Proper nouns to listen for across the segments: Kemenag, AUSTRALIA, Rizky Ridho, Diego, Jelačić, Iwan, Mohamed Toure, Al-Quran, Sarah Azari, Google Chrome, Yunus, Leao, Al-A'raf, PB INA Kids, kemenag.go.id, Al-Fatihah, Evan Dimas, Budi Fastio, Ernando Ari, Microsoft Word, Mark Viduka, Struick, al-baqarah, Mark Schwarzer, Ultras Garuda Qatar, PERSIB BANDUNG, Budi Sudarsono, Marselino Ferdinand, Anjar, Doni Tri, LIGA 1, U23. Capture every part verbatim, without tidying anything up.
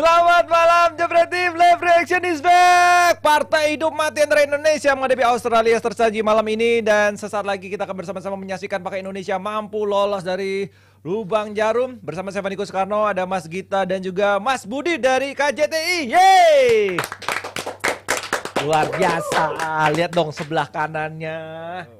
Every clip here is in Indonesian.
Selamat malam Jepretip, Live Reaction is back. Partai hidup mati antara Indonesia menghadapi Australia tersaji malam ini. Dan sesaat lagi kita akan bersama-sama menyaksikan pakai Indonesia mampu lolos dari lubang jarum. Bersama saya Faniko Soekarno, ada Mas Gita dan juga Mas Budi dari K J T I. Yeay! Luar biasa, lihat dong sebelah kanannya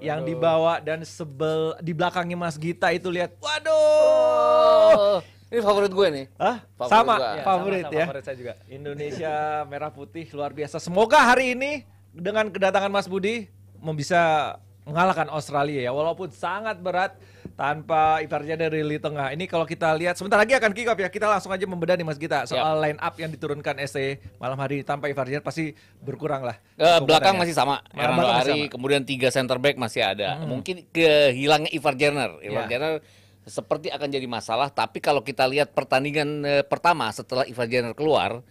yang dibawa dan sebel di belakangnya Mas Gita itu lihat. Waduh! Ini favorit gue nih. Hah? Favorit sama, gue. Ya, favorit sama, sama, ya. Favorit saya juga. Indonesia merah putih luar biasa. Semoga hari ini dengan kedatangan Mas Budi bisa mengalahkan Australia ya. Walaupun sangat berat tanpa Ivar Jenner dari lini tengah. Ini kalau kita lihat sebentar lagi akan kick off ya. Kita langsung aja membedah nih Mas Gita soal yep. line up yang diturunkan S C malam hari ini tanpa Ivar Jenner pasti berkurang lah. Uh, belakang masih sama. Ernando Ari, kemudian tiga center back masih ada. Hmm. Mungkin kehilangan Ivar Jenner. Ivar yeah. Jenner seperti akan jadi masalah, tapi kalau kita lihat pertandingan e, pertama setelah Ivar Jenner keluar,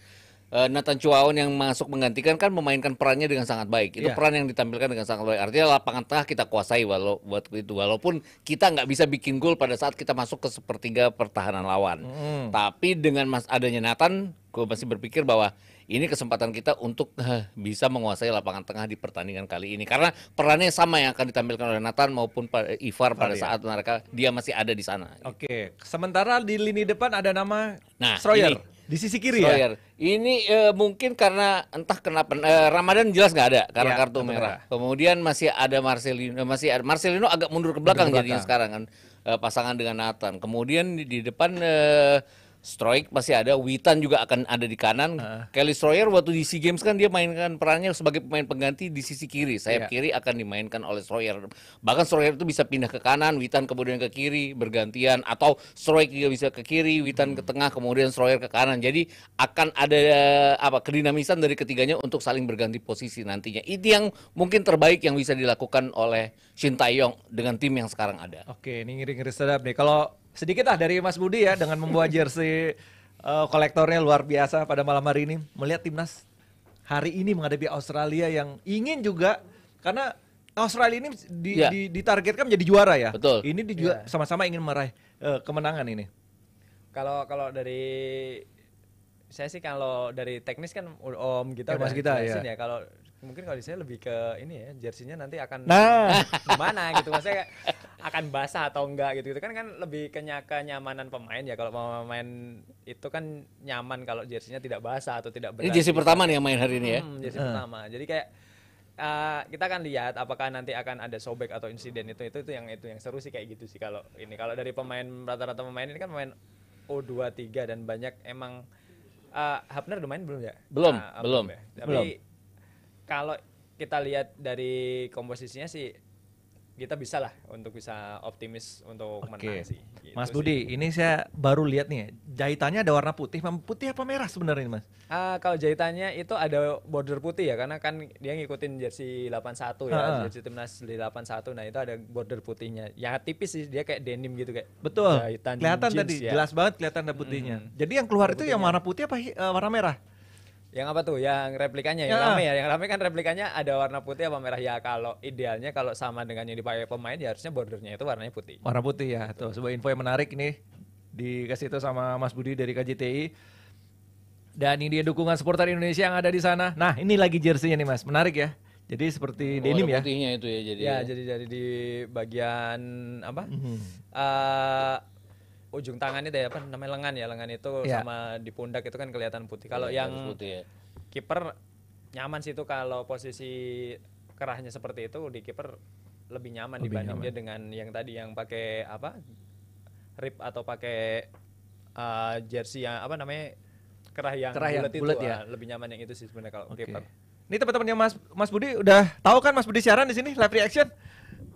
e, Nathan Tjoe-A-On yang masuk menggantikan kan memainkan perannya dengan sangat baik. Itu yeah. peran yang ditampilkan dengan sangat baik. Artinya lapangan tengah kita kuasai walau buat itu, walaupun kita nggak bisa bikin gol pada saat kita masuk ke sepertiga pertahanan lawan. Mm. Tapi dengan mas adanya Nathan, gue masih berpikir bahwa ini kesempatan kita untuk uh, bisa menguasai lapangan tengah di pertandingan kali ini. Karena perannya sama yang akan ditampilkan oleh Nathan maupun Ivar pada saat mereka dia masih ada di sana. Oke, gitu. Sementara di lini depan ada nama nah, Sroyer. Ini. Di sisi kiri Sroyer. Ya? Ini uh, mungkin karena entah kenapa, uh, Ramadan jelas nggak ada karena ya, kartu merah. merah. Kemudian masih ada Marselino, masih ada, Marselino agak mundur ke belakang, mundur ke belakang. Jadinya sekarang kan uh, pasangan dengan Nathan. Kemudian di, di depan... Uh, Struick masih ada, Witan juga akan ada di kanan. Uh. Kelly Sroyer waktu di SEA Games kan dia mainkan perannya sebagai pemain pengganti di sisi kiri. Sayap yeah. kiri akan dimainkan oleh Sroyer. Bahkan Sroyer itu bisa pindah ke kanan, Witan kemudian ke kiri, bergantian. Atau Struick juga bisa ke kiri, Witan hmm. ke tengah, kemudian Sroyer ke kanan. Jadi akan ada apa kedinamisan dari ketiganya untuk saling berganti posisi nantinya. Itu yang mungkin terbaik yang bisa dilakukan oleh Shin Tae-yong dengan tim yang sekarang ada. Oke, ini ngiri-ngiri sedap nih. Kalau sedikit lah dari Mas Budi ya dengan membawa jersey uh, kolektornya luar biasa pada malam hari ini. Melihat timnas hari ini menghadapi Australia yang ingin juga karena Australia ini di, ya. di, ditargetkan menjadi juara ya. Betul. Ini dijuara, ya. sama-sama ingin meraih uh, kemenangan ini. Kalau kalau dari saya sih kalau dari teknis kan Om Gita ya, Mas Gita ya. ya. Kalau mungkin kalau di saya lebih ke ini ya, jersinya nanti akan nah. gimana gitu maksudnya. Akan basah atau enggak gitu, gitu kan kan lebih kenya kenyamanan pemain ya. Kalau mau main itu kan nyaman kalau jersinya tidak basah atau tidak berat. Ini jersey gitu. pertama nih yang main hari ini ya. Hmm, jersey uh. pertama. Jadi kayak uh, kita akan lihat apakah nanti akan ada sobek atau insiden itu itu itu yang itu yang seru sih kayak gitu sih kalau ini. Kalau dari pemain rata-rata pemain ini kan pemain U dua puluh tiga dan banyak emang uh, Hubner udah main belum ya? Belum, nah, belum. Ya. Tapi belum. Kalau kita lihat dari komposisinya sih kita bisa lah untuk bisa optimis untuk menang sih. Gitu Mas Budi, sih. Ini saya baru lihat nih, jahitannya ada warna putih, putih apa merah sebenarnya ini Mas? Uh, kalau jahitannya itu ada border putih ya, karena kan dia ngikutin jersey delapan puluh satu ya, uh -huh. jersey timnas di delapan puluh satu, nah itu ada border putihnya. Ya tipis sih, dia kayak denim gitu kayak. Betul, jahitan kelihatan jeans, tadi, ya. jelas banget kelihatan ada putihnya. Hmm. Jadi yang keluar itu yang warna putih apa uh, warna merah? Yang apa tuh? Yang replikanya, yang rame ya. Yang rame kan replikanya ada warna putih apa merah ya. Kalau idealnya kalau sama dengan yang dipakai pemain ya harusnya bordernya itu warnanya putih. Warna putih ya. Tuh, sebuah info yang menarik nih dikasih itu sama Mas Budi dari K J T I. Dan ini dia dukungan supporter Indonesia yang ada di sana. Nah, ini lagi jersinya nih Mas. Menarik ya. Jadi seperti oh, denim ya. Putihnya itu ya jadi. Ya, ya. jadi jadi di bagian apa? Mm-hmm. uh, ujung tangannya deh apa namanya lengan ya lengan itu ya. sama di pundak itu kan kelihatan putih. Kalau ya, yang ya. kiper nyaman sih itu kalau posisi kerahnya seperti itu di kiper lebih nyaman lebih dibanding nyaman. dia dengan yang tadi yang pakai apa rib atau pakai uh, jersey yang apa namanya kerah yang bulat itu bulet ya. lebih nyaman yang itu sih sebenarnya kalau okay. kiper. Ini teman-temannya Mas Mas Budi udah tahu kan Mas Budi siaran di sini live reaction.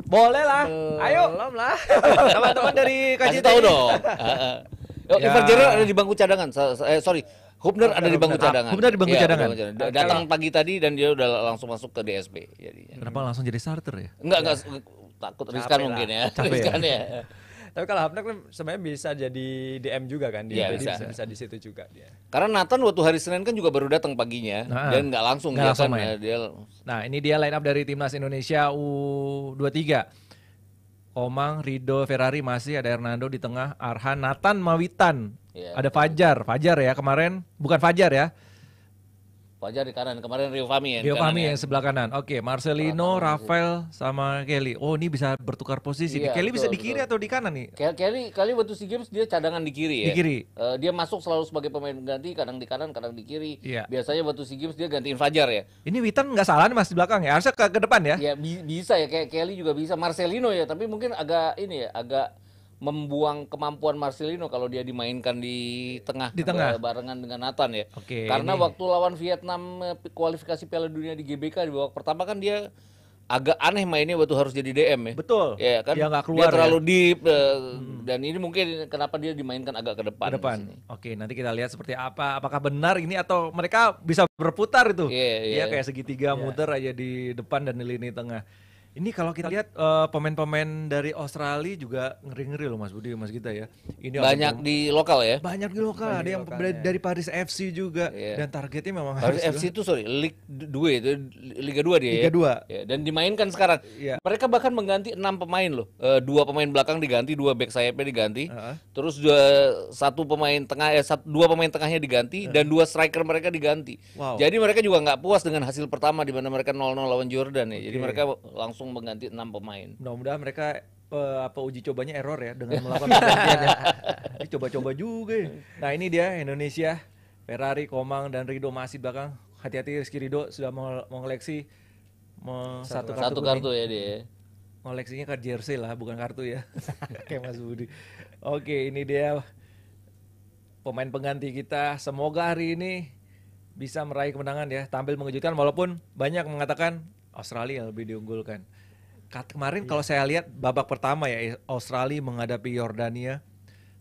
Boleh lah, ayo lah. Teman-teman dari K J T I. Kasih tahu dong. Ivar Jenner ada di bangku cadangan. Eh, sorry, Hubner ada di bangku cadangan. Hubner di bangku ya, cadangan. cadangan. Datang pagi tadi dan dia udah langsung masuk ke D S B. Jadinya. Kenapa hmm. langsung jadi starter ya? Enggak, enggak ya. takut riskan mungkin ya. Riskan ya. ya. Tapi kalau Hubner kan sebenarnya bisa jadi D M juga kan dia, ya, bisa. bisa bisa di situ juga dia. Karena Nathan waktu hari Senin kan juga baru datang paginya nah, dan nggak langsung nggak langsung main. Dia... Nah ini dia line up dari timnas Indonesia U dua puluh tiga. Komang, Ridho, Ferarri masih ada Ernando di tengah, Arhan, Nathan, Mawitan Ya, ada Fajar, Fajar ya kemarin, bukan Fajar ya. Fajar di kanan, kemarin Rio Fahmi ya. Rio Fahmi yang sebelah kanan. Oke, okay. Marselino, Pratama, Rafael sama Kelly. Oh, ini bisa bertukar posisi. Iya, Kelly betul, bisa di kiri betul. Atau di kanan nih? Kelly, Kelly waktu SEA Games dia cadangan di kiri ya. Di kiri. Uh, dia masuk selalu sebagai pemain ganti, kadang di kanan, kadang di kiri. Iya. Biasanya waktu SEA Games dia gantiin Fajar ya. Ini Witan nggak salah nih Mas di belakang ya. Harusnya ke, ke depan ya. Iya, bi bisa ya kayak Kelly juga bisa. Marselino ya, tapi mungkin agak ini ya, agak membuang kemampuan Marselino kalau dia dimainkan di tengah, di tengah. Barengan dengan Nathan ya. Oke, karena ini waktu lawan Vietnam kualifikasi Piala Dunia di G B K di babak pertama kan dia agak aneh mainnya waktu harus jadi D M ya. Betul. Ya kan dia nggak keluar. Dia terlalu ya deep uh, hmm. dan ini mungkin kenapa dia dimainkan agak ke depan. Ke depan. Oke, nanti kita lihat seperti apa, apakah benar ini atau mereka bisa berputar itu. Iya, yeah, yeah. kayak segitiga yeah. muter aja di depan dan di lini tengah. Ini kalau kita lihat pemain-pemain uh, dari Australia juga ngeri-ngeri loh Mas Budi, Mas Gita ya. Ini banyak di lokal ya? Banyak di lokal, banyak ada di yang lokalnya. Dari Paris F C juga yeah. dan targetnya memang Paris harus F C juga. Itu sorry, Liga dua itu Liga dua dia Liga ya? Liga dua ya, dan dimainkan sekarang. Yeah. Mereka bahkan mengganti enam pemain loh. Uh, dua pemain belakang diganti, dua back sayapnya diganti. Uh-huh. Terus dua, satu pemain tengah, eh, satu, dua pemain tengahnya diganti uh-huh. dan dua striker mereka diganti. Wow. Jadi mereka juga nggak puas dengan hasil pertama di mana mereka nol nol lawan Jordan ya. Okay. Jadi mereka langsung mengganti enam pemain. Mudah-mudahan mereka uh, apa uji cobanya error ya dengan melakukan pergantian ya. Ini coba-coba juga. Ya. Nah ini dia Indonesia, Ferarri, Komang dan Ridho masih belakang. Hati-hati Rizky Ridho sudah mengoleksi meng satu, satu kartu, kartu ya dia. Koleksinya ke jersey lah, bukan kartu ya. Kayak Mas Budi. Oke, ini dia pemain pengganti kita. Semoga hari ini bisa meraih kemenangan ya. Tampil mengejutkan walaupun banyak mengatakan Australia lebih diunggulkan. Kemarin iya. kalau saya lihat babak pertama ya Australia menghadapi Yordania,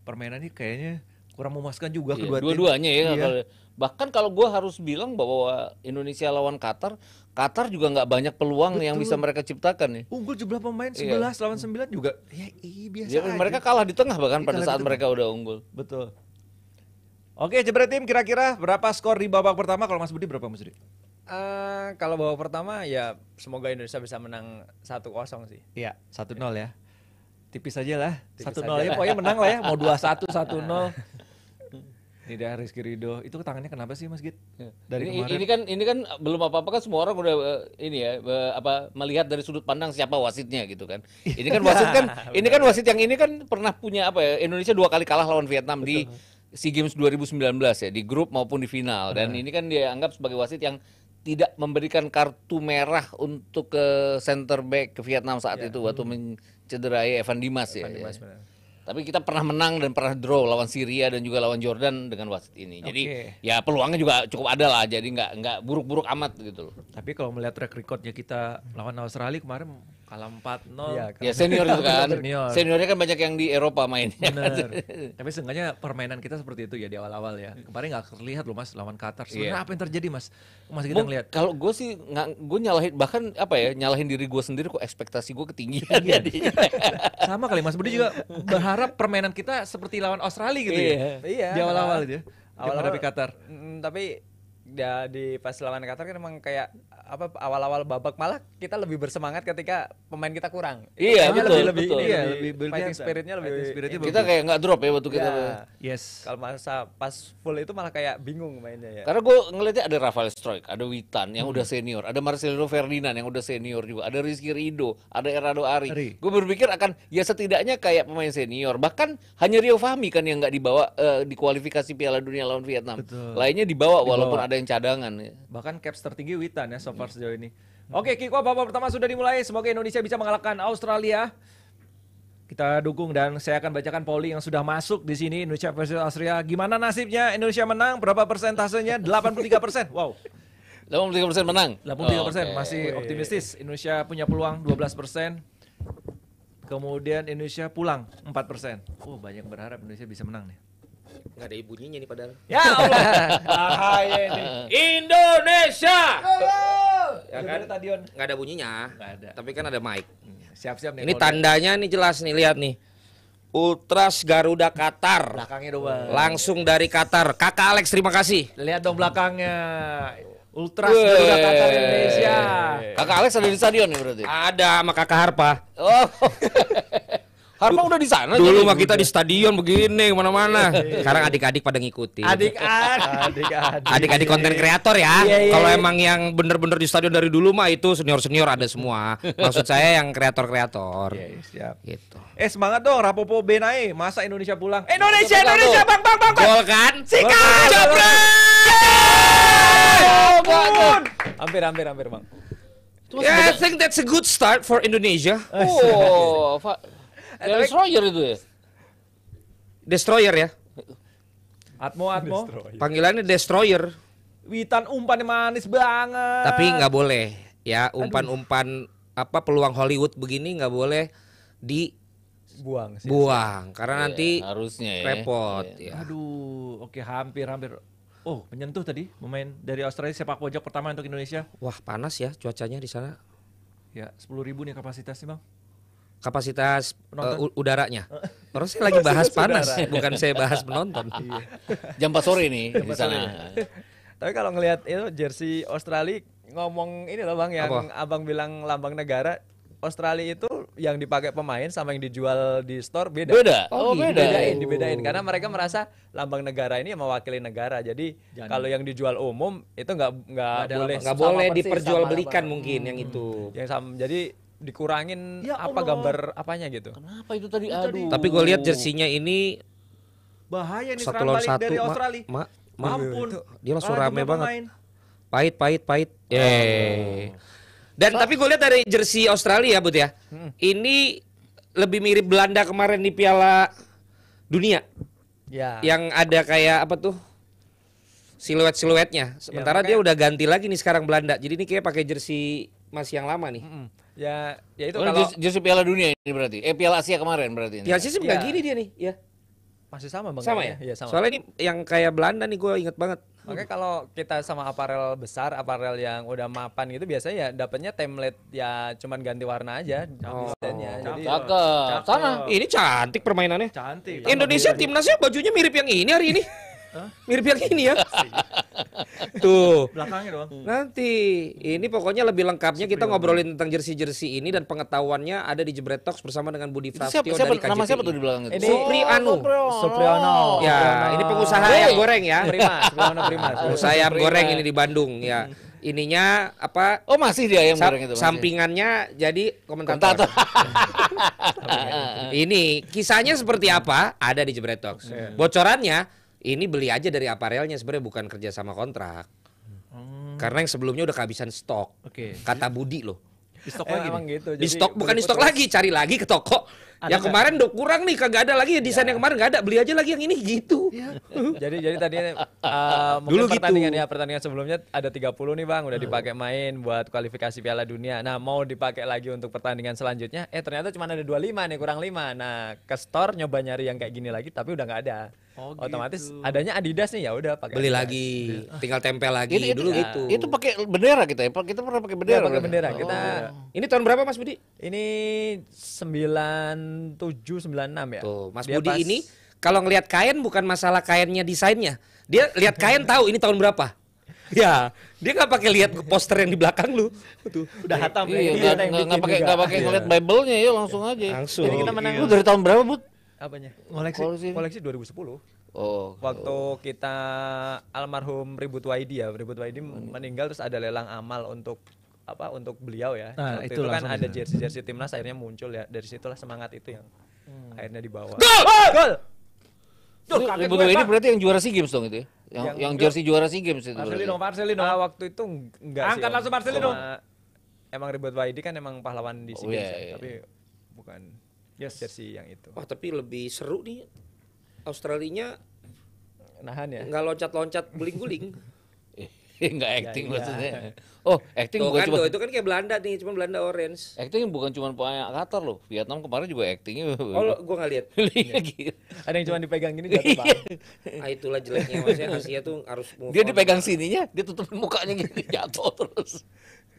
permainannya kayaknya kurang memuaskan juga iya, kedua tim. Dua-duanya ya. Iya. Bahkan kalau gue harus bilang bahwa Indonesia lawan Qatar, Qatar juga nggak banyak peluang Betul. yang bisa mereka ciptakan ya. Unggul jumlah pemain sebelas iya. lawan sembilan juga. Ya iya, biasa ya, aja. Mereka kalah di tengah bahkan ya, pada saat mereka udah unggul. Betul. Oke, Jebret Tim, kira-kira berapa skor di babak pertama? Kalau Mas Budi berapa Mas Budi? Uh, kalau babak pertama ya semoga Indonesia bisa menang satu kosong sih. Iya, satu nol ya. Tipis aja lah. satu nol ya, pokoknya menang lah ya. Mau dua satu, satu nol. Ini dah Rizky Ridho. Itu tangannya kenapa sih Mas Git? Dari ini, ini kan ini kan belum apa-apa kan semua orang udah uh, ini ya uh, apa melihat dari sudut pandang siapa wasitnya gitu kan. Ini kan wasit kan ini kan wasit yang ini kan pernah punya apa ya? Indonesia dua kali kalah lawan Vietnam Betul. di SEA Games dua ribu sembilan belas ya, di grup maupun di final. Dan hmm. ini kan dia anggap sebagai wasit yang tidak memberikan kartu merah untuk ke center back ke Vietnam saat ya. itu waktu hmm. mencederai Evan Dimas Evan ya. Dimas, ya. Tapi kita pernah menang dan pernah draw lawan Syria dan juga lawan Jordan dengan wasit ini. Okay. Jadi ya peluangnya juga cukup ada lah. Jadi nggak nggak buruk-buruk amat gitu loh. Tapi kalau melihat track recordnya kita lawan Australia kemarin kalah empat nol. Ya, ya senior itu kan. Senior. Seniornya kan banyak yang di Eropa mainnya. Bener. Tapi seenggaknya permainan kita seperti itu ya di awal-awal ya. Kemarin nggak terlihat loh Mas lawan Qatar. Sebenarnya yeah. apa yang terjadi Mas? Mas kita ngelihat. Kalau gue sih nggak, gue nyalahin bahkan apa ya nyalahin diri gue sendiri kok ekspektasi gue ketinggian. Sama kali Mas Budi juga berharap. Harap permainan kita seperti lawan Australia gitu iya, ya. Iya. Di awal-awal gitu ya. Awal-awal di Qatar. Tapi ya di pas lawan Qatar kan emang kayak apa awal-awal babak malah kita lebih bersemangat ketika pemain kita kurang. Itu iya, betul. Lebih, lebih, betul. Ini, iya, lebih fighting spiritnya lebih fighting spiritnya kita bagus. Kayak nggak drop ya waktu ya. kita. Yes. Kalau masa pas full itu malah kayak bingung mainnya ya. Karena gue ngeliatnya ada Rafael Struick, ada Witan yang hmm. udah senior, ada Marcelino Ferdinand yang udah senior juga, ada Rizky Ridho, ada Ernando Ari. Ari. Gue berpikir akan ya setidaknya kayak pemain senior. Bahkan hanya Rio Fahmi kan yang nggak dibawa uh, di kualifikasi Piala Dunia lawan Vietnam. Betul. Lainnya dibawa, dibawa walaupun ada yang cadangan ya. Bahkan caps tertinggi Witan ya so far sejauh ini. Oke, kick off babak pertama sudah dimulai. Semoga Indonesia bisa mengalahkan Australia. Kita dukung dan saya akan bacakan polling yang sudah masuk di sini. Indonesia versus Australia. Gimana nasibnya Indonesia menang? Berapa persentasenya? delapan puluh tiga persen. Wow. delapan puluh tiga persen menang. delapan puluh tiga persen oh, okay. masih optimistis. Indonesia punya peluang dua belas persen. Kemudian Indonesia pulang empat persen. Oh, banyak berharap Indonesia bisa menang nih. Nggak ada bunyinya nih padahal. Ya Allah. Bahaya ini. Indonesia. Ya kan stadion. Nggak ada bunyinya. Nggak ada. Tapi kan ada mic. Siap-siap nih. Ini tandanya nih jelas nih lihat nih. Ultras Garuda Qatar. Belakangnya doang. Langsung dari Qatar. Kakak Alex terima kasih. Lihat dong belakangnya. Ultras Garuda Qatar Indonesia. Kakak Alex ada di stadion nih berarti. Ada sama Kakak Harpa. Oh. Harpa udah di sana. Dulu mah kita di stadion begini kemana-mana. Sekarang adik-adik pada ngikutin. Adik-adik, adik-adik konten kreator ya. Iya, iya. Kalau emang yang bener-bener di stadion dari dulu mah itu senior-senior ada semua. Maksud saya yang kreator-kreator. Iya, iya, siap. Gitu. Eh semangat dong, Rapopo Benai. Masa Indonesia pulang? Indonesia, Indonesia, bang, bang, bang, bang. Gol kan? Sikat, jebret. Hampir, hampir, hampir, bang. Yeah, I think that's a good start for Indonesia. Oh, Kelly Sroyer itu ya? Destroyer ya? Atmo, Atmo Destroyer. Panggilannya Destroyer. Witan umpan manis banget. Tapi nggak boleh ya, umpan-umpan apa peluang Hollywood begini nggak boleh di buang, sih, buang. Karena yeah, nanti harusnya repot. Yeah. Yeah. Aduh, oke okay, hampir-hampir. Oh, menyentuh tadi pemain dari Australia sepak pojok pertama untuk Indonesia. Wah, panas ya cuacanya di sana. Ya, sepuluh ribu nih kapasitasnya, Bang. Kapasitas uh, udaranya. Orang saya lagi bahas panas, bukan saya bahas penonton. jam empat sore nih di sana. Tapi kalau ngelihat itu jersey Australia, ngomong ini loh Bang yang apa? Abang bilang lambang negara Australia itu yang dipakai pemain sama yang dijual di store beda. Beda. Oh, beda. Dibedain, dibedain karena mereka merasa lambang negara ini mewakili negara. Jadi kalau yang dijual umum itu nggak nggak boleh nggak boleh diperjualbelikan mungkin hmm. yang itu. Yang sama. Jadi dikurangin ya, apa Allah. Gambar apanya gitu. Kenapa itu tadi? Aduh. Tapi gue lihat jersinya ini bahaya nih serangan balik dari Australia. Ma, ma, ampun. Dia langsung rame banget. Main. Pahit, pahit, pahit. Yeay. Dan so, tapi gue lihat dari jersey Australia Bud ya, hmm. ini lebih mirip Belanda kemarin di Piala Dunia, ya. Yang ada kayak apa tuh siluet-siluetnya. Sementara ya, makanya dia udah ganti lagi nih sekarang Belanda. Jadi ini kayak pakai jersey masih yang lama nih. Hmm. Ya, ya itu oh, kalau jersey Piala Dunia ini berarti, eh Piala Asia kemarin berarti. Piala Asia ya. Gini dia nih, ya masih sama Bang. Sama ya? Ya, ya sama. Soalnya ini yang kayak Belanda nih gue inget banget. Makanya kalau kita sama aparel besar, aparel yang udah mapan gitu biasanya ya dapatnya template ya cuman ganti warna aja. Oh, jadi cakep. Sana. Ini cantik permainannya. Cantik. Indonesia timnasnya bajunya mirip yang ini hari ini. Mirip yang ini ya. Tuh. Belakangnya doang. Nanti ini pokoknya lebih lengkapnya kita ngobrolin tentang jersey-jersey ini dan pengetahuannya ada di Jebret Talks bersama dengan Budi Fastio dari K J T I. Nama siapa tuh di belakang itu? Supriyano. Supriyono. Ya, ini pengusaha ayam goreng ya. Prima, Supriyono Prima. Pengusaha ayam goreng ini di Bandung ya. Ininya apa? Oh, masih dia ayam goreng itu. Sampingannya jadi komentator. Ini kisahnya seperti apa? Ada di Jebret Talks. Bocorannya ini beli aja dari aparelnya sebenarnya bukan kerja sama kontrak. Hmm. Karena yang sebelumnya udah kehabisan stok. Okay. Kata Budi loh. Di stok eh, lagi emang gitu. Di stok bukan di stok lagi, cari lagi ke toko. Ada yang kemarin udah kurang nih, kagak ada lagi desain yang kemarin nggak ada, beli aja lagi yang ini gitu. Ya. jadi jadi tadi uh, dulu pertandingan gitu. Ya pertandingan sebelumnya ada tiga puluh nih Bang, udah dipakai main buat kualifikasi Piala Dunia. Nah, mau dipakai lagi untuk pertandingan selanjutnya, eh ternyata cuma ada dua puluh lima nih, kurang lima. Nah, ke store nyoba nyari yang kayak gini lagi tapi udah nggak ada. Oh, otomatis gitu. Adanya Adidas nih ya udah pakai beli Adidas. Lagi tinggal tempel lagi itu, dulu itu, gitu itu pakai bendera kita ya kita pernah pakai bendera ya, pakai bendera kita oh. Ini tahun berapa Mas Budi ini sembilan tujuh sembilan enam ya tuh Mas dia Budi pas... ini kalau ngelihat kain bukan masalah kainnya desainnya dia lihat kain tahu ini tahun berapa ya dia nggak pakai lihat poster yang di belakang lu tuh udah hatam iya, ya nggak pakai nggak pakai ngelihat Bible-nya ya langsung aja langsung jadi kita menang lu dari tahun berapa Bud apanya? Koleksi, koleksi dua ribu sepuluh. Oh. Waktu oh. kita almarhum Ribut Waidi ya, Ribut Waidi hmm. meninggal terus ada lelang amal untuk apa? Untuk beliau ya. Nah, waktu itu kan ada jersey-jersey timnas akhirnya muncul ya. Dari situlah semangat itu yang hmm. akhirnya dibawa. Gol! Gol! Ribut Waidi berarti yang juara SEA Games dong itu ya? Yang, yang, yang jersey juara SEA Games itu. Marselino, Marselino. Ah, waktu itu enggak sih. Angkat langsung Marselino. Emang Ribut Waidi kan emang pahlawan di SEA Games oh, iya, iya. tapi bukan yes. Jersey yang itu. Wah, tapi lebih seru nih Australinya nahan ya. Nggak loncat-loncat guling-guling. Nggak acting ya, maksudnya. Ya. Oh, acting bukan cuma itu kan kayak Belanda nih, cuma Belanda orange. Acting bukan cuma pemain Qatar loh. Vietnam kemarin juga actingnya. Oh, gua nggak lihat. Ada yang cuma dipegang gini jatuh banget. Ah, itulah jeleknya maksudnya Asia tuh harus dia dipegang on. Sininya, dia tutupin mukanya gini jatuh terus.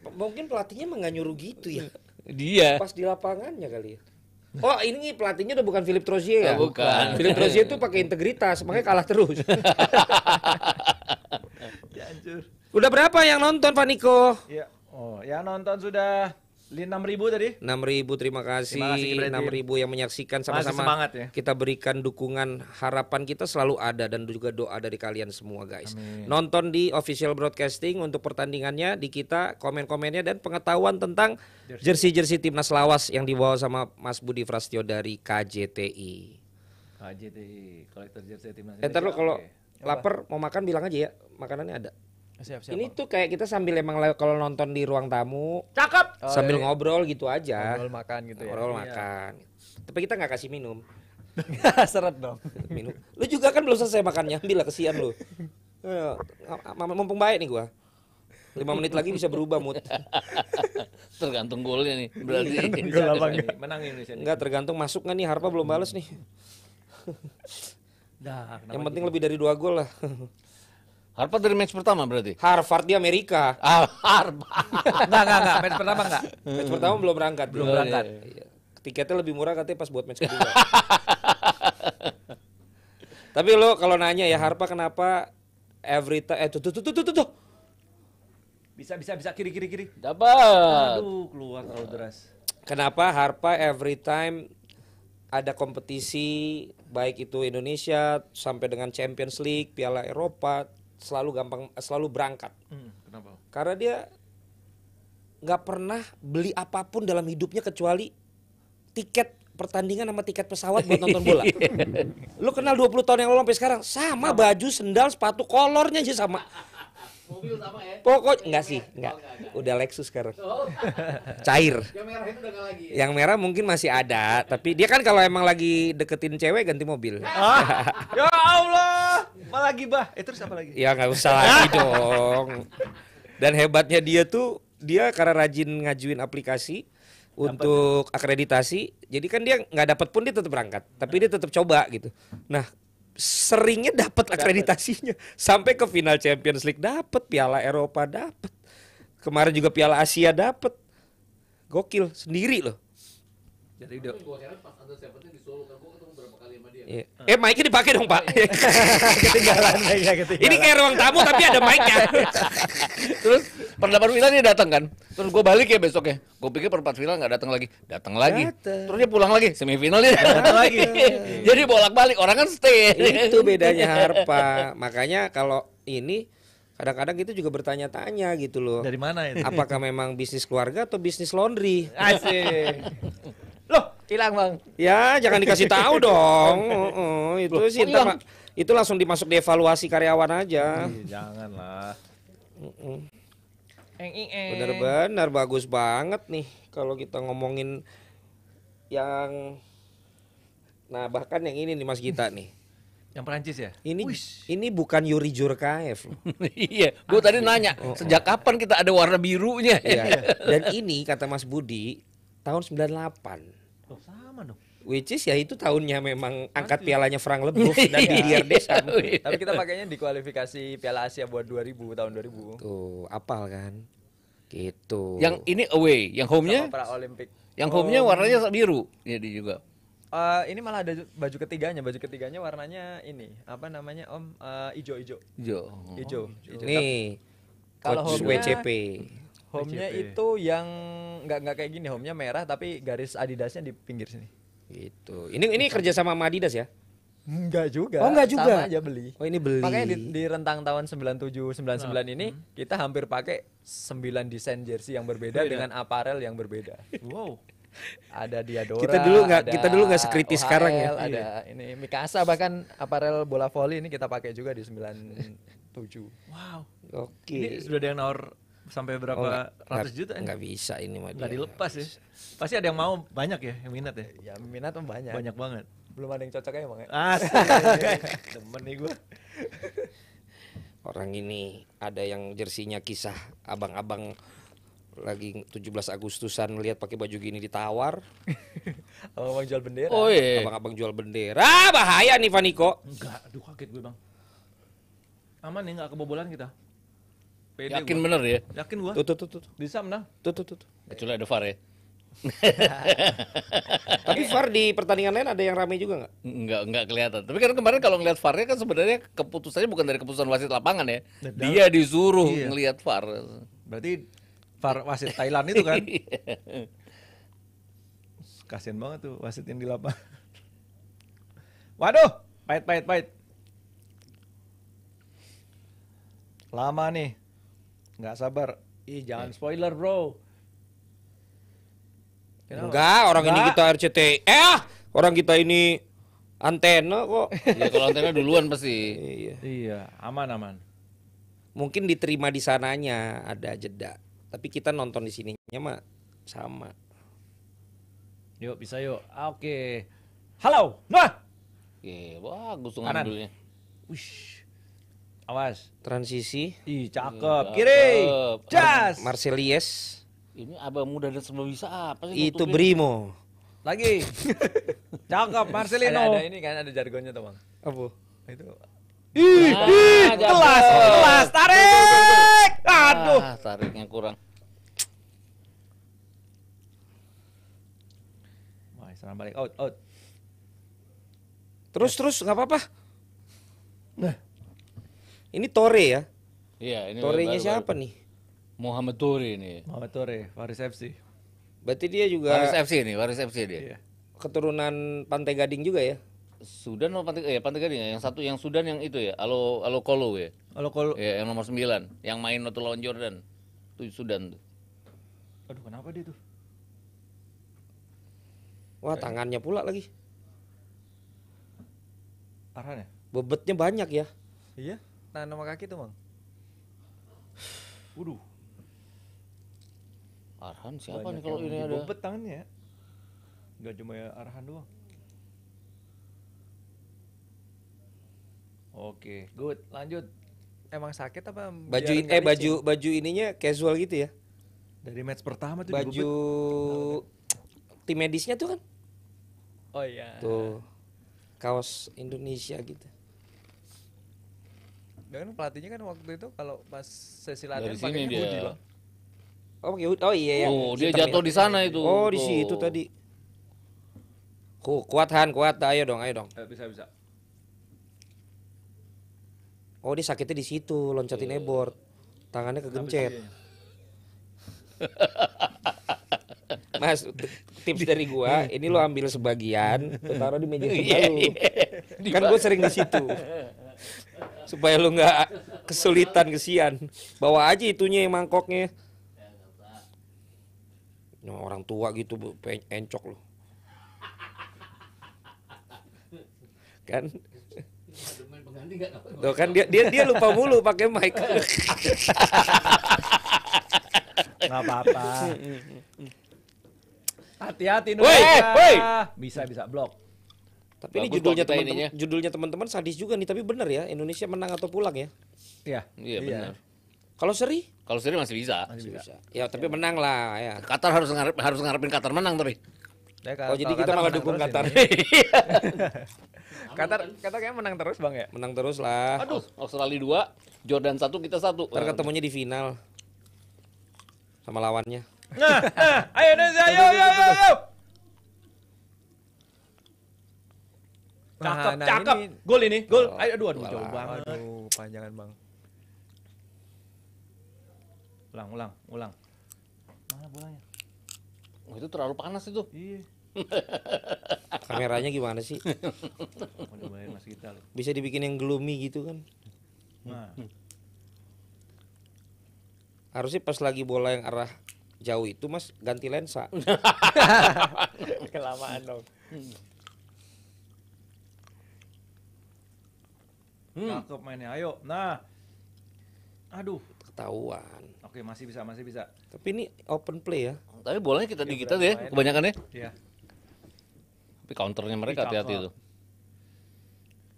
Mungkin pelatihnya nggak nyuruh gitu ya. Dia. Pas di lapangannya kali ya. Oh ini pelatihnya udah bukan Philippe Trosier ya? Oh, bukan. Philippe Trosier itu pakai integritas, makanya kalah terus. Udah berapa yang nonton Pak Niko? Ya, oh, yang nonton sudah enam ribu tadi? enam ribu, terima kasih, terima kasih enam ribu yang menyaksikan. Sama-sama ya? Kita berikan dukungan, harapan kita selalu ada, dan juga doa dari kalian semua guys. Amin. Nonton di official broadcasting untuk pertandingannya di kita, komen-komennya dan pengetahuan tentang jersey-jersey timnas lawas yang dibawa sama Mas Budi Fastio dari K J T I. K J T I, kolektor jersey timnas. Entar lo kalau lapar mau makan bilang aja ya, makanannya ada. Siap, siap, ini bang. Tuh kayak kita sambil emang kalau nonton di ruang tamu, cakep, oh, sambil iya. ngobrol gitu aja, ngobrol makan gitu, ngobrol ya. makan. Iya. Tapi kita nggak kasih minum. Seret dong. Minum. Lu juga kan belum selesai makannya, ambil lah, kesian lu. Mumpung baik nih gua. lima menit lagi bisa berubah mood. Tergantung golnya nih. Berarti gol apa enggak? Menang Indonesia. Enggak, tergantung masuk nggak nih. Harpa belum balas nih. Dah, yang penting gitu. Lebih dari dua gol lah. Harvard dari match pertama berarti? Harvard di Amerika. Ah, Harvard. Enggak, enggak, enggak. Match pertama enggak. Match pertama belum berangkat. Belum berangkat. Iya. Tiketnya lebih murah katanya pas buat match kedua. Tapi lo kalau nanya ya Harpa kenapa every time eh tuh tuh tuh tuh tuh. Bisa bisa bisa kiri kiri kiri. Dapat. Aduh, keluar terlalu deras. Kenapa Harpa every time ada kompetisi baik itu Indonesia sampai dengan Champions League, Piala Eropa selalu gampang selalu berangkat. Hmm, kenapa? Karena dia nggak pernah beli apapun dalam hidupnya kecuali tiket pertandingan sama tiket pesawat buat nonton bola. Lu kenal dua puluh tahun yang lalu sampai sekarang sama, sama. Baju, sendal, sepatu, kolornya aja sama. Mobil sama ya? Pokoknya enggak sih, enggak. Udah Lexus sekarang. Cair. Yang merah itu udah enggak lagi. Yang merah mungkin masih ada, tapi dia kan kalau emang lagi deketin cewek ganti mobil. Ya Allah. Apa lagi, Bah? Eh terus apa lagi? Ya enggak usah lagi dong. Dan hebatnya dia tuh dia karena rajin ngajuin aplikasi untuk akreditasi. Jadi kan dia enggak dapat pun dia tetap berangkat, tapi dia tetap coba gitu. Nah, seringnya dapat akreditasinya sampai ke final Champions League, dapat Piala Eropa, dapat kemarin juga Piala Asia, dapat gokil sendiri loh. Jadi udah yeah. uh. eh mic-nya dipakai dong Pak. Ketinggalan aja, ketinggalan. Ini kayak ruang tamu tapi ada mic-nya. Terus perempat final dia datang kan, terus gue balik ya besoknya, gue pikir perempat final nggak datang lagi, datang lagi, datang. Terus dia pulang lagi, semifinal dia datang lagi, jadi bolak-balik orang kan stay. Itu bedanya Harpa, makanya kalau ini kadang-kadang kita juga bertanya-tanya gitu loh. Dari mana itu? Apakah memang bisnis keluarga atau bisnis laundry? Asik. Loh, hilang bang? Ya jangan dikasih tahu dong. Uh-uh, itu loh, sih, ntar, itu langsung dimasuk dievaluasi karyawan aja. Ih, janganlah. Uh-uh. Bener-bener bagus banget nih kalau kita ngomongin yang, nah bahkan yang ini nih Mas Gita nih. Yang Perancis ya? Ini Wish. Ini bukan Yuri Jurkaev. Iya, gue tadi nanya oh, sejak oh. kapan kita ada warna birunya? Iya. Dan ini kata Mas Budi tahun sembilan puluh delapan. Oh, sama dong. Which is ya itu tahunnya memang angkat Masih. pialanya Frank Leboeuf dan Didier Deschamps. Tapi kita pakainya di kualifikasi Piala Asia buat dua ribu, tahun dua ribu. Tuh, apal kan? Gitu. Yang ini away, yang home-nya? Para Olimpik. Yang oh. home-nya warnanya biru. Jadi juga. Uh, ini malah ada baju ketiganya, baju ketiganya warnanya ini apa namanya Om uh, ijo-ijo. Ijo. Ijo. Ijo. Nih. Kalau W C P. Home-nya itu yang nggak nggak kayak gini, home-nya merah tapi garis Adidasnya di pinggir sini. Gitu. Ini ini kerja sama Adidas ya? Enggak juga. Oh, enggak juga. Sama aja beli. Oh, ini beli. Makanya di, di rentang tahun sembilan puluh tujuh sembilan puluh sembilan oh. ini hmm. kita hampir pakai sembilan desain jersey yang berbeda Beda. dengan aparel yang berbeda. Wow. Ada Diadora, kita dulu nggak kita dulu nggak sekritis O H L, sekarang ya, ada ini Mikasa, bahkan aparel bola voli ini kita pakai juga di sembilan puluh tujuh. Wow, oke, okay. Sudah ada yang nawar sampai berapa oh, gak, ratus juta ini? Nggak bisa ini mah, nggak dilepas ya, pasti ada yang mau, banyak ya yang minat ya, ya minat tuh banyak, banyak banget, belum ada yang cocoknya emang ya, temen nih gue. Orang ini ada yang jersinya kisah abang-abang lagi tujuh belas Agustusan lihat pakai baju gini ditawar. Abang-abang jual bendera. Oh iya. Abang-abang jual bendera. Bahaya nih Vaniko. Enggak, aduh kaget gue, Bang. Aman nih enggak kebobolan kita. Pede Yakin gua. bener ya? Yakin gua. Tuh tuh tuh. tuh. Bisa menang. Tuh tuh tuh. Kecuali ada V A R ya. Tapi V A R di pertandingan lain ada yang ramai juga nggak? Nggak, nggak kelihatan. Tapi kan kemarin kalau ngelihat V A R-nya kan sebenarnya keputusannya bukan dari keputusan wasit lapangan ya. Dia disuruh iya. ngelihat V A R. Berarti Par wasit Thailand itu kan. Kasian banget tuh wasit yang di lapangan. Waduh, pahit, pahit, pahit. Lama nih, nggak sabar. Ih, jangan spoiler bro. Kenapa? Enggak, orang Enggak. ini kita R C T I. Eh, orang kita ini antena kok. Ya kalau antena duluan pasti. Iya, iya, aman, aman. Mungkin diterima di sananya ada jeda. Tapi kita nonton di sininya mah sama. Yuk, bisa yuk. Ah, oke. Okay. Halo, nah. Oke, bagus ngambil dulunya. Wish. Awas, transisi. Ih, cakep. Kiri. Jas. Marselies. Ini abang muda dan sebelum bisa apa sih? Itu Brimo. Lagi. Cakep Marselino. Ada, ada ini kan ada jargonnya tuh, Bang. Apa? Itu. Ih, nah, ih kelas, kelas. Tarik. Aduh, ah, tariknya kurang. Wah, serang balik out, out. Terus terus nggak apa-apa. Nah, ini Toure ya? Iya. Ini Tourenya siapa baru. nih? Mohamed Toure ini. Mohamed Toure, Waris F C. Berarti dia juga. Waris F C ini, Waris F C dia. Iya. Keturunan Pantai Gading juga ya? Sudan atau Pantai, eh, Pantai Gading ya? Yang satu yang Sudan yang itu ya, Alou Alou Kuol ya. Alou Kuol. Ya, yang nomor sembilan, yang main waktu lawan Jordan. Itu Sudan tuh. Aduh, kenapa dia tuh? Wah, tangannya pula lagi. Arhan ya? Bebetnya banyak ya. Iya, nah nama kaki tuh Bang. Waduh. Arhan siapa banyak nih kalau ini ada? Bebet tangannya. Gak cuma ya Arhan doang. Oke, good. Lanjut. Emang sakit apa? Baju ini, eh baju sih? baju ininya casual gitu ya? Dari match pertama tuh. Baju tim medisnya tuh kan? Oh iya. Tuh. Kaos Indonesia gitu. Dan pelatihnya kan waktu itu kalau pas sesi latihan pakai Budi loh. Oh, oh iya ya. Oh, dia jatuh di sana itu. Oh, di situ tadi. Ku kuat Han, kuat. Ayo dong, ayo dong. Bisa, bisa. Oh, dia sakitnya di situ, loncatin e-board. Tangannya kegencet. Mas, tips dari gua, ini lo ambil sebagian, taruh di meja sebelah lu. Kan gua sering di situ. Supaya lu nggak kesulitan kesian. Bawa aja itunya yang mangkoknya. Nah, orang tua gitu encok lu. Kan? Tuh kan dia dia dia lupa mulu pakai mic. Nggak apa-apa. Hati-hati nih. Bisa bisa blok. Tapi bagus ini judulnya teman-teman, judulnya teman-teman sadis juga nih, tapi bener ya Indonesia menang atau pulang ya? Iya. Iya benar. Kalau seri? Kalau seri masih bisa. Masih bisa. Ya tapi ya. menang lah ya. Qatar harus ngarep, harus ngarepin Qatar menang tapi. Ya, oh jadi kita malah dukung Qatar. Qatar Qatar kayaknya menang terus Bang ya? Menang terus lah. Aduh, Australia dua, Jordan satu, kita satu. Ntar ketemunya di final sama lawannya. Nah, nah, ayo Indonesia, ayo, ayo, ayo, ayo. Cakep, nah, nah cakep. Ini... Gol ini, gol. Oh, ayo, aduh, aduh, jauh banget. Aduh, panjangan Bang. Ulang, ulang, ulang. Mana bolanya? Oh, itu terlalu panas itu. Iya. Kameranya gimana sih? Bisa dibikin yang gloomy gitu kan? Nah. Harusnya pas lagi bola yang arah jauh itu Mas ganti lensa. Kelamaan dong. Hmm. Cakep mainnya, ayo. Nah, aduh, ketahuan. Oke, masih bisa, masih bisa. Tapi ini open play ya. Tapi bolanya kita di kita ya, kebanyakan ya. Iya. Tapi counternya mereka hati-hati itu.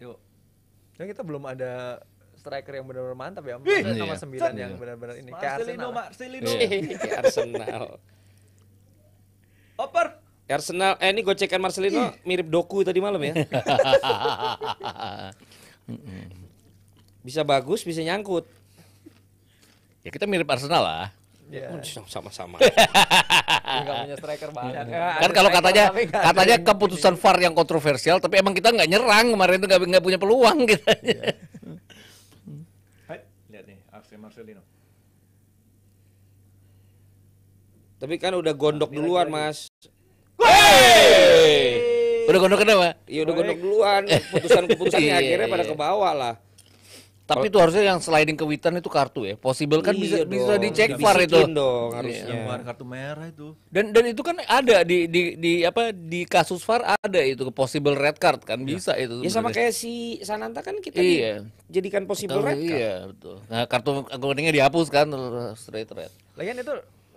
Yuk. Dan kita belum ada striker yang benar-benar mantap ya. Iya. Sama sembilan yang benar-benar ini. Marselino, Marselino. Iya. Arsenal. Oper. Arsenal. Eh ini gue cekan Marselino mirip Doku tadi malam ya. Bisa bagus, bisa nyangkut. Ya kita mirip Arsenal lah. Yeah. Sama-sama. Enggak punya striker banyak. Kan kalau katanya katanya keputusan V A R yang kontroversial, tapi emang kita nggak nyerang kemarin itu nggak punya peluang kita. Yeah. Lihat nih, aksi Marselino. Tapi kan udah gondok nah, duluan, Mas. Wey! Udah gondok kenapa? Iya udah gondok duluan. Keputusan-keputusannya akhirnya pada ke bawah lah. Tapi itu harusnya yang sliding ke Witan itu kartu ya. Possible kan iya bisa dong, bisa dicek V A R itu. Dong, harusnya iya. Kartu merah itu. Dan dan itu kan ada di di, di apa di kasus V A R ada itu possible red card kan bisa ya. Itu. Ya sama kayak si Sananta kan kita iya. Jadikan possible betul, red card. Iya, betul. Nah, kartu kuningnya dihapus kan straight red. Lagian itu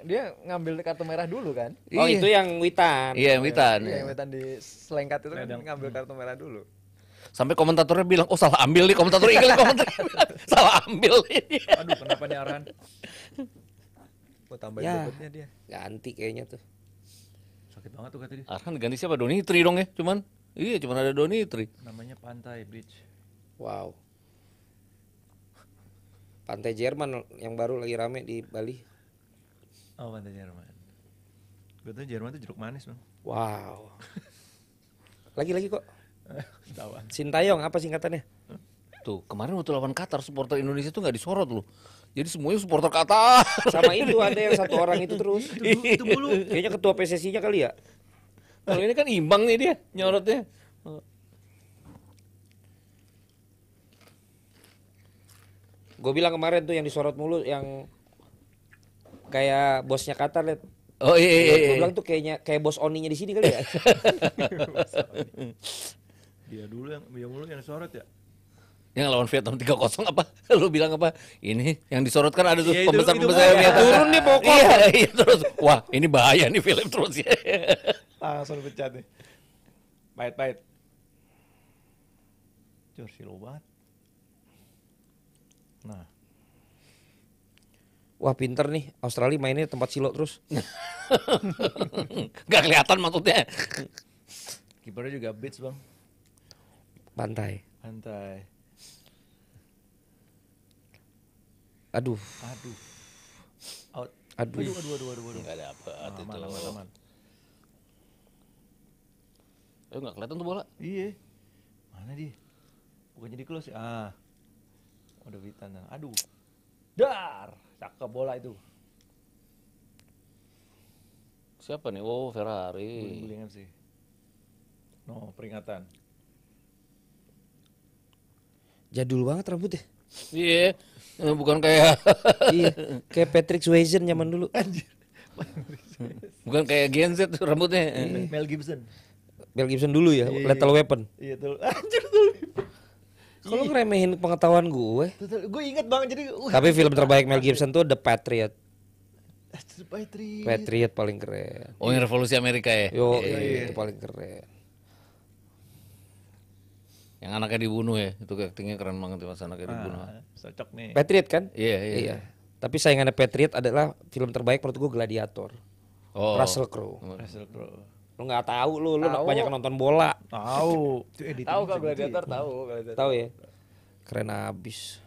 dia ngambil kartu merah dulu kan? Oh iya. Itu yang Witan. Iya yang Witan. Iya, yang Witan di selengkat itu kan ngambil kartu merah dulu. Sampai komentatornya bilang, oh salah ambil nih komentator Inggris komentator salah ambil ini. Aduh kenapa nih Arhan? Gue tambahin ya, debutnya dia. Ganti kayaknya tuh. Sakit banget tuh kata dia. Arhan ganti siapa? Doni Tri dong ya cuman. Iya cuman ada Doni Tri. Namanya Pantai Beach. Wow. Pantai Jerman yang baru lagi rame di Bali. Oh Pantai Jerman. Gue tuh Jerman tuh jeruk manis bang. Wow. Lagi-lagi kok Shin Tae-yong apa singkatannya? Tuh kemarin waktu lawan Qatar supporter Indonesia tuh nggak disorot loh. Jadi semuanya supporter Qatar. Sama itu ada yang satu orang itu terus. Itu dulu. Kayaknya ketua P S S I-nya kali ya. Kalau ini kan imbang nih dia nyorotnya. Gue bilang kemarin tuh yang disorot mulu yang kayak bosnya Qatar liat. Oh iya iya. Gue bilang tuh kayaknya kayak bos Oninya di sini kali ya. Dia dulu yang dia mulu yang disorot ya. Yang lawan Vietnam tiga kosong apa? Lu bilang apa? Ini yang disorot kan ada tuh ya, pembesar-pembesar yang turun nih pokok. Iya, iya terus. Wah, ini bahaya nih Philip terus ya. Langsung pecat nih. Pahit-pahit. Cur si lobat. Nah. Wah pinter nih, Australia mainnya tempat silo terus. Gak kelihatan maksudnya. Kipernya juga beach bang. Pantai. Pantai. Aduh. Aduh. Out. Aduh. Aduh. Aduh. Aduh. Aduh. Aduh. Gak ada apa. Aman, itu aman, aman, aman. Eh, gak kelihatan tuh bola. Iya. Mana dia? Bukan jadi close. Ah. Udah Witan. Aduh. Dar. Cakep bola itu. Siapa nih? Oh Ferarri. Gulingan sih. No peringatan. Jadul banget rambutnya. Iya, yeah. Bukan kayak iya, kayak Patrick Swayze nyaman dulu. Anjir. Bukan kayak Gen Z rambutnya. Yeah. Mel Gibson. Mel Gibson dulu ya, yeah. Lethal Weapon. Iya, yeah, betul. Anjir dulu. Kalau ngeremehin pengetahuan gue. Gue inget banget jadi uh. Tapi film terbaik Mel Gibson tuh The Patriot. The Patriot. Patriot paling keren. Oh, yang Revolusi Amerika ya. Yo, yeah, yeah. Itu paling keren. Yang anaknya dibunuh ya, itu aktingnya keren banget mas anaknya ah, dibunuh. Cocok nih. Patriot kan? Iya, iya. iya. Tapi saingannya Patriot adalah film terbaik menurut gue Gladiator. Oh. Russell Crowe. Russell Crowe. Lu nggak tahu lu, lu banyak nonton bola. Tahu. Tahu kok Gladiator, tahu. Tahu ya. Keren abis.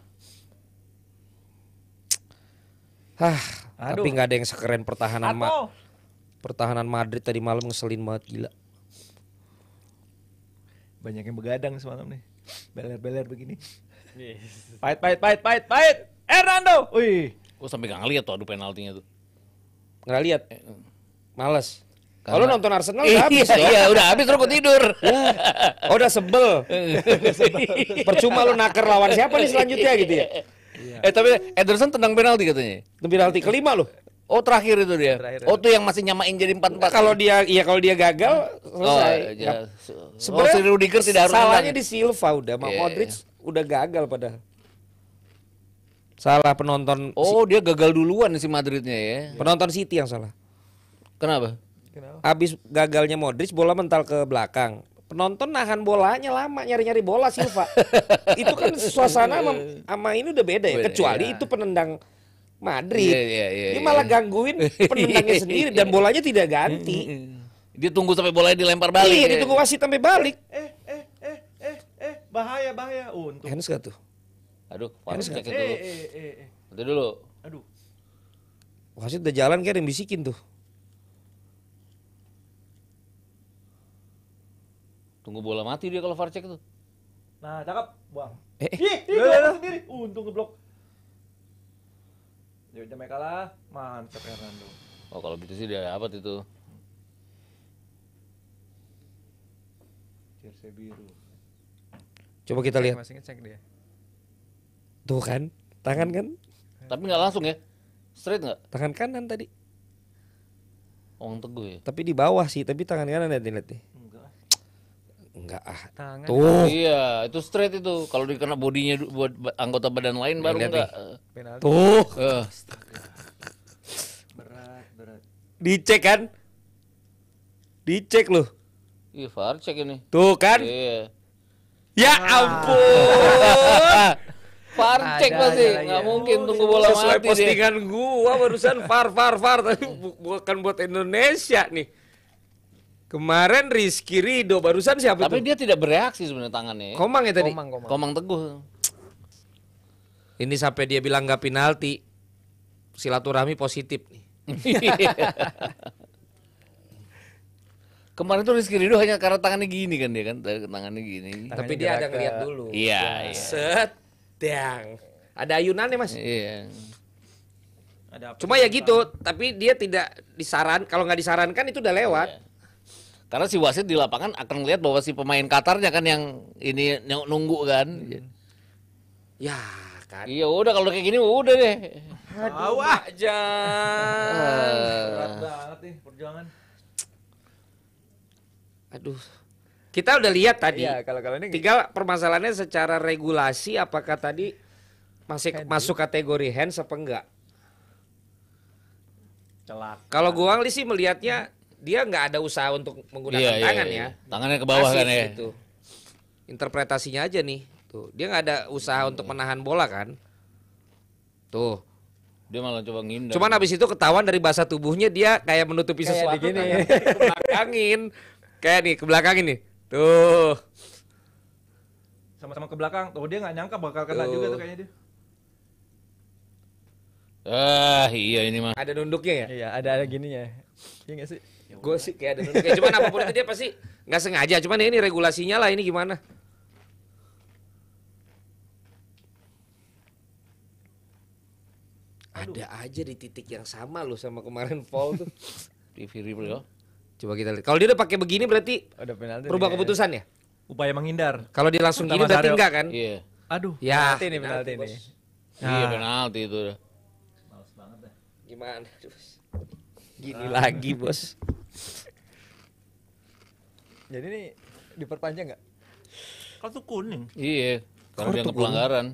Hah, aduh. Tapi nggak ada yang sekeren pertahanan Ma pertahanan Madrid tadi malam ngeselin banget gila. Banyak yang begadang semalam nih, beler-beler begini. Yes. Pahit, pahit, pahit, pahit, pahit. Ernando, wih. Gue sampai gak ngeliat tuh adu penaltinya tuh. Gak lihat, males. Kalau nonton Arsenal udah habis dong. Iya udah habis, terus tidur. Oh udah sebel. Percuma lu naker lawan siapa nih selanjutnya gitu ya. Eh tapi Ederson tendang penalti katanya. Tendang penalti kelima loh. Oh terakhir itu dia. Terakhir, oh itu yang masih nyamain jadi empat empat. Kalau dia, iya kalau dia gagal selesai. Oh, ya. Sebenarnya oh, si Rudiger tidak harus. Salahnya di Silva udah, yeah. Modric udah gagal padahal. Salah penonton. Oh si... dia gagal duluan si Madridnya ya. Yeah. Penonton City yang salah. Kenapa? Kenapa? Abis gagalnya Modric bola mental ke belakang. Penonton nahan bolanya lama nyari-nyari bola Silva. Itu kan suasana sama, sama ini udah beda ya. Kecuali yeah. Itu penendang. Madrid, yeah, yeah, yeah, dia malah yeah. Gangguin penendangnya sendiri dan bolanya tidak ganti. Dia tunggu sampai bolanya dilempar balik. Iya, dia tunggu wasit sampai balik. Eh, eh, eh, eh, eh, bahaya, bahaya. Untung. Hands gak tuh? Aduh, wasit kayak gitu. Eh, eh, eh, eh. Nanti dulu. Aduh. Wasit udah jalan kayak ada yang bisikin tuh. Tunggu bola mati dia kalau V A R cek tuh. Nah, cakep, Bang. Eh, eh. Ih, dia sendiri. Untung ngeblok. Jamaika kalah, mantap Hernando. Oh kalau gitu sih dia dapat itu. Jersey biru. Coba kita lihat. Masih ngecek dia. Tuh kan, tangan kan? Tapi nggak langsung ya? Straight nggak? Tangan kanan tadi. Komang Teguh ya? Tapi di bawah sih, tapi tangan kanan lihat lihat deh. Enggak ah. Tangan tuh. Iya, itu straight itu. Kalau dikena bodinya buat anggota badan lain baru enggak. Tuh. Uh. Berat, berat. Dicek kan? Dicek loh. Iya, V A R cek ini. Tuh kan? Iya. Ya ampun. V A R cek pasti. Enggak mungkin tunggu bola mati. Sesuai postingan dia. Gua barusan V A R V A R V A R tapi bukan buat Indonesia nih. Kemarin Rizky Ridho, barusan siapa tapi tuh? Dia tidak bereaksi sebenarnya tangannya. Komang ya tadi? Komang, komang. Komang Teguh. Ini sampai dia bilang gak penalti. Silaturahmi positif nih. Kemarin tuh Rizky Ridho hanya karena tangannya gini kan dia kan. Tangannya gini. Tangannya tapi dia ada ngeliat dulu. Iya, iya. Sedang. Ada ayunan ya mas? Iya. Ada cuma ya gitu, tapi dia tidak disaran. Kalau nggak disarankan itu udah lewat. Oh, iya. Karena si wasit di lapangan akan melihat bahwa si pemain Qatarnya kan yang ini yang nunggu kan. Hmm. Ya kan. Iya udah kalau kayak gini udah deh. Aduh aja. Berat banget nih perjuangan. Aduh. Kita udah lihat tadi. Iya, kalau kalau ini tinggal permasalahannya secara regulasi apakah tadi masih handy. Masuk kategori hands apa enggak? Celaka. Kalau gua sih melihatnya hmm. Dia nggak ada usaha untuk menggunakan iya, tangan iya, iya. Ya. Tangannya ke bawah kan ya. Gitu. Interpretasinya aja nih. Tuh, dia nggak ada usaha hmm. untuk menahan bola kan. Tuh. Dia malah coba ngindar. Cuman habis itu ketahuan dari bahasa tubuhnya dia kayak menutupi kayak sesuatu. Kayak begini. Kebelakangin. Kayak nih, kebelakangin nih. Tuh. Sama-sama ke belakang. Tuh dia nggak nyangka bakal kena tuh. Juga tuh kayaknya dia. Ah iya ini mah. Ada nunduknya ya? Iya ada, ada gininya. Iya nggak sih? Gue sih kayak ada nunduknya. Cuman apapun itu dia pasti nggak sengaja. Cuman ini regulasinya lah ini gimana? Aduh. Ada aja di titik yang sama loh sama kemarin Paul tuh. Di replay loh. Coba kita lihat. Kalau dia udah pakai begini berarti berubah keputusan ya? Upaya menghindar. Kalau dia langsung gini berarti enggak kan? Iya. Aduh. Ya. Penalti nih penalti ini. Iya penalti itu. Males banget dah. Gimana? Gini ah. Lagi bos. Jadi ini diperpanjang nggak? Kartu kuning. Iya. Karena dianggap pelanggaran.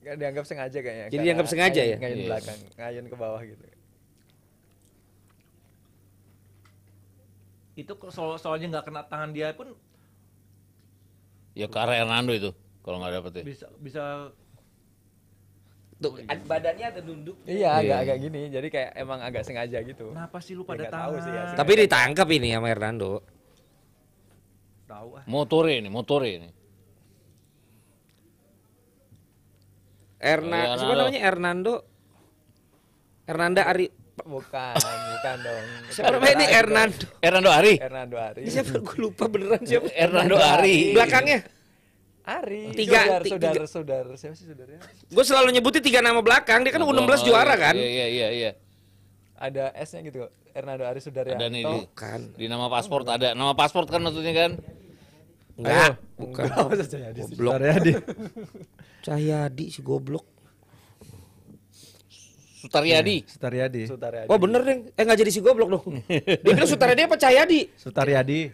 Nggak dianggap sengaja kayaknya. Jadi dianggap sengaja ngayun, ya? Ngayun yes. Belakang, ngayun ke bawah gitu. Itu soal soalnya nggak kena tangan dia pun. Ya ke arah Ernando itu kalau nggak dapet ya. Bisa bisa. Tuh, badannya ada nunduk. Iya, agak-agak iya. Gini. Jadi kayak emang agak sengaja gitu. Kenapa sih lu pada tahu sih ya? Tapi ditangkap ini sama Hernando. Tahu ah. Motornya ini, motornya ini. Erna, siapa namanya Hernando? Hernanda Ari. Bukan, bukan dong. Siapa namanya ini Hernando? Hernando Ari. Hernando Ari. Siapa gue lupa beneran siapa? Hernando Ari. Belakangnya Ari, tiga, saudara, saudara, siapa sih saudaranya? Gue selalu nyebutin tiga nama belakang, dia kan U enam belas oh, juara kan? Iya, iya, iya. Ada S-nya gitu, Hernando Ari Sudaryanto. Ada nih, di, kan. Di nama pasport oh, ada, nama pasport kan maksudnya kan? Enggak, bukan. Cahyadi sih, Sudaryadi. Cahyadi si goblok. Sutaryadi. Sutaryadi. Sutaryadi. Wah bener deh, eh nggak jadi si goblok dong. Dia bilang Sutaryadi apa Cahyadi? Sutaryadi.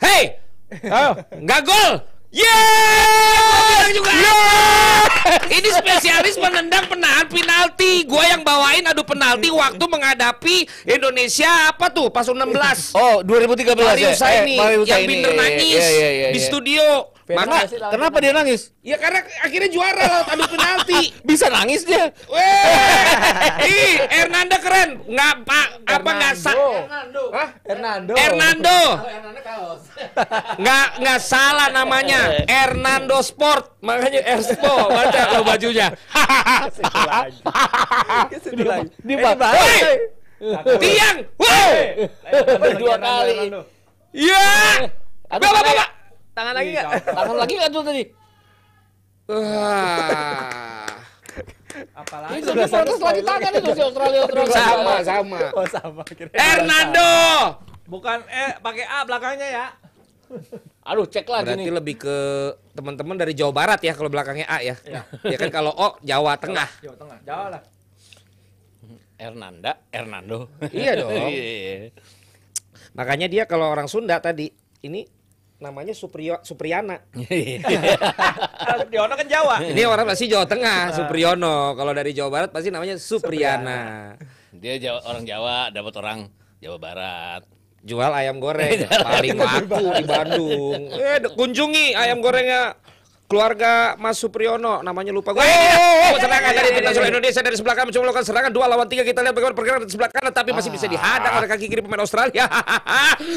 Hei, oh. Nggak gol! Yes! Juga yes! Ini spesialis menendang penahan penalti. Gua yang bawain adu penalti waktu menghadapi Indonesia apa tuh pas U enam belas. Oh, dua ribu tiga belas Mario ya. Saini, eh, yang binder nangis ya, ya, ya, ya. Di studio. Maka, kenapa dia nangis? Ya karena akhirnya juara laut adu penalti. Bisa nangis dia. Weh, ih, Hernando keren. Nggak pak, apa nggak salah? Hernando. Hernando. Nggak nggak salah namanya. Hernando Sport, makanya Ersport. Baca kalau bajunya. Hahaha. Dibalik. Tiang. Wow. Dua kali. Iya. Bapak bapak. Tangan lagi nggak? Tangan lagi nggak tuh tadi? Wah. Apalagi itu udah seratus lagi tangan itu si Australia terus. Sama, sama. Oh, sama. Ernando. Bukan eh pakai A belakangnya ya. Aduh, cek lagi berarti nih. Berarti lebih ke teman-teman dari Jawa Barat ya kalau belakangnya A ya. Ya, ya kan kalau O Jawa Tengah. Jawa Tengah. Jawa lah. Ernanda, Ernando. Iya dong. Iya. Makanya dia kalau orang Sunda tadi ini namanya Supriyo, Supriyana. Supriyono kan Jawa. Ini orang pasti Jawa Tengah, Supriyono. Kalau dari Jawa Barat pasti namanya Supriyana. Dia Jawa, orang Jawa, dapat orang Jawa Barat. Jual ayam goreng paling laku di Bandung. Eh, kunjungi ayam gorengnya keluarga Mas Supriyono, namanya lupa gue. Oh, serangan dari timnas Indonesia dari sebelah kanan mencoba melakukan serangan dua lawan tiga. Kita lihat bagaimana pergerakan dari sebelah kanan, tapi masih bisa dihadang oleh kaki kiri pemain Australia.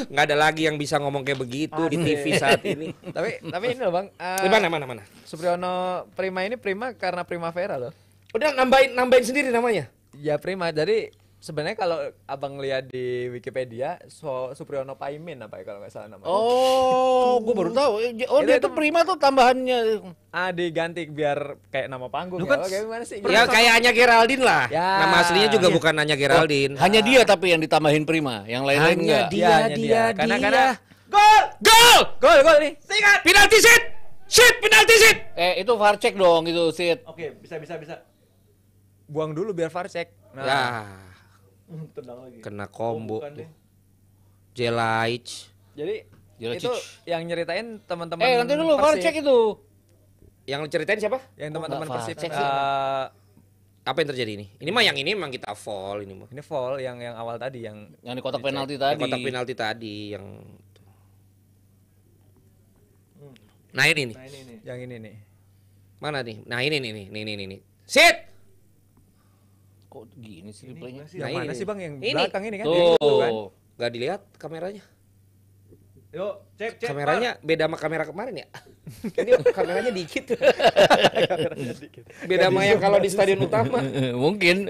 Nggak ada lagi yang bisa ngomong kayak begitu di T V saat ini. Tapi tapi ini loh bang. Mana mana mana. Supriyono Prima ini Prima karena Primavera loh. Udah nambahin nambahin sendiri namanya. Ya Prima. Jadi sebenarnya kalau abang lihat di Wikipedia, so, Supriyono Paimin apa ya kalau nggak salah namanya. Oh, gue baru tahu. Oh, dia itu Prima tuh tambahannya. Ah, diganti biar kayak nama panggung. Duh, ya, kayak gimana sih? Ya kayak Anya Geraldine lah. Ya. Nama aslinya juga ya. Bukan Anya Geraldine. Oh, hanya dia tapi yang ditambahin Prima, yang lain-lain enggak. Dia, ya, dia, dia, dia. Karena, karena gol, gol, gol, gol nih. Singkat. Penalti sit, sit, penalti sit. Eh, itu V A R cek dong itu sit. Oke, bisa, bisa, bisa. Buang dulu biar V A R cek. Nah. Ya. Lagi. Kena combo oh, Jelačić. Jadi Jelačić itu yang nyeritain teman-teman. Eh nanti dulu V A R cek itu. Yang ceritain siapa? Yang teman-teman oh, Persib. Uh, apa yang terjadi ini? Ini mah yang ini memang kita foul ini mah. Ini foul yang yang awal tadi yang yang di kotak penalti tadi. Di kotak penalti tadi yang hmm. Nah ini nih. Nah, ini, ini. Yang ini nih. Mana nih? Nah ini nih nih nih nih nih. Sit. Kok gini sih replaynya? Yang mana sih bang yang belakang ini kan? Tuh, nggak dilihat kameranya. Yuk, cek cek. Kameranya beda sama kamera kemarin ya? Ini kameranya dikit. Beda sama yang kalau di stadion utama. Mungkin.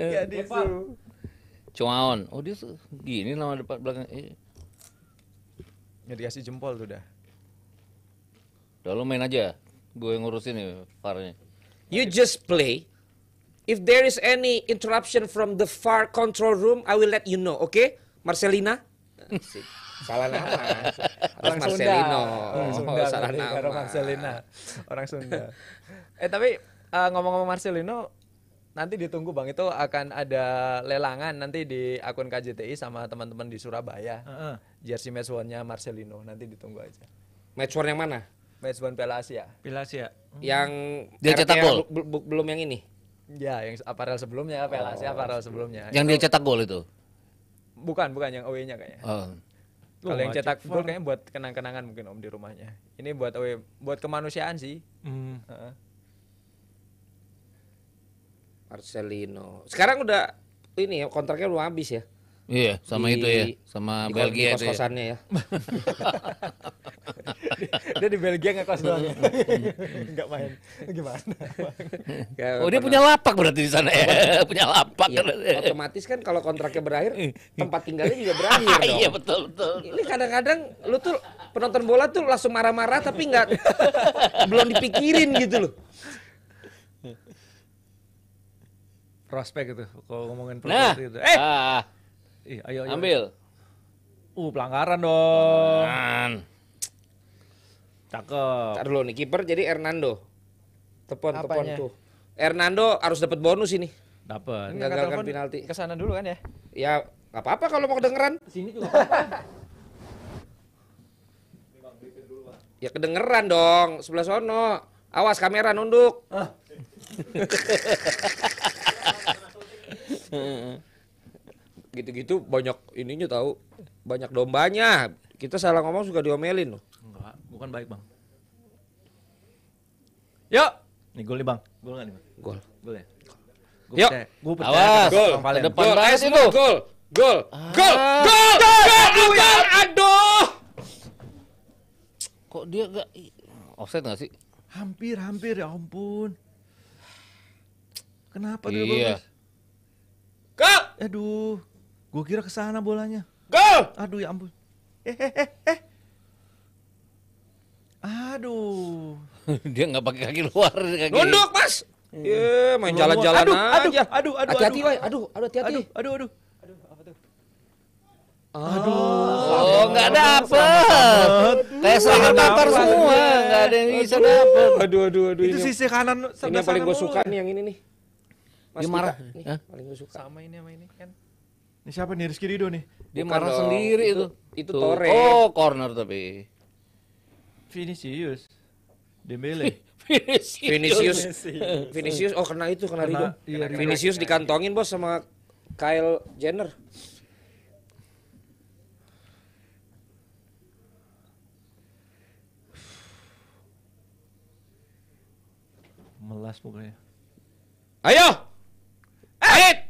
Tjoe-A-On. Oh dia gini lama depan belakang. Nggak dikasih jempol tuh dah. Udah lu main aja. Gue ngurusin nih V A R-nya. You just play. If there is any interruption from the V A R control room, I will let you know, oke? Okay? Marselina? Salah nama. Orang Marselino. Orang Sunda. Oh, salah nama. Orang Marselina. Orang Sunda. Eh tapi ngomong-ngomong uh, Marselino, nanti ditunggu bang itu akan ada lelangan nanti di akun K J T I sama teman-teman di Surabaya. Uh-huh. Jersey match one-nya Marselino, nanti ditunggu aja. Match one yang mana? Match one Piala Asia. Piala Asia. Yang dia cetak gol. Belum yang ini. Ya, yang aparel sebelumnya, Piala Asia aparel sebelumnya. Yang dia cetak gol itu? Bukan, bukan yang away-nya kayaknya. Oh. Kalau yang cetak gol kayaknya buat kenang-kenangan mungkin om di rumahnya. Ini buat away, buat kemanusiaan sih. Mm. Uh. Marselino. Sekarang udah ini ya, kontraknya belum habis ya? Iya, sama di, itu ya, sama di Belgia itu. Kos-kosannya ya. Dia di Belgia ngekos doang. Enggak main. Gimana? Oh, dia punya lapak berarti di sana ya. Punya lapak. Ya, otomatis kan kalau kontraknya berakhir, tempat tinggalnya juga berakhir dong. Iya, betul, betul. Ini kadang-kadang lu tuh penonton bola tuh langsung marah-marah tapi enggak belum dipikirin gitu loh. Prospek itu kalau ngomongin prospek nah, itu. Eh. Ah. Ih, ayo, ayo. Ambil. Uh, pelanggaran dong. Pelanggaran. Cakep. Ntar dulu nih kiper jadi Ernando. Tepon, tepon tuh. Ernando harus dapat bonus ini. Dapat. Gagalkan penalti. Ke sana dulu kan ya? Ya, enggak apa-apa kalau mau kedengeran. Sini juga. Ya kedengeran dong, sebelah sono. Awas kamera nunduk. Gitu-gitu banyak ininya tahu, banyak dombanya. Kita salah ngomong suka diomelin loh. Enggak, bukan baik bang. Yuk, nih gol nih bang. Gol nggak nih bang? Gol. Gol ya. Yuk, gue percaya. Gol. Depan balas itu. Gol. Gol. Gol. Gol. Gol. Aduh. Kok dia nggak offside nggak sih? Hampir, hampir ya ampun. Kenapa dia balas? Gol. Aduh. Gue kira kesana bolanya. Gol! Aduh ya ampun. Eh, eh, eh, eh. Aduh. Dia nggak pakai kaki luar. Kaki... Nunduk mas. Iya, main jalan-jalan aja. Aduh, aduh, aduh. Hati-hati, woi. Aduh, aduh, hati-hati. Aduh, aduh. Aduh, apa tuh? Aduh, oh, nggak dapet. Kayak serangan Qatar semua, nggak ada yang bisa dapet. Aduh, aduh, aduh. Itu sisi kanan. Ini yang paling gue suka nih, yang ini nih. Mas Gita nih, paling gue suka. Sama ini sama ini kan. Ini siapa nih, Rizky Ridho nih? Dia marah sendiri itu. Itu Toure. Oh, corner tapi. Vinicius. Dembele. Vinicius. Vinicius. Oh, kena itu, kena Ridho. Vinicius dikantongin bos sama Kyle Jenner. Melas mukanya. Ayo. Ait.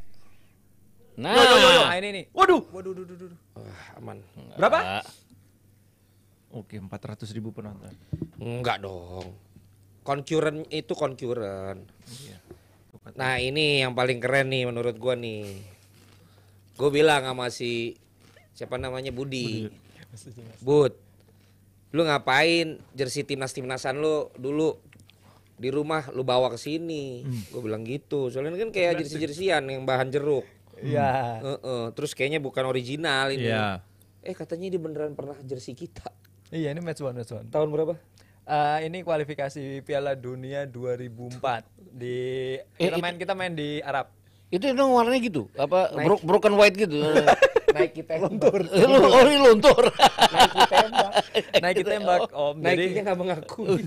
Nah, yo, yo, yo, yo. Nah ini nih. Waduh. Waduh, waduh, waduh. Oh, aman. Enggak. Berapa? Oke, empat ratus ribu penonton. Enggak dong. Concurrent itu concurrent. Iya. Nah, ini yang paling keren nih menurut gua nih. Gua bilang sama si siapa namanya Budi. Bud. Lu ngapain jersey timnas-timnasan lu dulu? Di rumah lu bawa ke sini, hmm. gue bilang gitu. Soalnya kan kayak jersi-jersian yang bahan jeruk. Iya. Hmm. Uh -uh. Terus kayaknya bukan original ini. Yeah. Eh katanya dia beneran pernah jersi kita. Iya ini match one match one. Tahun berapa? Uh, ini kualifikasi Piala Dunia dua ribu empat di eh, kita main itu. Kita main di Arab. Itu dong warnanya gitu. Apa Naik. broken white gitu. Naik kita luntur. Oh ini luntur. Naik kita tembak. Naik kita tembak. Om. Naiknya nggak mengakui.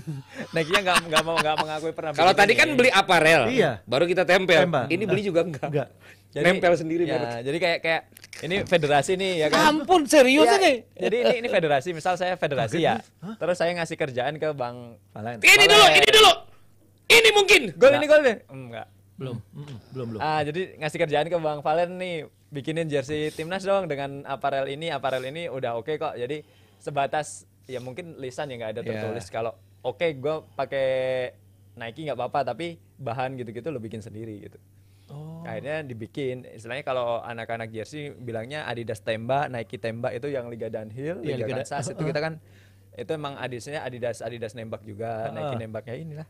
Naiknya nggak nggak mau nggak mengakui pernah. Kalau tadi kan beli aparel. Iya. Baru kita tempel. Tembak. Ini beli juga enggak. Enggak. Jadi, nempel sendiri ya, banget. Jadi kayak kayak ini federasi nih ya kan. Ampun serius ya, ini. Jadi ini ini federasi. Misal saya federasi ya. Hah? Terus saya ngasih kerjaan ke Bang Valen. Ini dulu, ini dulu. Ini mungkin. Gol ini gol deh. Enggak. Belum. Mm-mm, belum belum. Ah, jadi ngasih kerjaan ke Bang Valen nih. Bikinin jersey timnas dong dengan aparel ini, aparel ini udah oke okay kok. Jadi sebatas ya mungkin lisan ya nggak ada tertulis yeah. Kalau oke okay, gue pakai Nike nggak apa-apa tapi bahan gitu-gitu lo bikin sendiri gitu. Oh. Akhirnya dibikin. Istilahnya kalau anak-anak jersey bilangnya Adidas Tembak, Nike Tembak itu yang Liga Dunhill, yeah, Liga, Liga Kansas uh, uh. itu kita kan itu emang Adidasnya Adidas Adidas nembak juga, uh, uh. Nike nembaknya inilah.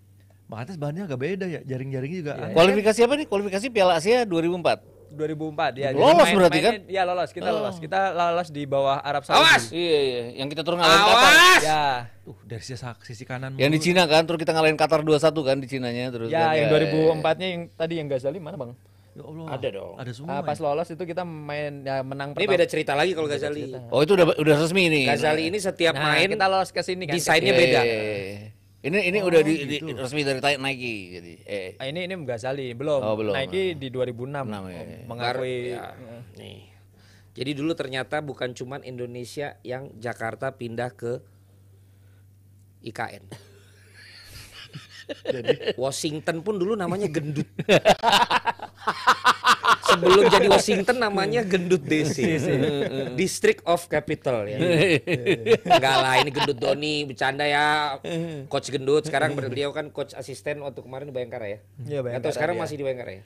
Makanya bahannya agak beda ya, jaring-jaringnya juga. Yeah. Kualifikasi apa nih? Kualifikasi Piala Asia dua ribu empat. dua ribu empat ya lolos main, berarti mainin, kan? Ya lolos, kita oh. lolos. Kita lolos di bawah Arab Saudi. Awas. Iya iya, yang kita turun ngalahin Qatar. Ya. Tuh dari sisi, sisi kanan. Yang mulu. Di Cina kan, terus kita ngalahin Qatar dua satu kan di Cinanya terus. Ya, kan, yang ya. dua ribu empat-nya yang tadi yang Ghazali mana, Bang? Ya Allah. Ada dong. Ada semua. Uh, pas lolos itu kita main ya, menang pertama. Ini beda cerita lagi kalau Ghazali. Oh, itu udah udah resmi nih. Ghazali nah, ini setiap nah, main kita lolos ke sini kan. Desainnya beda. Iya, iya. Ini ini oh, udah di, gitu. di, resmi dari Nike jadi. Eh. Ah, ini ini Ghazali belum. Oh, belum. Nike nah. di dua ribu enam nah, ya, ya. mengakui. Ya. Nih. Jadi dulu ternyata bukan cuman Indonesia yang Jakarta pindah ke I K N. Jadi Washington pun dulu namanya Gendut. Sebelum jadi Washington namanya Gendut D C. District of Capital ya. Enggak lah ini Gendut Doni bercanda ya. Coach Gendut sekarang beliau kan coach asisten waktu kemarin di Bayangkara ya. Iya Bayangkara. Atau sekarang ya. masih di Bayangkara ya.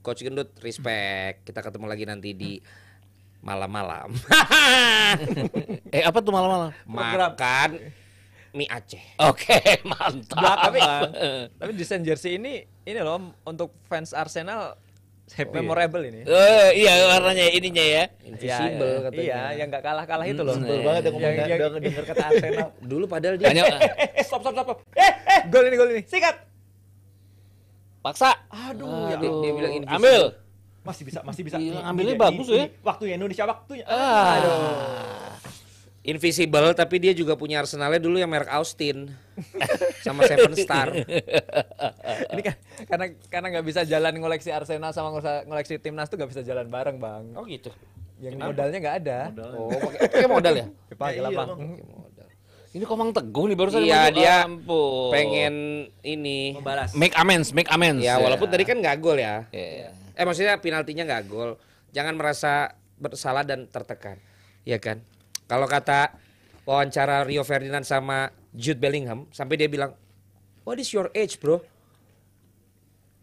Coach Gendut respect. Kita ketemu lagi nanti di malam-malam. Eh apa tuh malam-malam? Makan mie Aceh. Oke, okay, mantap. Nah, tapi, tapi desain jersey ini ini loh untuk fans Arsenal happy memorable ya? Ini. Oh, iya warnanya ininya ya. Invisible ya, katanya. Iya, yang nggak kalah-kalah itu loh. Betul banget yang ngomong udah ngedenger kata Arsenal. Dulu padahal dia hanya eh stop stop stop. Eh, eh gol ini gol ini. Sikat. Paksa. Aduh, Aduh. Ya, dia, dia bilang invisible. Ambil. Masih bisa, masih bisa. Gila, ambilnya ini, bagus ini, ya. Waktunya Indonesia waktunya. Ah. Aduh. Invisible tapi dia juga punya Arsenalnya dulu yang merek Austin sama Seven Star. Ini kan karena karena nggak bisa jalan ngoleksi Arsenal sama ngoleksi timnas tuh nggak bisa jalan bareng bang. Oh gitu. Yang Kenapa? modalnya nggak ada. Modal. Oh pakai modal ya? Pakai ya, iya, modal. Ini Komang Teguh nih barusan. Iya dia oh, pengen ini. Membalas. Make amends, make amends. Ya walaupun yeah. tadi kan nggak gol ya. Yeah. Eh maksudnya penaltinya nggak gol. Jangan merasa bersalah dan tertekan, ya kan? Kalau kata wawancara Rio Ferdinand sama Jude Bellingham, sampai dia bilang, "What is your age, bro?"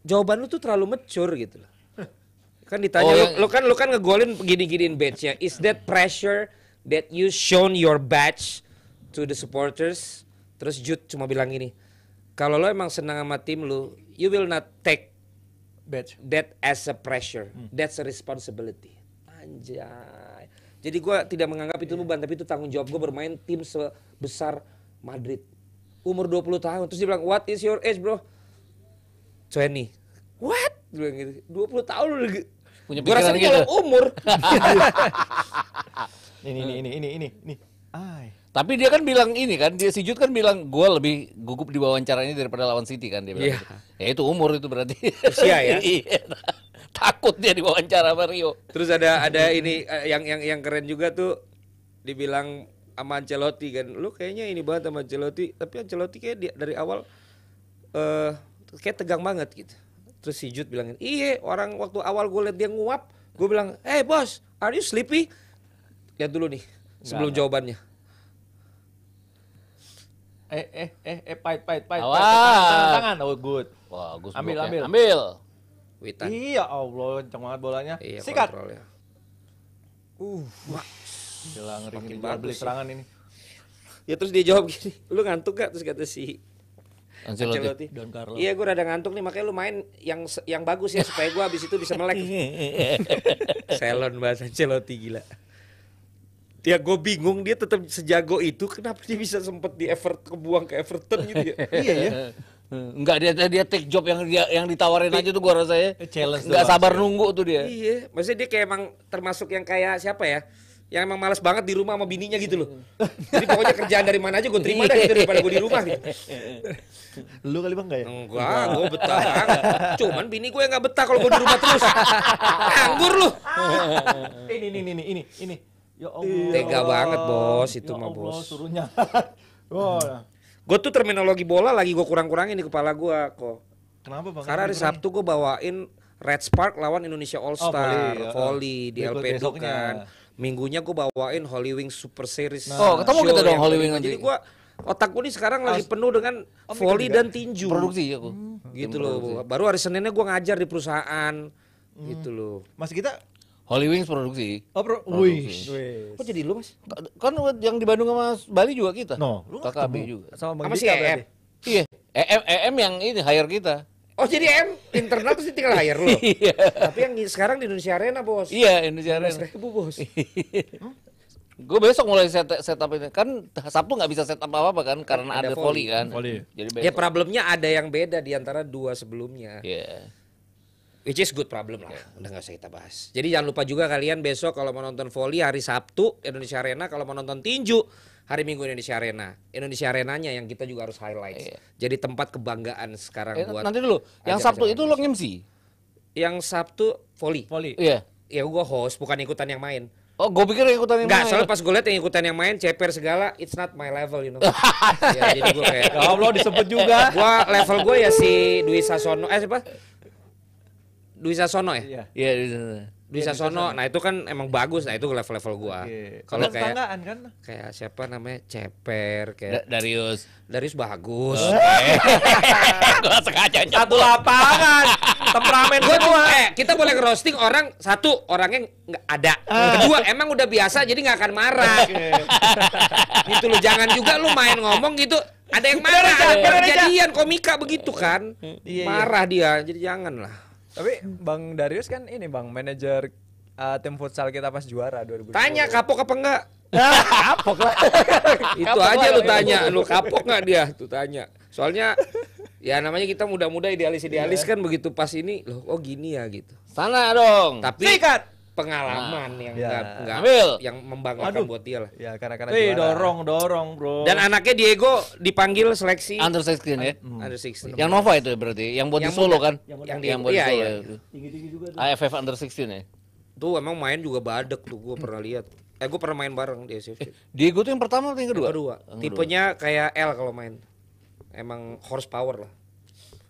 Jawaban lu tuh terlalu mature gitu loh. Kan ditanya, oh, lu, yang... lu kan lu kan ngegolin gini-giniin badge-nya. Is that pressure that you shown your badge to the supporters? Terus Jude cuma bilang gini, "Kalau lo emang senang sama tim lu, you will not take Badge. that as a pressure, hmm. that's a responsibility. Anjay. Jadi gue tidak menganggap itu beban, yeah. tapi itu tanggung jawab gue bermain tim sebesar Madrid. Umur dua puluh tahun, terus dia bilang, what is your age bro? twenty. What? Gitu. dua puluh tahun lu punya pikiran rasanya gitu. Kalau umur. ini, ini, ini, ini, ini, ini. Ay. Tapi dia kan bilang ini kan, dia si Jude kan bilang gue lebih gugup di wawancaranya daripada lawan City kan dia bilang. Yeah. Ya itu umur itu berarti. Usia ya. Takut dia diwawancara sama Rio. Terus ada ada ini yang yang yang keren juga tuh dibilang sama Ancelotti kan. Lu kayaknya ini banget sama Ancelotti, tapi Ancelotti kayak dia, dari awal uh, kayak tegang banget gitu. Terus si Jude bilangin, "Iya, orang waktu awal gue liat dia nguap, gue bilang, "Hey bos, are you sleepy?" Lihat dulu nih sebelum Gak jawabannya. Eh eh eh eh pahit pahit pahit. Tangan tangan oh good. Wah, Gus ambil ambil. Ambil. Witan. Iya Allah, kencang banget bolanya. Iya, sikat. Ya. Uh, wah. Gila ngeri beli serangan ini. Ya terus dia jawab gini, "Lu ngantuk gak?" Terus kata si Ancelotti, iya gue rada ngantuk nih, makanya lu main yang yang bagus ya supaya gue abis itu bisa melek. Selon bahasa Ancelotti gila. Ya gue bingung dia tetap sejago itu, kenapa dia bisa sempet di Everton, kebuang ke Everton gitu ya? Iya ya. Enggak dia dia take job yang dia yang ditawarin aja tuh gue rasanya. Enggak sabar nunggu tuh dia. Iya, maksudnya dia kayak emang termasuk yang kayak siapa ya? Yang emang malas banget di rumah sama bininya gitu loh. Jadi pokoknya kerjaan dari mana aja gue terima dah gitu daripada gue di rumah gitu. Lu kali bang gak ya? Enggak, gue betah banget. Cuman bini gue yang gak betah kalau gue di rumah terus. Anggur lu. Ini, ini, ini, ini, ini. Ya Allah. Tega banget bos itu mah bos. Ya Allah suruh nyalat. Gue tuh terminologi bola lagi gue kurang-kurangin di kepala gue kok. Kenapa bang? Karena hari Sabtu gue bawain Red Spark lawan Indonesia All Star. Volley di L P itu kan. Minggunya gue bawain Holy Wings Super Series. Nah, oh, ketemu kita dong Holy Wings nanti. Jadi gue otak gue nih sekarang As lagi penuh dengan oh, volley dan tinju. Produksi ya gue. Hmm. Gitu loh. Baru hari Seninnya gue ngajar di perusahaan. Hmm. Gitu loh. Mas kita Holy Wings produksi. Oh, pro produksi. Kok jadi lu mas? Kan yang di Bandung sama Bali juga kita. No, lu K K B juga. Sama Bang Gita berarti. Iya. E M E M yang ini hire kita. Oh jadi em internal terus tinggal hire lo. Iya. Tapi yang sekarang di Indonesia Arena bos. Iya Indonesia Arena. Seribu bos. Huh? Gue besok mulai set, set up ini kan Sabtu nggak bisa set up apa apa kan karena ada, ada volley kan. Volley. Jadi besok. Ya problemnya ada yang beda di antara dua sebelumnya. Iya. Yeah. Which is good problem lah. Yeah. Udah nggak usah kita bahas. Jadi jangan lupa juga kalian besok kalau mau nonton volley hari Sabtu Indonesia Arena, kalau mau nonton tinju hari Minggu Indonesia Arena. Indonesia Arenanya yang kita juga harus highlight. Iya. Jadi tempat kebanggaan sekarang eh, buat. Nanti dulu. Yang Sabtu itu lo M C? Yang Sabtu volley. Volley. Iya. Ya gua host bukan ikutan yang main. Oh, gue pikir yang ikutan yang Nggak, main. Enggak, soalnya pas gue liat yang ikutan yang main ceper segala, it's not my level you know. Ya, jadi gue kayak Allah disebut juga. Gua level gue ya si Dwi Sasono eh siapa? Dwi Sasono ya? Iya, yeah, Dwi Sasono. Dwi Sasono, nah itu kan emang bagus, nah itu level-level gua. Okay. Kalau kayak kan? Kayak siapa namanya Ceper, kayak da Darius, Darius bagus. Okay. Gua sengaja satu lapangan, temperamen gua tuh. Eh, kita boleh roasting orang satu orangnya nggak ada, kedua emang udah biasa jadi nggak akan marah. Okay. Itu lo jangan juga lu main ngomong gitu. Ada yang marah, kejadian komika begitu kan, marah dia, jadi jangan lah. Tapi Bang Darius kan ini Bang manajer uh, tim futsal kita pas juara dua ribu dua puluh. Tanya kapok apa enggak? Kapok lah. Itu kapok aja lah, lu tanya, lu kapok enggak dia? Tuh tanya. Soalnya ya namanya kita muda-muda idealis-idealis yeah. kan begitu pas ini loh oh gini ya gitu. Sana dong. Tapi sikat. Pengalaman nah, yang enggak ya. enggak ambil yang membanggakan buat dia lah. Ya karena-karena juara. dorong-dorong, Bro. Dan anaknya Diego dipanggil seleksi under sixteen ya. Hmm. Under sixteen. Yang Nova itu berarti, yang buat di Solo kan? Yang, yang, yang buat di Solo. Iya, iya. Tinggi-tinggi juga tuh. A F F under sixteen ya. Tuh emang main juga badek tuh gua pernah lihat. Eh gua pernah main bareng di A F F. Diego tuh yang pertama atau yang kedua? Yang kedua. Yang kedua. Tipenya kayak L kalau main. Emang horsepower lah.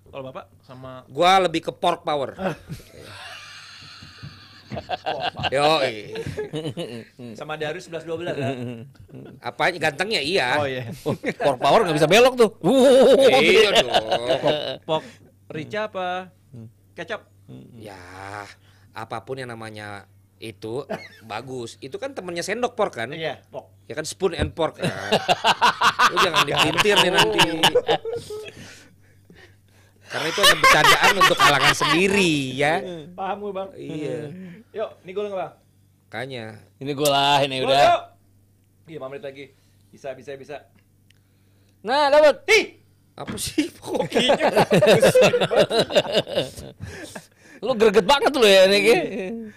Kalau Bapak sama gua lebih ke pork power. Yo, sama Darius sebelas dua belas kan? Apa gantengnya iya. Oh iya. Power power nggak bisa belok tuh. Iya dong. Pok rica apa? Kecap. Ya, apapun yang namanya itu bagus. Itu kan temennya sendok pork kan? Iya, pok. Ya kan spoon and pork. Lu jangan dipintir nih nanti. Karena itu hanya bercandaan untuk kalangan sendiri ya. Paham gue bang. Iya. Yuk, ini gue nggak bang? Kayaknya. Ini gue lah, ini udah. Iya, lima menit lagi. Bisa, bisa, bisa. Nah, dapat. Ih, apa sih kokinya? Lu greget banget lu ya ini.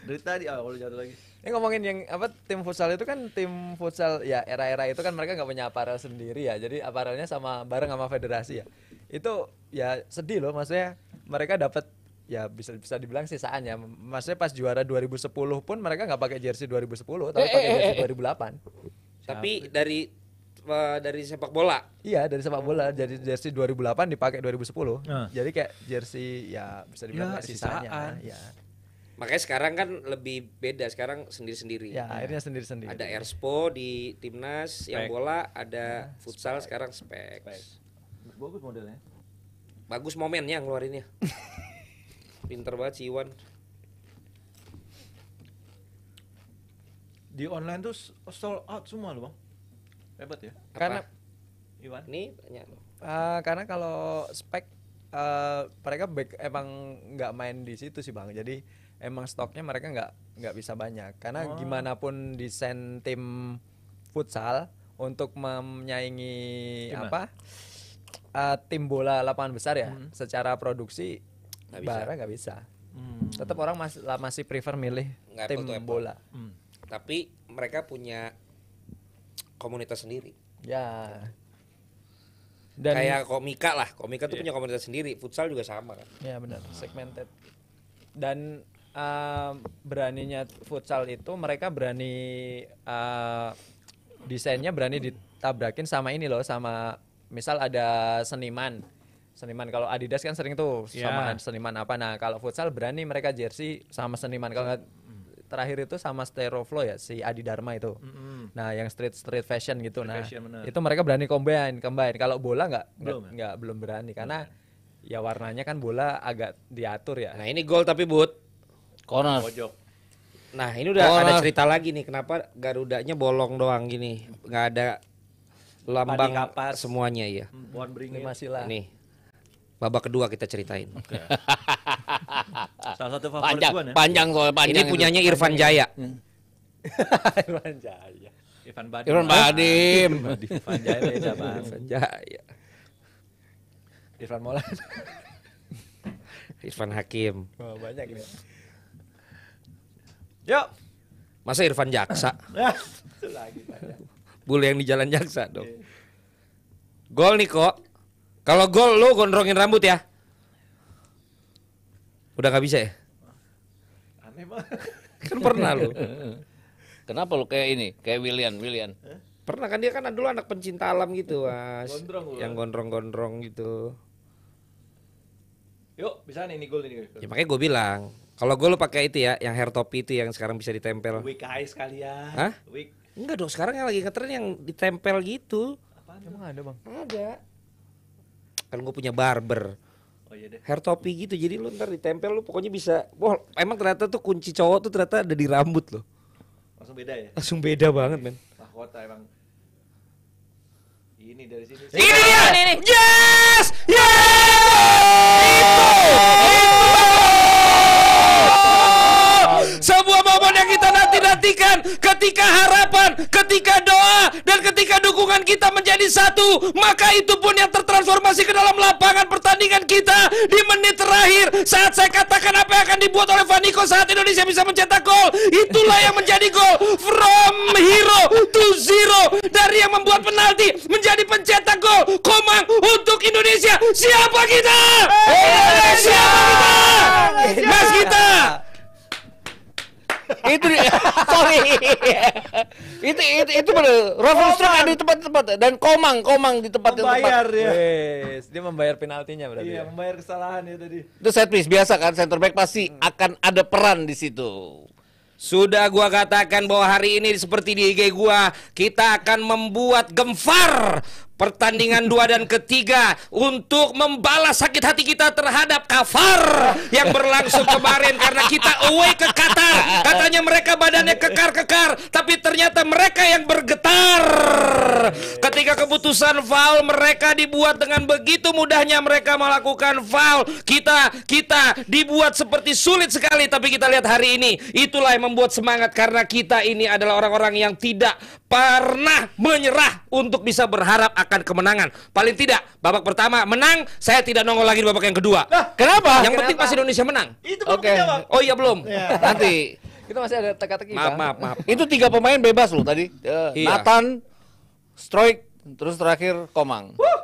Dari tadi, ah, kalau jatuh lagi. Ini ngomongin yang apa, tim futsal itu kan tim futsal ya era-era itu kan mereka nggak punya aparel sendiri ya. Jadi aparelnya sama bareng sama federasi ya. Itu ya sedih loh, maksudnya mereka dapat ya bisa bisa dibilang sisaan ya. Maksudnya pas juara dua ribu sepuluh pun mereka nggak pakai jersey dua ribu sepuluh tapi eh, pakai eh, jersey dua ribu delapan. Tapi siapa? dari dari sepak bola. Iya, dari sepak bola. Jadi jersey dua ribu delapan dipakai dua ribu sepuluh. Nah. Jadi kayak jersey ya bisa dibilang ya, sisanya ya. Makanya sekarang kan lebih beda, sekarang sendiri-sendiri. Ya, ya. Akhirnya sendiri-sendiri. Ada Erspo di Timnas spek. Yang bola, ada ya, futsal spek. Sekarang spek. spek. Bagus modelnya. Bagus momennya ngeluarinnya. Pinter banget si Iwan. Di online tuh sold out semua loh, Bang. Hebat ya. Apa? Karena Iwan nih tanya lo. Uh, karena kalau spek uh, mereka back, emang nggak main di situ sih bang. Jadi emang stoknya mereka nggak nggak bisa banyak. Karena oh. gimana pun desain tim futsal untuk menyaingi Cuma. apa uh, tim bola lapangan besar ya. Hmm. Secara produksi barang nggak bisa. Hmm. Tetap orang masih masih prefer milih gak tim apple apple. bola. Hmm. Tapi mereka punya komunitas sendiri. Ya. Dan kayak komika lah, komika tuh yeah. punya komunitas sendiri, futsal juga sama kan. Ya benar, segmented. Dan uh, beraninya futsal itu mereka berani uh, desainnya berani ditabrakin sama ini loh, sama misal ada seniman. Seniman kalau Adidas kan sering tuh sama yeah. seniman apa. Nah, kalau futsal berani mereka jersey sama seniman. Kalau nggak terakhir itu sama Steroflow ya, si Adi Dharma itu. Mm-hmm. Nah, yang street street fashion gitu. Street nah, fashion, itu mereka berani combine, combine. Kalau bola nggak, nggak belum berani karena belum. ya warnanya kan bola agak diatur ya. Nah, ini gol tapi but corner. Nah, ini udah corner. Ada cerita lagi nih, kenapa Garudanya bolong doang gini, nggak ada lambang semuanya ya. Buat beringin. Nih. Babak kedua kita ceritain. Okay. Salah satu favorit panjang, gua, ya? Panjang soal panjang. Ini punyanya itu. Irfan Jaya. Irfan Jaya. Irfan Badim. Irfan Badim. Irfan Jaya beda banget. Irfan Jaya. Irfan Maulana. Irfan Hakim. Oh, banyak ya. Yuk. Masa Irfan Jaksa? Lagi Bule yang di Jalan Jaksa dong. Gol nih kok. Kalau gol lo gondrongin rambut ya? Udah gak bisa ya? Aneh banget. Kan pernah lo. Kenapa lo kayak ini? Kayak William, William. Huh? Pernah kan dia kan dulu anak pencinta alam gitu, Mas. Gondrong, yang gondrong-gondrong gitu. Yuk, bisa nih ini gol ini. Ya makanya gue bilang, kalau gol lo pakai itu ya, yang hair topi itu yang sekarang bisa ditempel. Wig high sekalian. Hah? Wig. Enggak dong, sekarang yang lagi ngetren yang ditempel gitu. Apaan? Emang ada, Bang? Ada. Kan gue punya barber, oh, iya deh. Hair topi gitu, jadi lu ntar ditempel lu pokoknya bisa. Wah emang ternyata tuh kunci cowok tuh ternyata ada di rambut loh. Langsung beda ya? Langsung beda banget men. Mahkota emang. Ini dari sini. Ini dia! Ini. Yes! Yes! Itu! Itu! Sebuah momen yang kita nanti-nantikan ketika harapan, ketika doa, dan ketika dukungan kita menjadi satu, maka itu pun yang transformasi ke dalam lapangan pertandingan kita di menit terakhir. Saat saya katakan apa yang akan dibuat oleh Vaniko saat Indonesia bisa mencetak gol, itulah yang menjadi gol. From hero to zero, dari yang membuat penalti menjadi pencetak gol. Komang untuk Indonesia. Siapa kita? Indonesia! Siapa kita? Mas Gita. Itu sorry itu itu itu bener Rafael Struick ada di tempat-tempat dan Komang Komang di tempat membayar, tempat ya. Yes, dia membayar penaltinya berarti iya ya. Membayar kesalahan ya tadi itu set piece biasa kan center back pasti hmm. akan ada peran di situ. Sudah gua katakan bahwa hari ini seperti di I G gua, kita akan membuat gempar pertandingan dua dan ketiga untuk membalas sakit hati kita terhadap kafar yang berlangsung kemarin karena kita away ke Qatar. Katanya mereka badannya kekar-kekar, tapi ternyata mereka yang bergetar ketika ketika keputusan foul mereka dibuat dengan begitu mudahnya, mereka melakukan foul. Kita kita dibuat seperti sulit sekali, tapi kita lihat hari ini itulah yang membuat semangat, karena kita ini adalah orang-orang yang tidak pernah menyerah untuk bisa berharap akan kemenangan. Paling tidak babak pertama menang, saya tidak nongol lagi di babak yang kedua. Nah, kenapa? Yang kenapa? Penting pas Indonesia menang. Itu okay. Oh iya belum. Ya. Nanti kita masih ada teka-teki. Maaf, maaf, maaf. Itu tiga pemain bebas loh tadi. Uh, iya. Nathan, Struick, terus terakhir Komang. Wuh.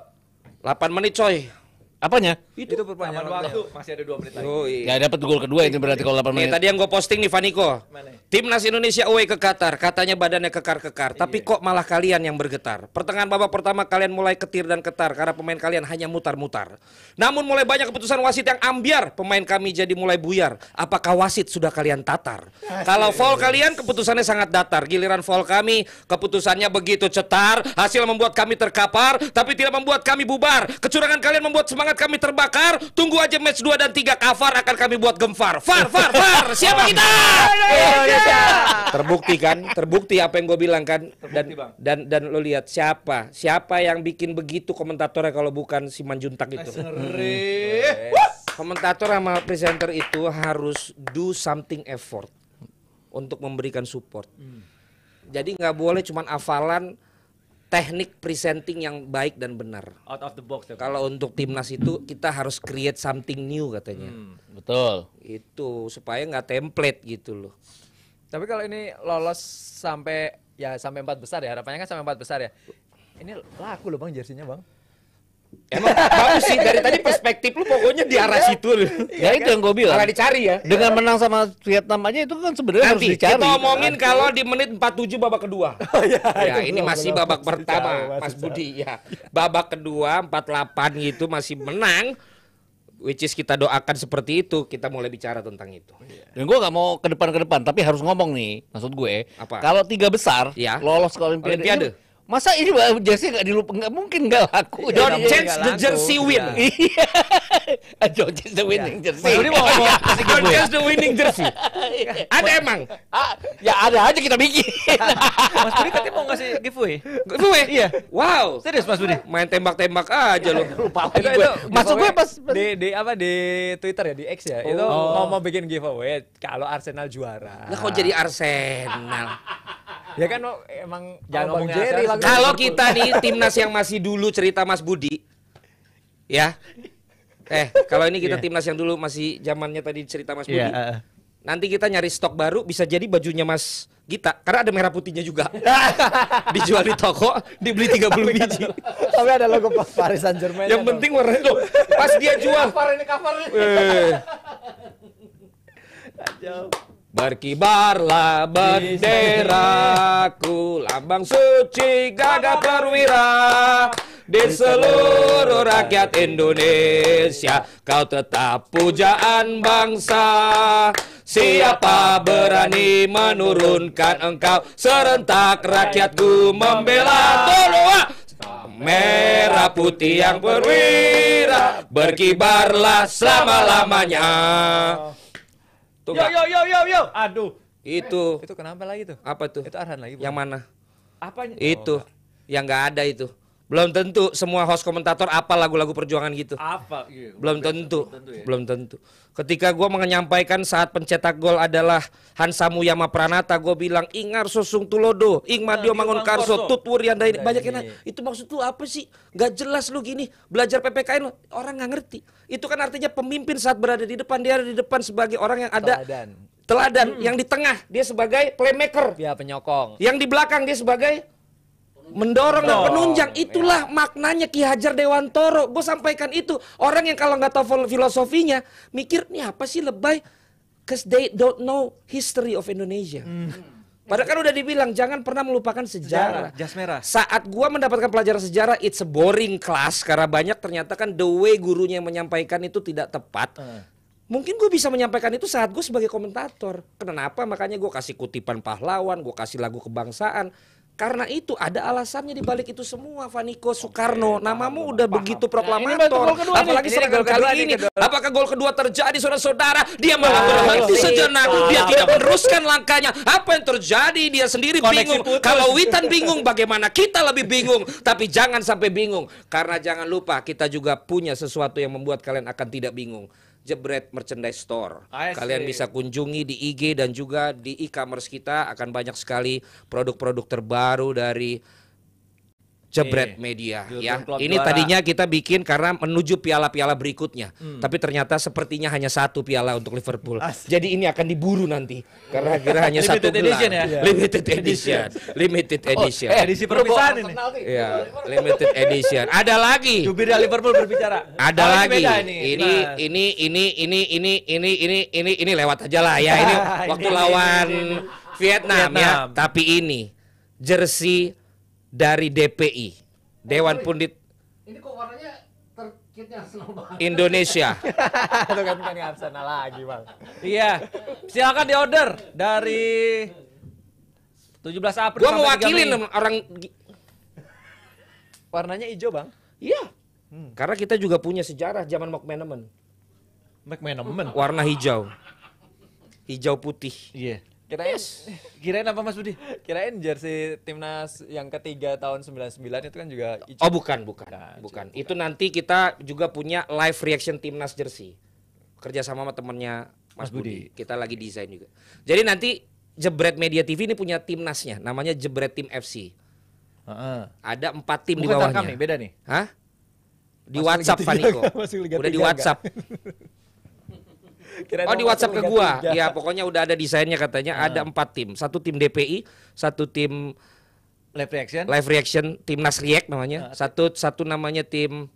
delapan menit coy. Apanya? Itu, itu perpanjangan waktu. Masih ada dua menit lagi. Oh, iya. Ya dapat gol kedua itu berarti kalau delapan menit. Eh, tadi yang gue posting nih Vaniko. Timnas Indonesia away ke Qatar, katanya badannya kekar-kekar, tapi iya. Kok malah kalian yang bergetar. Pertengahan babak pertama kalian mulai ketir dan ketar karena pemain kalian hanya mutar-mutar. Namun mulai banyak keputusan wasit yang ambyar, pemain kami jadi mulai buyar. Apakah wasit sudah kalian tatar? Hasil. Kalau foul kalian keputusannya sangat datar, giliran foul kami keputusannya begitu cetar, hasil membuat kami terkapar tapi tidak membuat kami bubar. Kecurangan kalian membuat semangat kami terbakar. Tunggu aja match dua dan tiga K V A R akan kami buat gemfar. Far, far, far. Siapa kita? Indonesia. Terbukti kan? Terbukti apa yang gue bilang kan? Dan dan dan lo lihat siapa? Siapa yang bikin begitu komentatornya kalau bukan si Manjuntak itu? Komentator sama presenter itu harus do something effort untuk memberikan support. Jadi nggak boleh cuman hafalan teknik presenting yang baik dan benar. Out of the box. Ya, kalau untuk timnas itu kita harus create something new katanya. Hmm, betul. Itu supaya nggak template gitu loh. Tapi kalau ini lolos sampai ya sampai empat besar ya, harapannya kan sampai empat besar ya. Ini laku loh bang jersinya bang. Emang bagus sih dari tadi perspektif lu pokoknya di arah situ loh. Ya itu yang gue bilang. Kalau dicari ya. Dengan menang sama Vietnam aja itu kan sebenarnya harus dicari. Kita omongin kalau di menit empat puluh tujuh babak kedua. Ya ini masih babak pertama Mas Budi ya. Babak kedua empat puluh delapan gitu masih menang. Which is kita doakan seperti itu, kita mulai bicara tentang itu. Dan gue gak mau ke depan ke depan tapi harus ngomong nih maksud gue. Kalau tiga besar lolos ke Olimpiade. Masa ini jersey gak dilupa? Nggak mungkin nggak laku. Don't yeah, change the jersey laku, win. Iya. Don't change the winning yeah. jersey. Ini mau ngomong. Don't change the winning jersey. Ada emang? Ah, ya ada aja kita bikin. Mas Budi tadi mau ngasih giveaway. Giveaway? Iya. Wow. Serius Mas Budi? Main tembak-tembak aja loh. Lupa itu, itu. Masuk gue pas, pas di, di apa di Twitter ya di X ya. Oh. Itu mau mau bikin giveaway kalau Arsenal juara. Lah kok jadi Arsenal? Ya kan emang jangan ngomong Jerry. Kalau kita nih timnas yang masih dulu cerita Mas Budi, ya, eh kalau ini kita yeah. timnas yang dulu masih zamannya tadi cerita Mas Budi, yeah. nanti kita nyari stok baru bisa jadi bajunya Mas Gita, karena ada merah putihnya juga. Dijual di toko, dibeli tiga puluh biji. Tapi ada logo Paris Saint-Germain. Yang penting warnanya loh, pas dia jual. Ini cover ini. Berkibarlah benderaku, lambang suci gagah perwira, di seluruh rakyat Indonesia, kau tetap pujaan bangsa. Siapa berani menurunkan engkau, serentak rakyatku membela. Tolong! Merah putih yang perwira, berkibarlah selama-lamanya. Tuh, yo yo yo yo yo. Aduh. Itu. Eh, itu kenapa lagi tuh? Apa tuh? Itu Arhan lagi. Bukan? Yang mana? Apanya? Itu. Oh, yang nggak ada itu. Belum tentu semua host komentator apa lagu-lagu perjuangan gitu. Apa? Iya, belum, biasa, tentu. Belum tentu. Ya? Belum tentu. Ketika gue menyampaikan saat pencetak gol adalah Hansamu Yama Pranata, gue bilang Ingar Sosung Tulodo, Ing Madio Mangun Karso, Tutwurian Daini. Banyak enak. Itu maksud lu apa sih? Gak jelas lu gini. Belajar P P K N orang nggak ngerti. Itu kan artinya pemimpin saat berada di depan, dia ada di depan sebagai orang yang ada teladan. Teladan. Hmm. Yang di tengah dia sebagai playmaker. Ya penyokong. Yang di belakang dia sebagai mendorong dan penunjang. Itulah maknanya Ki Hajar Dewantoro. Gue sampaikan itu. Orang yang kalau nggak tahu filosofinya mikir nih apa sih lebay, cause they don't know history of Indonesia. Mm. Padahal kan udah dibilang jangan pernah melupakan sejarah. sejarah. Jas merah. Saat gua mendapatkan pelajaran sejarah, it's a boring class karena banyak ternyata kan the way gurunya yang menyampaikan itu tidak tepat. Uh. Mungkin gue bisa menyampaikan itu saat gue sebagai komentator. Kenapa? Makanya gue kasih kutipan pahlawan, gue kasih lagu kebangsaan. Karena itu ada alasannya dibalik itu semua, Vaniko Soekarno. Oke, namamu udah paham. Begitu proklamator. Nah, apalagi serangan kali ini. ini. Apakah gol kedua terjadi, saudara-saudara? Dia malah berhenti sejenak. Dia tidak meneruskan langkahnya. Apa yang terjadi? Dia sendiri koneksi bingung. Putus. Kalau Witan bingung, bagaimana kita lebih bingung? Tapi jangan sampai bingung. Karena jangan lupa, kita juga punya sesuatu yang membuat kalian akan tidak bingung. Jebret Merchandise Store. Kalian bisa kunjungi di I G dan juga di e-commerce kita, akan banyak sekali produk-produk terbaru dari Jebret Media. Ya, ini tadinya kita bikin karena menuju piala-piala berikutnya, hmm. tapi ternyata sepertinya hanya satu piala untuk Liverpool. Asik. Jadi ini akan diburu nanti karena kira hanya satu gelar. Ya? Limited edition, limited edition. Oh, eh, edisi perpisahan ini. Ya, limited edition. Ada lagi. Jubir Liverpool berbicara. Ada oh, lagi. Ini ini, ini ini ini ini ini ini ini ini lewat aja lah ya. Ini waktu lawan Vietnam, Vietnam ya. Tapi ini jersey dari D P I, Dewan oh, Pundit ini kok warnanya terkitnya senang banget. Indonesia. Itu kan bukan absana lagi, Bang. Iya. Silakan diorder dari tujuh belas April. Gua mewakili orang warnanya hijau, Bang. Iya. Hmm. Karena kita juga punya sejarah zaman McManaman. McManaman warna hijau. Hijau putih. Iya. Yeah. Kirain, yes. kirain apa Mas Budi? Kirain jersey timnas yang ketiga tahun sembilan puluh sembilan itu kan juga hijau. Oh bukan, bukan, nah, bukan. Juga. Itu nanti kita juga punya live reaction timnas jersey. Kerjasama sama temennya Mas, Mas Budi. Budi. Kita lagi desain juga. Jadi nanti Jebret Media T V ini punya timnasnya, namanya Jebret Team F C. Uh-uh. Ada empat tim. Bukan di bawahnya. Nih, beda nih. Hah? Di Mas WhatsApp Vaniko. Udah di WhatsApp. Kirain oh di WhatsApp ke gua, tiga. Ya pokoknya udah ada desainnya katanya. Hmm. Ada empat tim, satu tim D P I, satu tim live reaction, live reaction timnas react namanya, hmm. satu satu namanya tim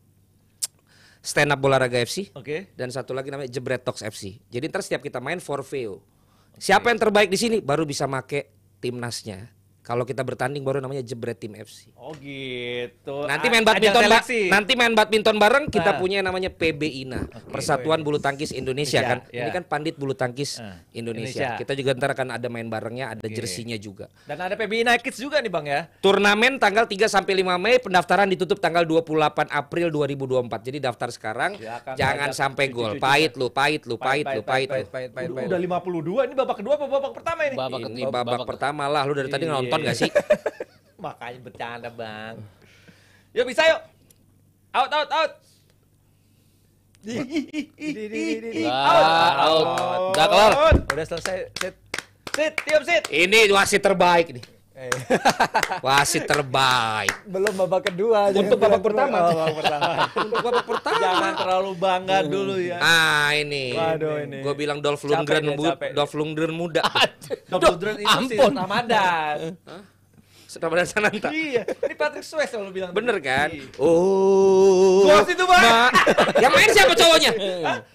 stand up olahraga F C, okay. dan satu lagi namanya Jebret Talks F C. Jadi ntar setiap kita main forfeo, okay. siapa yang terbaik di sini baru bisa make timnasnya. Kalau kita bertanding baru namanya Jebret Team F C. Oh gitu. Nanti main badminton ba nanti main badminton bareng kita nah. punya namanya P B I N A, okay, Persatuan Bulu Tangkis Indonesia ya, kan. Ya. Ini kan Pandit Bulu Tangkis uh, Indonesia. Indonesia. Kita juga ntar akan ada main barengnya, ada okay. jersinya juga. Dan ada P B I N A Kids juga nih Bang ya. Turnamen tanggal tiga sampai lima Mei, pendaftaran ditutup tanggal dua puluh delapan April dua ribu dua puluh empat. Jadi daftar sekarang, ya, jangan sampai gol. Pahit lu, pahit lu, pahit lu, pahit lu. Udah lima puluh dua, ini babak kedua apa babak pertama ini? Babak ini babak pertama lah, lu dari tadi nonton. Gak sih? Makanya bercanda Bang. Yuk bisa yuk. Out out out. Out out. Udah kelar. Udah selesai. Sit. Sit, tiup sit. Ini wasit terbaik nih. Wasit terbaik. Belum babak kedua. Untuk babak pertama. Untuk babak pertama. Jangan terlalu bangga dulu ya. Ah ini. Waduh ini. Gue bilang Dolph Lundgren muda. Dolph Lundgren itu Ramadan. Sudah pada sana entah. Iya. Ini Patrick Swayze lo bilang. Bener kan? Oh. Gua situ Bang. Yang main siapa cowoknya?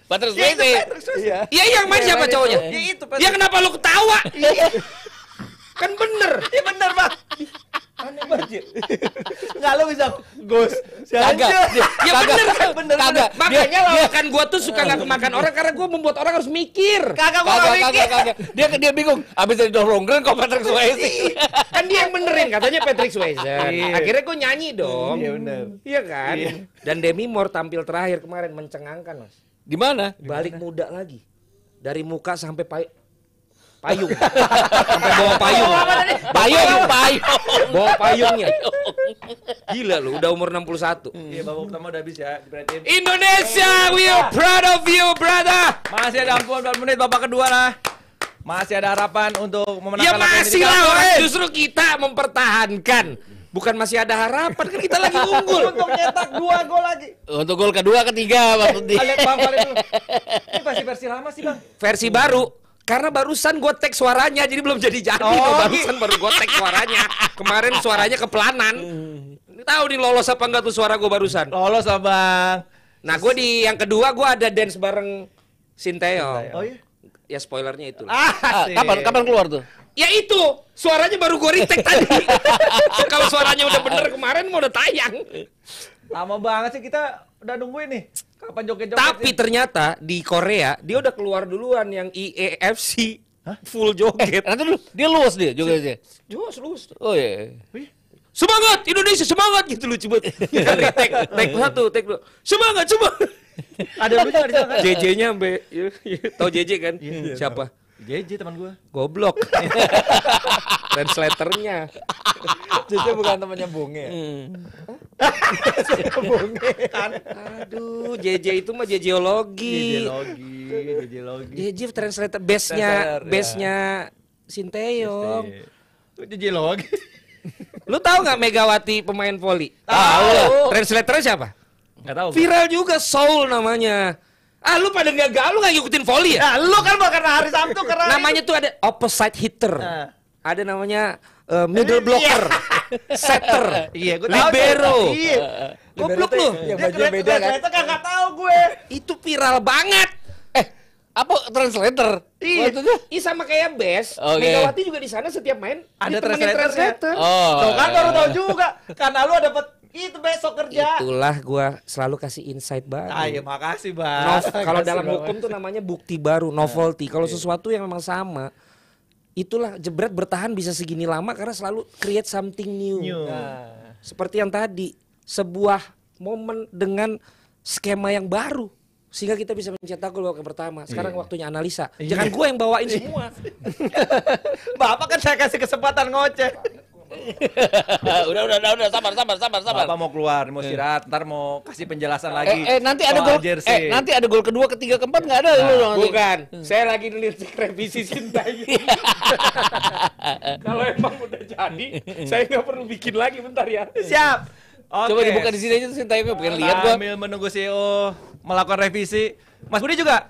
Patrick Swayze. Iya. Iya yang main siapa cowoknya? Ya itu. Ya kenapa lu ketawa? Kan bener, iya bener Bang. Aneh banget. Enggak lo bisa gos. Kagak. Ya bener, kan? bener, bener. Makanya lawakan gua tuh suka nggak kemakan orang karena gua membuat orang harus mikir. Kagak gua nggak mikir. Kagak. Dia dia bingung. Abis dari Dolph Lundgren kok Patrick Swayze. Kan dia yang benerin katanya Patrick Swayze. Akhirnya gua nyanyi dong. Iya bener. Iya kan. Dan Demi Moore tampil terakhir kemarin mencengangkan Mas. Di mana? Balik muda lagi. Dari muka sampai pahit. Payung, sampai bawa payung, payung, payung, bawa payungnya, gila lu, udah umur enam puluh satu. Iya, babak pertama udah habis ya, diberatin. Indonesia, we are proud of you, brother. Masih ada ampun empat menit babak kedua lah. Masih ada harapan untuk memenangkan. Ya masih lah, justru kita mempertahankan. Bukan masih ada harapan, kan kita lagi unggul. Untuk nyetak dua gol lagi. Untuk gol kedua, ketiga maksudnya. Lihat Bang, lihat dulu. Ini pasti versi lama sih Bang. Versi baru. Karena barusan gue tag suaranya, jadi belum jadi-jadi. Oh, barusan baru gue tag suaranya. Kemarin suaranya kepelanan. Hmm. Tahu nih lolos apa enggak tuh suara gue barusan? Lolos lah Bang. Nah gue di yang kedua gue ada dance bareng Shin Tae-yong. Oh iya? Ya spoilernya itu. Ah, kapan, kapan keluar tuh? Ya itu, suaranya baru gue retake tadi. Kalau suaranya udah bener kemarin mau udah tayang. Lama banget sih kita udah nungguin nih. Kapan joget-joget. Tapi ternyata di Korea dia udah keluar duluan yang I E F C. Hah? Full joget. Eh, nanti dulu, dia luas dia jogetnya. Luas, luas. Oh iya. Yeah. Semangat Indonesia, semangat gitu lucu banget. Tek tek satu, tek dua. Semangat, semangat. Ada lucu ada kan? J J-nya sampai tahu J J kan? Yeah, siapa? J J teman gua. Goblok. Translatornya. J J bukan temannya Bunge. Bunge kan. Aduh, J J itu mah J J-ologi. J J-ologi. J J-logi. J J translator base-nya base-nya Shin Tae-yong. J J-logi. Lu tahu nggak Megawati pemain voli? Tahu. Translatornya siapa? Nggak tahu. Viral juga Soul namanya. Ah lu pada nggak gaul nggak ngikutin voli ya? Nah, lu kan bukan hari Sabtu karena namanya tuh ada opposite hitter. Nah. Ada namanya uh, middle blocker. Setter. Iya, gua tahu. Libero. Goblok lu. Yang bajunya beda kan? Itu kagak tahu gue. Itu viral banget. Apa translator? Iya, iya sama kayak Bes. Okay. Megawati juga di sana setiap main ada translator. translator. Oh, so, kan baru tahu juga karena lu dapat itu besok kerja. Itulah gua selalu kasih insight baru. Ah, ya makasih, Bang. Kalau dalam hukum tuh namanya bukti baru, novelty. Kalau sesuatu yang memang sama, itulah jebret bertahan bisa segini lama karena selalu create something new. new. Nah. Seperti yang tadi, sebuah momen dengan skema yang baru. Sehingga kita bisa mencetak gol babak pertama. Sekarang yeah. waktunya analisa. Yeah. Jangan gue yang bawain semua. Bapak kan saya kasih kesempatan ngoceh. udah udah udah udah sabar sabar sabar sabar. Bapak mau keluar, mau istirahat, ntar mau kasih penjelasan lagi. Eh, eh nanti ada gol. Eh nanti ada gol kedua, ketiga, keempat nggak ada nah, loh, bukan. Hmm. Saya lagi nulis revisi Shin Tae-yong. Kalau emang udah jadi, saya nggak perlu bikin lagi bentar ya. Siap. Okay. Coba dibuka di sini aja Shin Tae-yong pengen lihat gua. Sambil menunggu C E O melakukan revisi. Mas Budi juga?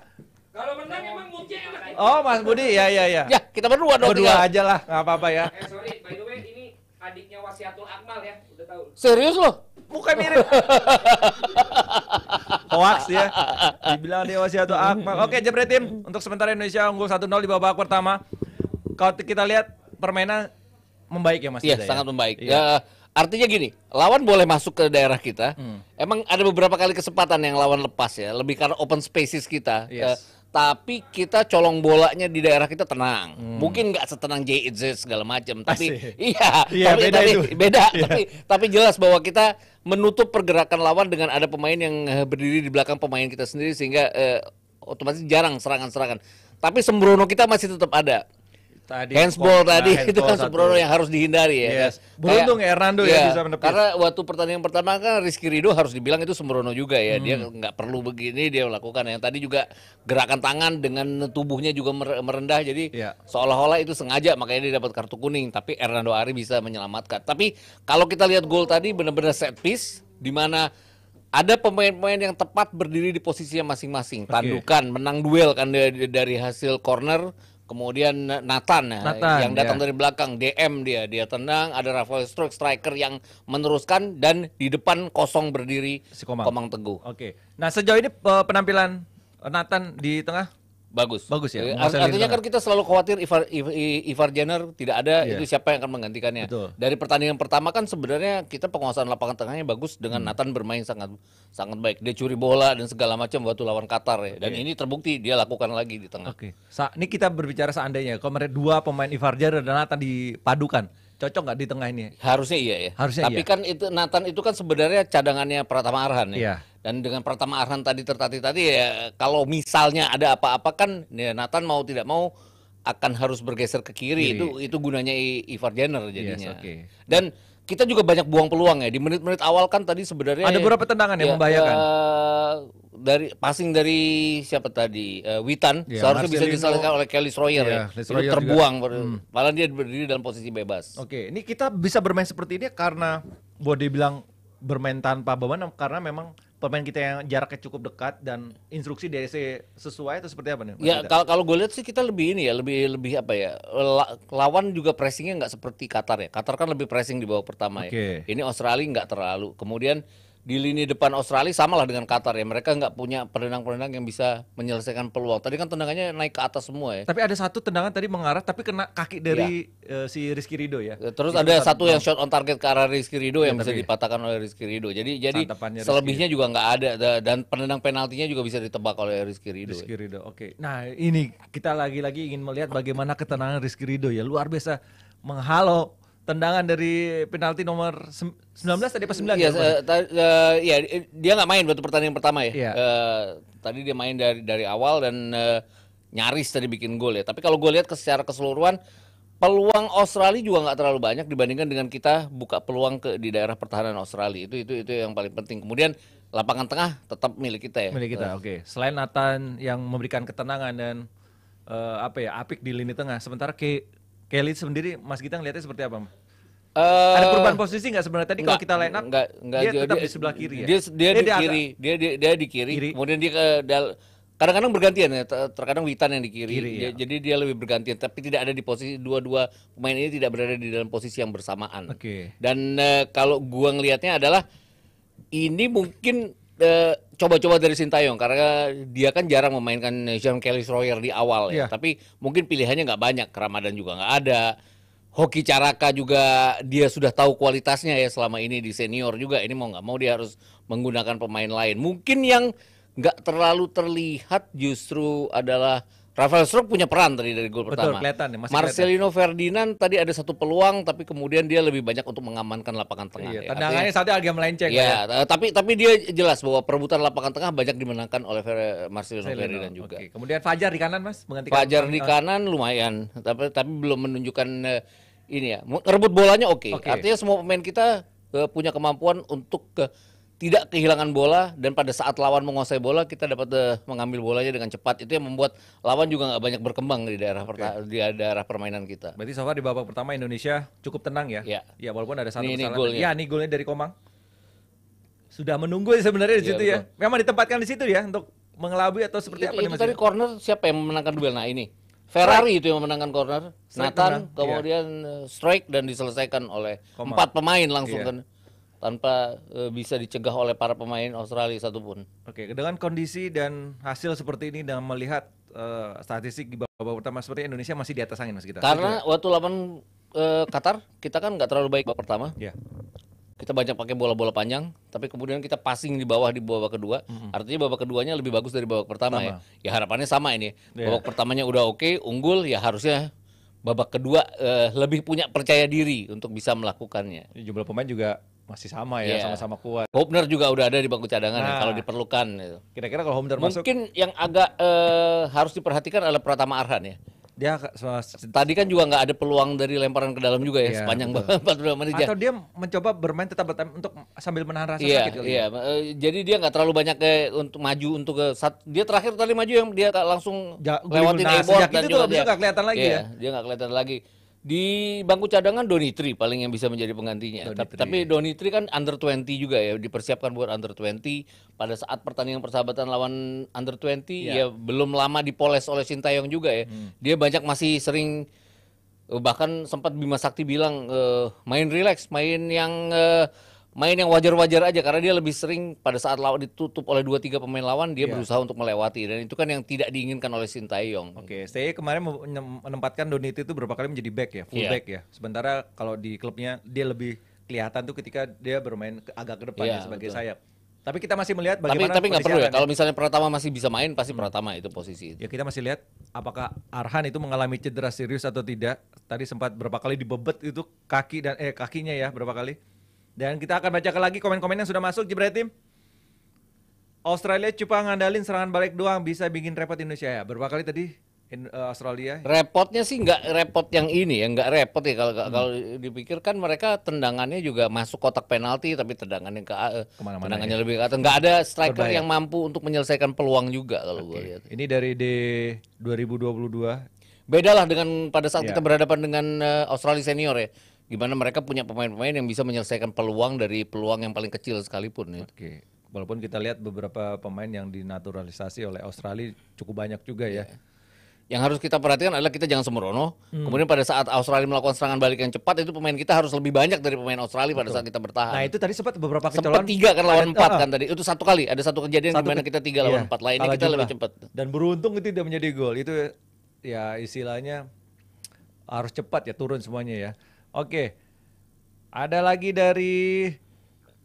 Kalau menang emang mungkin enak. Oh, Mas Budi ya ya ya. Ya, kita berdua dong. Berdua aja lah, enggak apa-apa ya. Eh, sorry, by the way ini adiknya Wasiatul Akmal ya, udah tahu. Serius loh? Bukan mirip. Hoax ya. Dibilang dia Wasiatul Akmal. Oke, jebretin. Untuk sementara Indonesia unggul satu nol di babak pertama. Kalau kita lihat permainan membaik ya Mas Gita. Iya, sangat membaik. Ya. Artinya gini, lawan boleh masuk ke daerah kita. Hmm. Emang ada beberapa kali kesempatan yang lawan lepas ya, lebih karena open spaces kita. Yes. Uh, tapi kita colong bolanya di daerah kita tenang. Hmm. Mungkin nggak setenang J I Z segala macam. Tapi iya, iya, tapi beda. Tapi, beda yeah. tapi, tapi jelas bahwa kita menutup pergerakan lawan dengan ada pemain yang berdiri di belakang pemain kita sendiri sehingga uh, otomatis jarang serangan-serangan. Tapi sembrono kita masih tetap ada. Tadi, handsball tadi nah, itu kan Supriyono yang harus dihindari ya. Yes. Beruntung kayak, Hernando ya, ya bisa menepis. Karena waktu pertandingan pertama kan Rizky Ridho harus dibilang itu sembrono juga ya. Hmm. Dia nggak perlu begini dia melakukan. Yang tadi juga gerakan tangan dengan tubuhnya juga merendah. Jadi ya. seolah-olah itu sengaja makanya dia dapat kartu kuning. Tapi Ernando Ari bisa menyelamatkan. Tapi kalau kita lihat gol tadi benar-benar set piece di mana ada pemain-pemain yang tepat berdiri di posisinya masing-masing. Okay. Tandukan menang duel kan dari hasil corner. Kemudian Nathan, Nathan yang datang ya. dari belakang, D M dia, dia tenang, ada Rafael Struick striker yang meneruskan dan di depan kosong berdiri si Komang. Komang Teguh. Oke. Nah, sejauh ini penampilan Nathan di tengah bagus. Bagus ya. Art artinya kan kita selalu khawatir Ivar, Ivar Jenner tidak ada, yeah. itu siapa yang akan menggantikannya. Betul. Dari pertandingan pertama kan sebenarnya kita penguasaan lapangan tengahnya bagus dengan hmm. Nathan bermain sangat sangat baik. Dia curi bola dan segala macam waktu lawan Qatar ya. Dan yeah. ini terbukti dia lakukan lagi di tengah. Oke. Okay. Ini kita berbicara seandainya kalau mereka dua pemain Ivar Jenner dan Nathan dipadukan, cocok nggak di tengah ini? Harusnya iya ya. Harusnya Tapi iya. kan itu Nathan itu kan sebenarnya cadangannya Pratama Arhan ya. Yeah. Dan dengan Pratama Arhan tadi tertatih-tatih ya kalau misalnya ada apa-apa kan ya Nathan mau tidak mau akan harus bergeser ke kiri. Kiri. Itu itu gunanya Ivar Jenner jadinya. Yes, okay. Dan kita juga banyak buang peluang ya di menit-menit awal kan tadi sebenarnya ada beberapa tendangan ya, yang membahayakan. Uh, dari passing dari siapa tadi uh, Witan yeah, seharusnya Marselino. Bisa disalahkan oleh Kelly Sroyer yeah, ya. Itu terbuang, hmm. malah dia berdiri dalam posisi bebas. Oke, okay. Ini kita bisa bermain seperti ini karena Bodi bilang bermain tanpa beban karena memang pemain kita yang jaraknya cukup dekat dan instruksi dari sesuai atau seperti apa nih? Ya kalau kalau gue lihat sih kita lebih ini ya lebih lebih apa ya la, lawan juga pressingnya nggak seperti Qatar ya. Qatar kan lebih pressing di babak pertama okay. ya. Ini Australia nggak terlalu. Kemudian di lini depan Australia samalah dengan Qatar ya, mereka nggak punya penendang-penendang yang bisa menyelesaikan peluang. Tadi kan tendangannya naik ke atas semua ya. Tapi ada satu tendangan tadi mengarah tapi kena kaki dari ya. uh, si Rizky Ridho ya. Terus jadi ada satu yang shot on target ke arah Rizky Ridho ya, yang bisa dipatahkan oleh Rizky Ridho. Jadi jadi selebihnya juga nggak ada, dan penendang penaltinya juga bisa ditebak oleh Rizky Ridho. Rizky Ridho, oke. Okay. Nah ini kita lagi-lagi ingin melihat bagaimana ketenangan Rizky Ridho ya, luar biasa menghalau tendangan dari penalti nomor sembilan belas tadi apa sembilan ya? Uh, uh, ya dia nggak main buat pertandingan pertama ya. Yeah. Uh, tadi dia main dari dari awal dan uh, nyaris tadi bikin gol ya. Tapi kalau gue lihat secara keseluruhan peluang Australia juga nggak terlalu banyak dibandingkan dengan kita buka peluang ke di daerah pertahanan Australia. Itu itu itu yang paling penting. Kemudian lapangan tengah tetap milik kita ya. Milik kita. Uh. Oke. Okay. Selain Nathan yang memberikan ketenangan dan uh, apa ya apik di lini tengah, sementara ke Kelly sendiri, Mas Gita ngeliatnya seperti apa? Uh, Ada perubahan posisi nggak sebenarnya? Tadi kalau kita line up, enggak, enggak, dia tetap dia, di sebelah kiri ya? Dia, dia, dia di kiri, dia, dia, dia di kiri, kiri. Kemudian dia kadang-kadang bergantian ya, terkadang Witan yang di kiri, kiri dia, ya. Jadi dia lebih bergantian. Tapi tidak ada di posisi, dua-dua pemain ini tidak berada di dalam posisi yang bersamaan. Okay. Dan uh, kalau gua ngelihatnya adalah, ini mungkin coba-coba uh, dari Shin Tae-yong karena dia kan jarang memainkan Jean Kelly Sroyer di awal ya. Yeah. Tapi mungkin pilihannya nggak banyak. Ramadan juga nggak ada. Hoki Caraka juga dia sudah tahu kualitasnya ya selama ini di senior juga. Ini mau nggak mau dia harus menggunakan pemain lain. Mungkin yang nggak terlalu terlihat justru adalah Rafael Struick punya peran tadi dari gol pertama. Betul, masih Marselino kelihatan. Ferdinand tadi ada satu peluang tapi kemudian dia lebih banyak untuk mengamankan lapangan tengah. Iya, ya. Tendangannya saatnya agak melenceng. Iya, ya. tapi tapi dia jelas bahwa perebutan lapangan tengah banyak dimenangkan oleh Marselino Ferdinand juga. Okay. Kemudian Fajar di kanan Mas, menggantikan Fajar di kanan lumayan, tapi tapi belum menunjukkan uh, ini ya. Rebut bolanya oke. Okay. Okay. Artinya semua pemain kita uh, punya kemampuan untuk ke uh, tidak kehilangan bola dan pada saat lawan menguasai bola kita dapat uh, mengambil bolanya dengan cepat. Itu yang membuat lawan juga nggak banyak berkembang di daerah okay. di daerah permainan kita. Berarti so far di babak pertama Indonesia cukup tenang ya. Ya, ya walaupun ada satu ini, kesalahan. Ini ya ini golnya dari Komang. Sudah menunggu sebenarnya di situ ya. Betul. Memang ditempatkan di situ ya untuk mengelabui atau seperti itu, apa itu nih, tadi maksudnya? Corner siapa yang memenangkan duel? Nah ini Ferarri itu yang memenangkan corner. Strike Nathan menang. Kemudian yeah. Struick dan diselesaikan oleh Komang. Empat pemain langsung yeah. kan. Tanpa e, bisa dicegah oleh para pemain Australia satupun. Oke, dengan kondisi dan hasil seperti ini dan melihat e, statistik di babak pertama seperti Indonesia masih di atas angin Mas kita. Karena waktu lawan e, Qatar kita kan nggak terlalu baik babak pertama. Yeah. Kita banyak pakai bola-bola panjang, tapi kemudian kita passing di bawah di babak kedua. Mm-hmm. Artinya babak keduanya lebih bagus dari babak pertama sama. ya. Ya harapannya sama ini. Yeah. Babak pertamanya udah oke, okay, unggul, ya harusnya babak kedua e, lebih punya percaya diri untuk bisa melakukannya. Jumlah pemain juga masih sama ya, sama-sama yeah. kuat. Hubner juga udah ada di bangku cadangan nah, ya, kalau diperlukan. Kira-kira kalau Hubner masuk? Mungkin yang agak uh, harus diperhatikan adalah Pratama Arhan ya. Dia tadi kan juga nggak ada peluang dari lemparan ke dalam juga ya, yeah, sepanjang empat puluh lima menit. Atau dia mencoba bermain tetap untuk sambil menahan rasa yeah, sakit. Iya, yeah. uh, jadi dia nggak terlalu banyak ke, untuk maju untuk ke saat, dia terakhir tadi maju yang dia langsung ja, lewatin nah, e-board dan juga dia nggak kelihatan lagi yeah, ya. Dia nggak kelihatan lagi. Di bangku cadangan Doni Tri paling yang bisa menjadi penggantinya. Doni Tapi Doni Tri kan under twenty juga ya, dipersiapkan buat under twenty. Pada saat pertandingan persahabatan lawan under twenty ya, ya belum lama dipoles oleh Shin Tae-yong juga ya. Hmm. Dia banyak masih sering, bahkan sempat Bima Sakti bilang e, main relax, main yang e, main yang wajar-wajar aja karena dia lebih sering pada saat lawan ditutup oleh dua tiga pemain lawan dia ya. berusaha untuk melewati dan itu kan yang tidak diinginkan oleh Shin Tae-yong. Oke, okay. Saya kemarin menempatkan Doni Tri itu berapa kali menjadi back ya, full yeah. back ya. Sementara kalau di klubnya dia lebih kelihatan tuh ketika dia bermain agak ke depan yeah, ya, sebagai betul. sayap. Tapi kita masih melihat bagaimana. Tapi nggak perlu ya, kalau misalnya Pratama masih bisa main pasti hmm. Pratama itu posisi itu. Ya kita masih lihat apakah Arhan itu mengalami cedera serius atau tidak. Tadi sempat berapa kali dibebet itu kaki dan eh kakinya ya, berapa kali. Dan kita akan bacakan lagi komen-komen yang sudah masuk, Jibret Tim. Australia cupa ngandalin serangan balik doang bisa bikin repot Indonesia ya. Berapa kali tadi in, uh, Australia? Repotnya sih nggak repot yang ini ya, nggak repot ya. Kalau hmm. kalau dipikirkan mereka tendangannya juga masuk kotak penalti, tapi tendangannya ke uh, tendangannya ya. lebih ke atas. Nggak ada striker Berbahaya. yang mampu untuk menyelesaikan peluang juga kalau okay. gue lihat. Ini dari D dua ribu dua puluh dua. Bedalah dengan pada saat yeah. kita berhadapan dengan uh, Australia senior ya. Gimana mereka punya pemain-pemain yang bisa menyelesaikan peluang dari peluang yang paling kecil sekalipun ya. Oke, walaupun kita lihat beberapa pemain yang dinaturalisasi oleh Australia cukup banyak juga ya. Yang harus kita perhatikan adalah kita jangan sembrono. Hmm. Kemudian pada saat Australia melakukan serangan balik yang cepat, itu pemain kita harus lebih banyak dari pemain Australia. Betul. Pada saat kita bertahan. Nah itu tadi sempat beberapa kecolongan. Sempat tiga kan lawan ada, empat uh, kan tadi. Itu satu kali ada satu kejadian satu dimana ke, kita tiga iya, lawan empat. Lainnya kita jumlah. lebih cepat. Dan beruntung itu tidak menjadi gol. Itu ya istilahnya harus cepat ya turun semuanya ya. Oke, ada lagi dari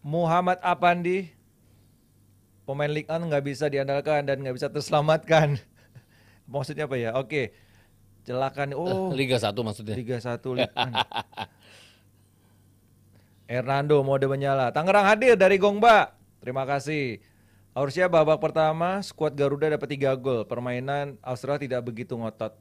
Muhammad Apandi. Pemain Ligue satu nggak bisa diandalkan dan nggak bisa terselamatkan. Maksudnya apa ya? Oke. Celakan. Oh, Liga satu maksudnya. Liga satu. Ernando mode menyala. Tangerang hadir dari Gongba. Terima kasih. Harusnya babak pertama skuad Garuda dapat tiga gol. Permainan Australia tidak begitu ngotot.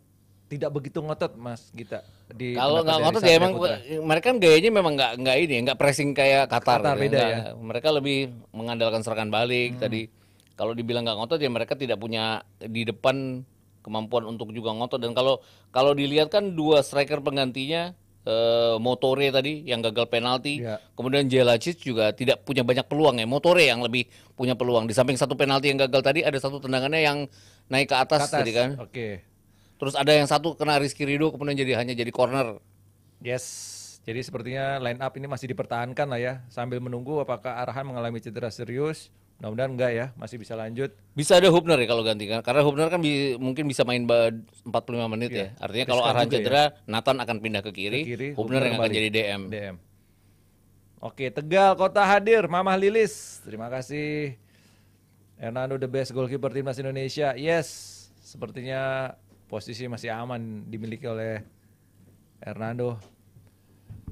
Tidak begitu ngotot, Mas Gita. Di kalau nggak ngotot ya emang Putra. Mereka gayanya memang nggak nggak ini, nggak pressing kayak Qatar. Qatar beda ya. Mereka lebih mengandalkan serangan balik hmm. tadi. Kalau dibilang nggak ngotot ya mereka tidak punya di depan kemampuan untuk juga ngotot. Dan kalau kalau dilihat kan dua striker penggantinya eh, Moure tadi yang gagal penalti, ya. Kemudian Jelačić juga tidak punya banyak peluang ya. Moure yang lebih punya peluang. Di samping satu penalti yang gagal tadi ada satu tendangannya yang naik ke atas, ke atas. tadi kan. Oke. Terus ada yang satu kena Rizky Ridho kemudian jadi hanya jadi corner. Yes. Jadi sepertinya line up ini masih dipertahankan lah ya sambil menunggu apakah Arhan mengalami cedera serius. Mudah-mudahan enggak ya, masih bisa lanjut. Bisa ada Hubner ya kalau ganti kan, karena Hubner kan bi mungkin bisa main empat puluh lima menit yeah. ya. Artinya Fiskal kalau Arhan cedera, ya. Nathan akan pindah ke kiri, ke kiri Hubner, Hubner yang akan jadi D M. D M. Oke, Tegal Kota hadir, Mamah Lilis. Terima kasih. Ernando the best goalkeeper timnas Indonesia. Yes, sepertinya posisi masih aman dimiliki oleh Ernando.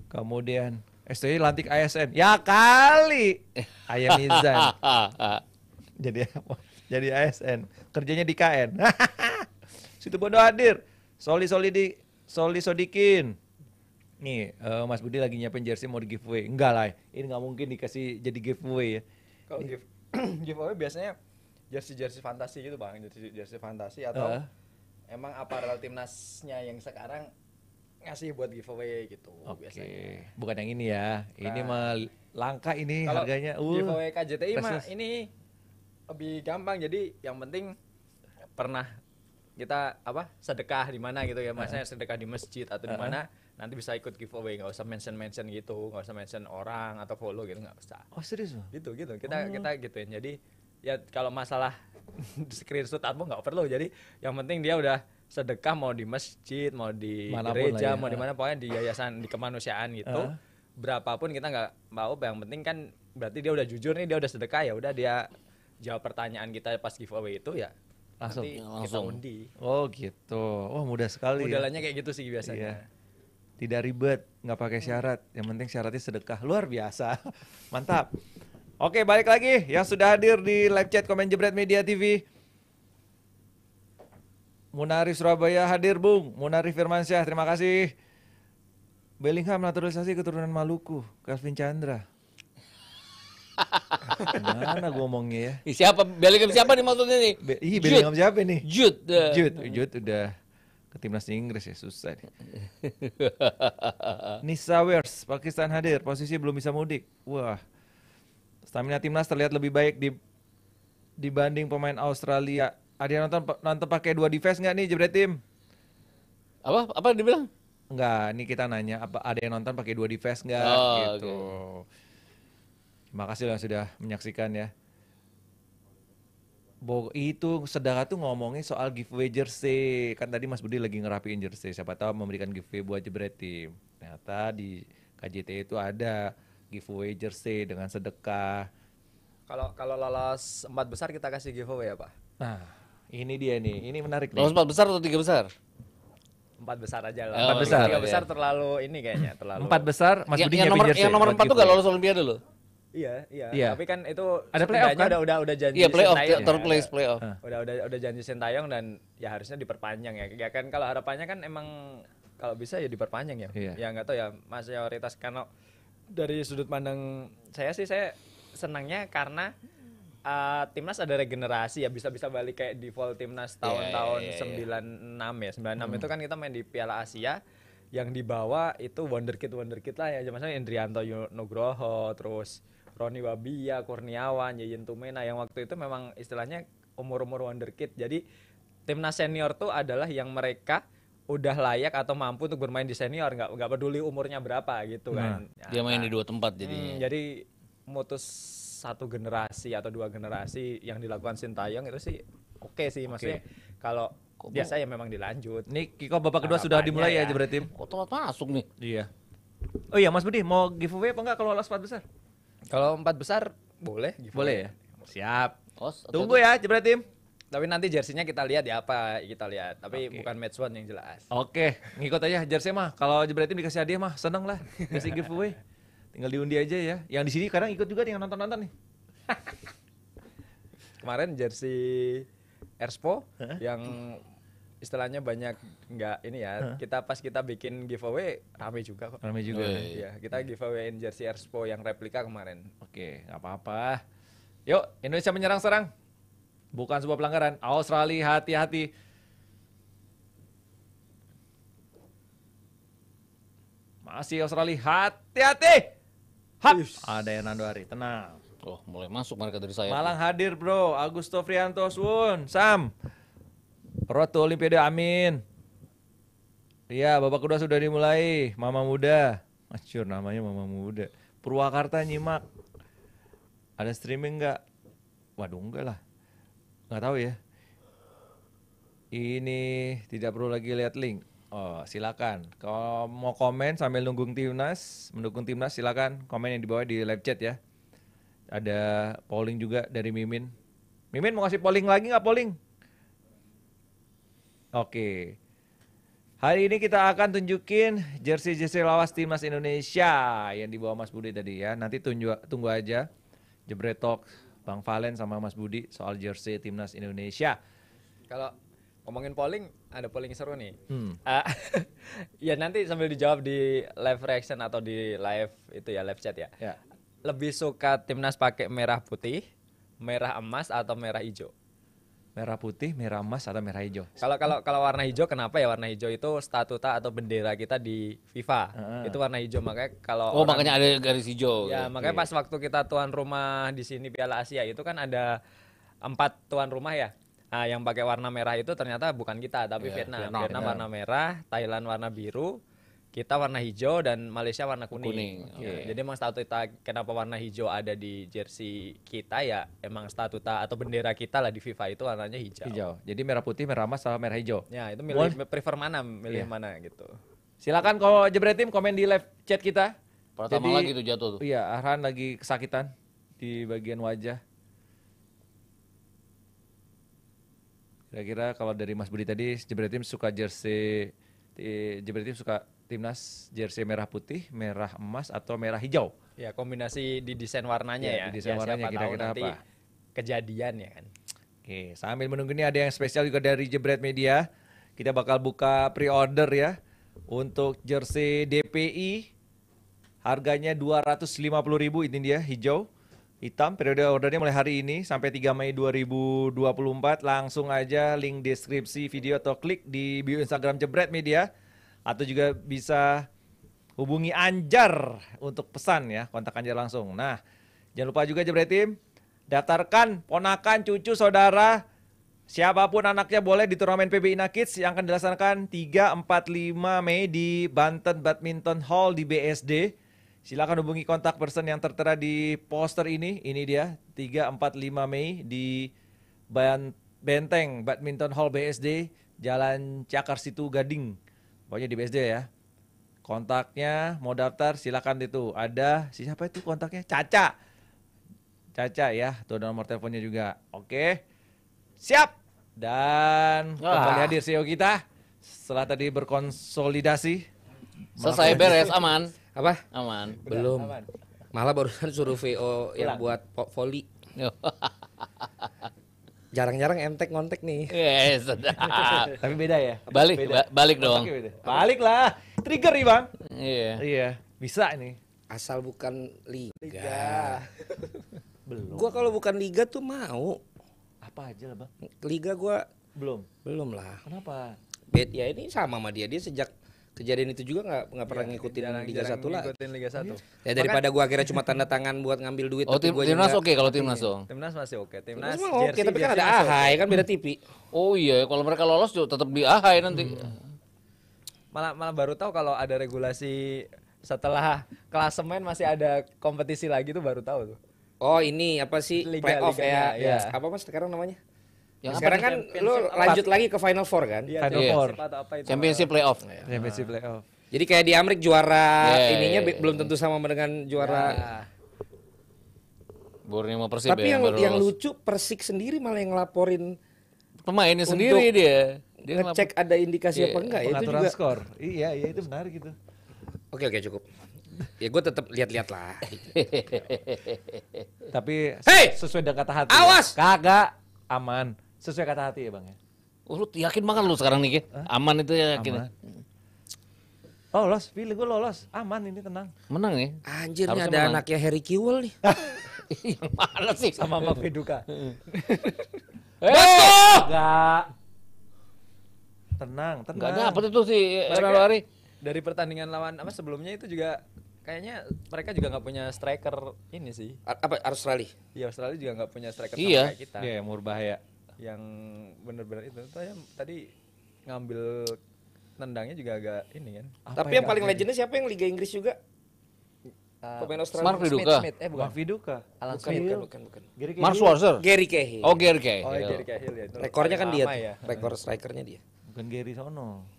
Kemudian S T I lantik A S N. Ya kali. Ayam Izan. jadi jadi A S N. Kerjanya di K N. Situ Bondo hadir. Soli Soli di Soli Sodikin. Nih, uh, Mas Budi lagi nyiapin jersey mau di giveaway. Enggak lah. Ini nggak mungkin dikasih jadi giveaway ya. Kalau give, giveaway biasanya jersey-jersey fantasi gitu, Bang. Jersey-jersey fantasi atau uh. emang aparel timnasnya yang sekarang ngasih buat giveaway gitu. Oke. Biasanya. Bukan yang ini ya. Ini nah, mah langka ini kalau harganya. Uh, giveaway K J T I mah ini lebih gampang. Jadi yang penting pernah kita apa sedekah di mana gitu ya. Maksudnya sedekah di masjid atau di mana uh-huh. nanti bisa ikut giveaway. Nggak usah mention-mention gitu, nggak usah mention orang atau follow gitu nggak usah. Oh serius? Gitu gitu. Kita oh. kita gituin. Jadi ya kalau masalah screenshot atau nggak perlu. Jadi yang penting dia udah sedekah mau di masjid, mau di Manapun gereja, ya. mau di mana pokoknya di yayasan, di kemanusiaan gitu. Uh. Berapapun kita nggak mau, yang penting kan berarti dia udah jujur nih, dia udah sedekah ya, udah dia jawab pertanyaan kita pas giveaway itu ya langsung nanti langsung kita undi. Oh gitu. Oh mudah sekali. Modelannya ya. kayak gitu sih biasanya. Iya. Tidak ribet, nggak pakai syarat. Yang penting syaratnya sedekah. Luar biasa. Mantap. Oke, balik lagi yang sudah hadir di live chat Komen Jebret Media T V. Munarif Surabaya hadir Bung, Munarif Firmansyah, terima kasih. Bellingham naturalisasi keturunan Maluku, Calvin Chandra. Mana gue ngomongnya ya? Siapa Bellingham siapa nih maksudnya nih? Be Ih, Bellingham siapa nih? Jude. Jude, Jude udah ke timnas Inggris ya, susah nih. Nisa Wers, Pakistan hadir, posisi belum bisa mudik. Wah. Stamina timnas terlihat lebih baik di dibanding pemain Australia. Ada yang nonton nonton pakai dua device nggak nih Jebret Tim? Apa apa dibilang? Nggak, ini kita nanya apa ada yang nonton pakai dua device nggak? Oh, gitu. Okay. Terima kasih yang sudah menyaksikan ya. Bo, itu sedara tuh ngomongin soal giveaway jersey. Kan tadi Mas Budi lagi ngerapiin jersey. Siapa tahu memberikan giveaway buat Jebret Tim. Ternyata di K J T itu ada giveaway jersey dengan sedekah. Kalau kalau lolos empat besar kita kasih giveaway apa? Nah, ini dia nih. Ini menarik nih. Lolos empat besar atau tiga besar? Empat besar aja lah. Empat oh, besar. Tiga besar ya. terlalu ini kayaknya terlalu. Empat besar. Mas Budi yang nomor yang nomor empat tuh gak lolos Olimpiade loh. Iya, iya, iya. Tapi kan itu ada playoff kan? Udah, udah, udah janji. Iya, playoff. Third place playoff. Udah, udah, udah janji Shin Tae-yong dan ya harusnya diperpanjang ya. Ya kan kalau harapannya kan emang kalau bisa ya diperpanjang ya. Iya. Ya nggak tahu ya mayoritas karena dari sudut pandang saya sih saya senangnya karena Uh, timnas ada regenerasi ya, bisa-bisa balik kayak default timnas tahun-tahun yeah, yeah, yeah, yeah. sembilan puluh enam ya. sembilan puluh enam hmm. itu kan kita main di Piala Asia yang dibawa itu wonderkid wonderkid lah ya. Misalnya Indrianto Nugroho, terus Roni Wabia, Kurniawan, Yeyin Tumena yang waktu itu memang istilahnya umur-umur wonderkid. Jadi timnas senior tuh adalah yang mereka udah layak atau mampu untuk bermain di senior, nggak nggak peduli umurnya berapa gitu kan. Nah, dia main nah, di dua tempat jadinya. Hmm, jadi mutus satu generasi atau dua generasi yang dilakukan Shin Tae-yong itu sih oke okay sih, maksudnya okay. Kalau biasa ya memang dilanjut. Nih Kiko babak kedua sudah dimulai ya, ya berarti. Kok telat masuk nih? Iya. Oh iya Mas Budi mau giveaway apa enggak kalau lolos empat besar? Kalau empat besar boleh giveaway. Boleh ya? Siap. Oh, tunggu ya Jebret Tim. Tapi nanti jersinya kita lihat ya apa kita lihat. Tapi okay, bukan match one yang jelas. Oke, okay, ngikut aja jersinya mah. Kalau Jebret Tim dikasih hadiah mah seneng lah. Kasih giveaway. Tinggal diundi aja ya. Yang di sini kadang ikut juga yang nonton-nonton nih. Kemarin jersey Erspo huh? yang istilahnya banyak enggak ini ya. Huh? Kita pas kita bikin giveaway rame juga kok. Rame juga. Oh, iya, iya. Ya, kita giveawayin jersey Erspo yang replika kemarin. Oke, enggak apa-apa. Yuk, Indonesia menyerang serang. Bukan sebuah pelanggaran. Australia hati-hati. Masih Australia hati-hati. Hap. Ada Ernando Ari, tenang. Oh, mulai masuk mereka dari saya. Malang hadir bro, Augusto Frianto, Suwon, Sam, Roto Olimpiade, amin. Iya, babak kedua sudah dimulai. Mama Muda, masyur namanya Mama Muda. Purwakarta nyimak. Ada streaming nggak? Waduh enggak lah, nggak tahu ya. Ini tidak perlu lagi lihat link. Oh silakan, kalau mau komen sambil nunggu timnas, mendukung timnas silakan komen yang di bawah di live chat ya. Ada polling juga dari Mimin. Mimin mau kasih polling lagi nggak polling? Oke. Hari ini kita akan tunjukin jersey-jersey lawas timnas Indonesia yang dibawa Mas Budi tadi ya. Nanti tunjuk, tunggu aja Jebret Talk Bang Valen sama Mas Budi soal jersey timnas Indonesia. Kalau ngomongin polling, ada polling seru nih. Hmm. Uh, ya nanti sambil dijawab di live reaction atau di live itu ya live chat ya. Ya. Lebih suka timnas pakai merah putih, merah emas atau merah hijau? Merah putih, merah emas atau merah hijau? Kalau kalau kalau warna hijau kenapa ya? Warna hijau itu statuta atau bendera kita di FIFA. Uh-huh. Itu warna hijau makanya kalau oh, orang, makanya ada garis hijau. Ya, okay. Makanya pas waktu kita tuan rumah di sini Piala Asia itu kan ada empat tuan rumah ya. Nah, yang pakai warna merah itu ternyata bukan kita tapi yeah, Vietnam. Vietnam. Vietnam warna merah, Thailand warna biru. Kita warna hijau dan Malaysia warna kuning, kuning. Okay. Jadi emang statuta kenapa warna hijau ada di jersey kita ya emang statuta atau bendera kita lah di FIFA itu warnanya hijau. Hijau. Jadi merah putih, merah emas sama merah hijau. Ya itu milih What? prefer mana, milih yeah. mana gitu. Silakan kalau Jebret Tim komen di live chat kita. Pertama lagi tuh jatuh tuh. Iya Arhan lagi kesakitan di bagian wajah. Kira-kira kalau dari Mas Budi tadi Jebret Tim suka jersey, Jebret Tim suka timnas jersey merah putih, merah emas atau merah hijau. Ya kombinasi di desain warnanya ya. ya. Di desain ya, warnanya kira-kira apa? Kejadian ya kan. Oke, sambil menunggu ini ada yang spesial juga dari Jebret Media. Kita bakal buka pre-order ya untuk jersey D P I. Harganya dua ratus lima puluh ribu ini dia hijau hitam. Periode ordernya mulai hari ini sampai tiga Mei dua ribu dua puluh empat. Langsung aja link deskripsi video atau klik di bio Instagram Jebret Media. Atau juga bisa hubungi Anjar untuk pesan ya, kontak Anjar langsung. Nah, jangan lupa juga Jebret Tim, daftarkan ponakan, cucu, saudara, siapapun anaknya boleh di turnamen P B I N A Kids yang akan dilaksanakan tiga, empat, lima Mei di Banten Badminton Hall di B S D. Silakan hubungi kontak person yang tertera di poster ini. Ini dia, tiga, empat, lima Mei di Benteng Badminton Hall B S D, Jalan Cakar Situ Gading. Pokoknya di B S D ya. Kontaknya mau daftar silakan itu. Ada siapa itu kontaknya? Caca. Caca ya. Tuh nomor teleponnya juga. Oke. Siap. Dan kembali hadir C E O kita setelah tadi berkonsolidasi. Selesai beres aman. Apa? Aman. Belum. Aman. Malah barusan suruh V O yang buat volley. Jarang-jarang emtek ngontek nih. Yes, sedap. Tapi beda ya. Balik, beda. Ba balik dong. Balik lah. Trigger nih bang. Iya. Yeah. Iya. Yeah. Bisa nih. Asal bukan liga. liga. Belum. Gua kalau bukan liga tuh mau. Apa aja lah bang. Liga gua belum. Belum lah. Kenapa? Ya ini sama sama dia dia sejak kejadian itu juga nggak nggak pernah ya, ngikutin Liga Satu lah. Liga Satu. Ya daripada gua akhirnya cuma tanda tangan buat ngambil duit. Oh tim, timnas oke okay, kalau timnas dong. Timnas masih oke. Okay. Timnas oke okay, tapi kan ada A H A I kan beda T V. Oh iya kalau mereka lolos tetap di A H A I nanti. Hmm. Malah malah baru tahu kalau ada regulasi setelah klasemen masih ada kompetisi lagi tuh baru tahu tuh. Oh ini apa sih playoff ya? Ya? Ya? Apa mas sekarang namanya? Yang sekarang kan lu lanjut lagi ke Final Four kan? Iya, Final iya. Four. Championship playoff. Ya. Championship playoff. Jadi kayak di Amerika juara yeah, ininya yeah, yeah. belum tentu sama dengan juara. Yeah. Borneo sama Persib. Tapi yang, yang, yang lucu Persik sendiri malah yang ngelaporin pemainnya sendiri dia. Dia ngecek ada indikasi yeah. apa enggak ya itu juga. Skor. Iya, iya itu benar gitu. Oke, oke cukup. Ya gue tetap lihat-lihat lah. Tapi hey! Sesuai dengan kata hati. Awas. Ya. Kagak aman. Sesuai kata hati ya bang ya? Oh, lu yakin banget lu sekarang nih, aman itu ya yakin. Lolos, pilih gue lolos, aman ini tenang. Menang ya? Anjir nih ada menang. Anaknya Harry Kewell nih. Yang mana sih? Sama Mark Viduka. Betul! Enggak. Tenang, tenang. Enggak ada apa itu sih Ernando Ari. Dari pertandingan lawan apa sebelumnya itu juga kayaknya mereka juga nggak punya striker ini sih. Apa Australia? Iya Australia juga nggak punya striker iya. sama kayak kita. Iya yang berbahaya. Yang benar-benar itu. Tanya, tadi ngambil nendangnya juga agak ini kan. Apa Tapi yang, yang paling legendnya siapa yang Liga Inggris juga? Uh, Pemain Australia. Mark Viduka. Eh bukan Viduka. Alan bukan, bukan, bukan, bukan. Mark Schwarzer. Gary Cahill. Oh Gary Cahill. Oh Gary Cahill ya. Rekornya kan dia. Ya. Rekor strikernya dia. Bukan Gary Sono.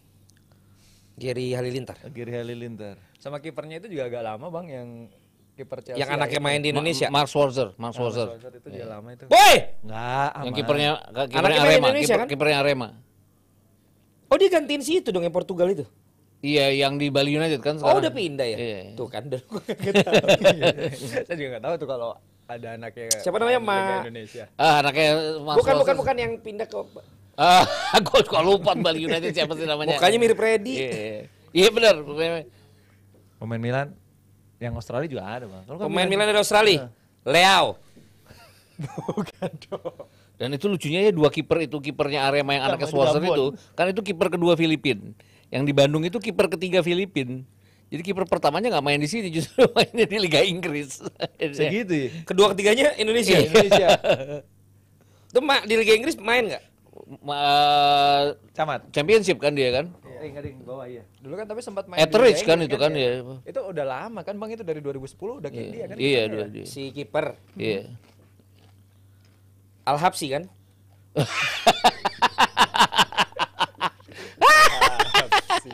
Gary Halilintar. Gary Halilintar. Sama kipernya itu juga agak lama bang yang kiper Chelsea. Yang anaknya main di Indonesia. Ma Mark Schwarzer. Mark Schwarzer. Nah, itu yeah. lama itu. Boy. Enggak. Yang kipernya kipernya Arema. Kiper, kan? Kipernya Arema. Oh dia gantiin si itu dong yang Portugal itu. Iya yang di Bali United kan sekarang. Oh udah pindah ya. Iya, iya. Tuh kan. Saya juga nggak tahu tuh kalau ada anaknya. Siapa namanya Ma? Indonesia. Ah anaknya. Mas bukan Schwarzer. bukan bukan yang pindah ke. Ah, aku kok lupa Bali United siapa sih namanya? Mukanya mirip Reddy. Iya, yeah. yeah, benar. Pemain Milan yang Australia juga ada, Bang. Kan pemain Milan dari Australia. Uh. Leao. Bukan dong. Dan itu lucunya ya dua kiper itu, kipernya Arema yang nah, anaknya Schwarzer itu, kan itu kiper kedua Filipin. Yang di Bandung itu kiper ketiga Filipin. Jadi kiper pertamanya nggak main di sini, justru mainnya di Liga Inggris. Segitu ya. Kedua ketiganya Indonesia. Indonesia. Itu di Liga Inggris main nggak? Ma Camat Championship kan dia kan? Ring-ring bawah iya. Dulu kan tapi sempat main Etheridge kan itu kan ya. Itu udah lama kan Bang itu dari dua ribu sepuluh udah kayak dia kan. Iya, dia. Si kiper. Iya. Al-Habsi kan? Al-Habsi.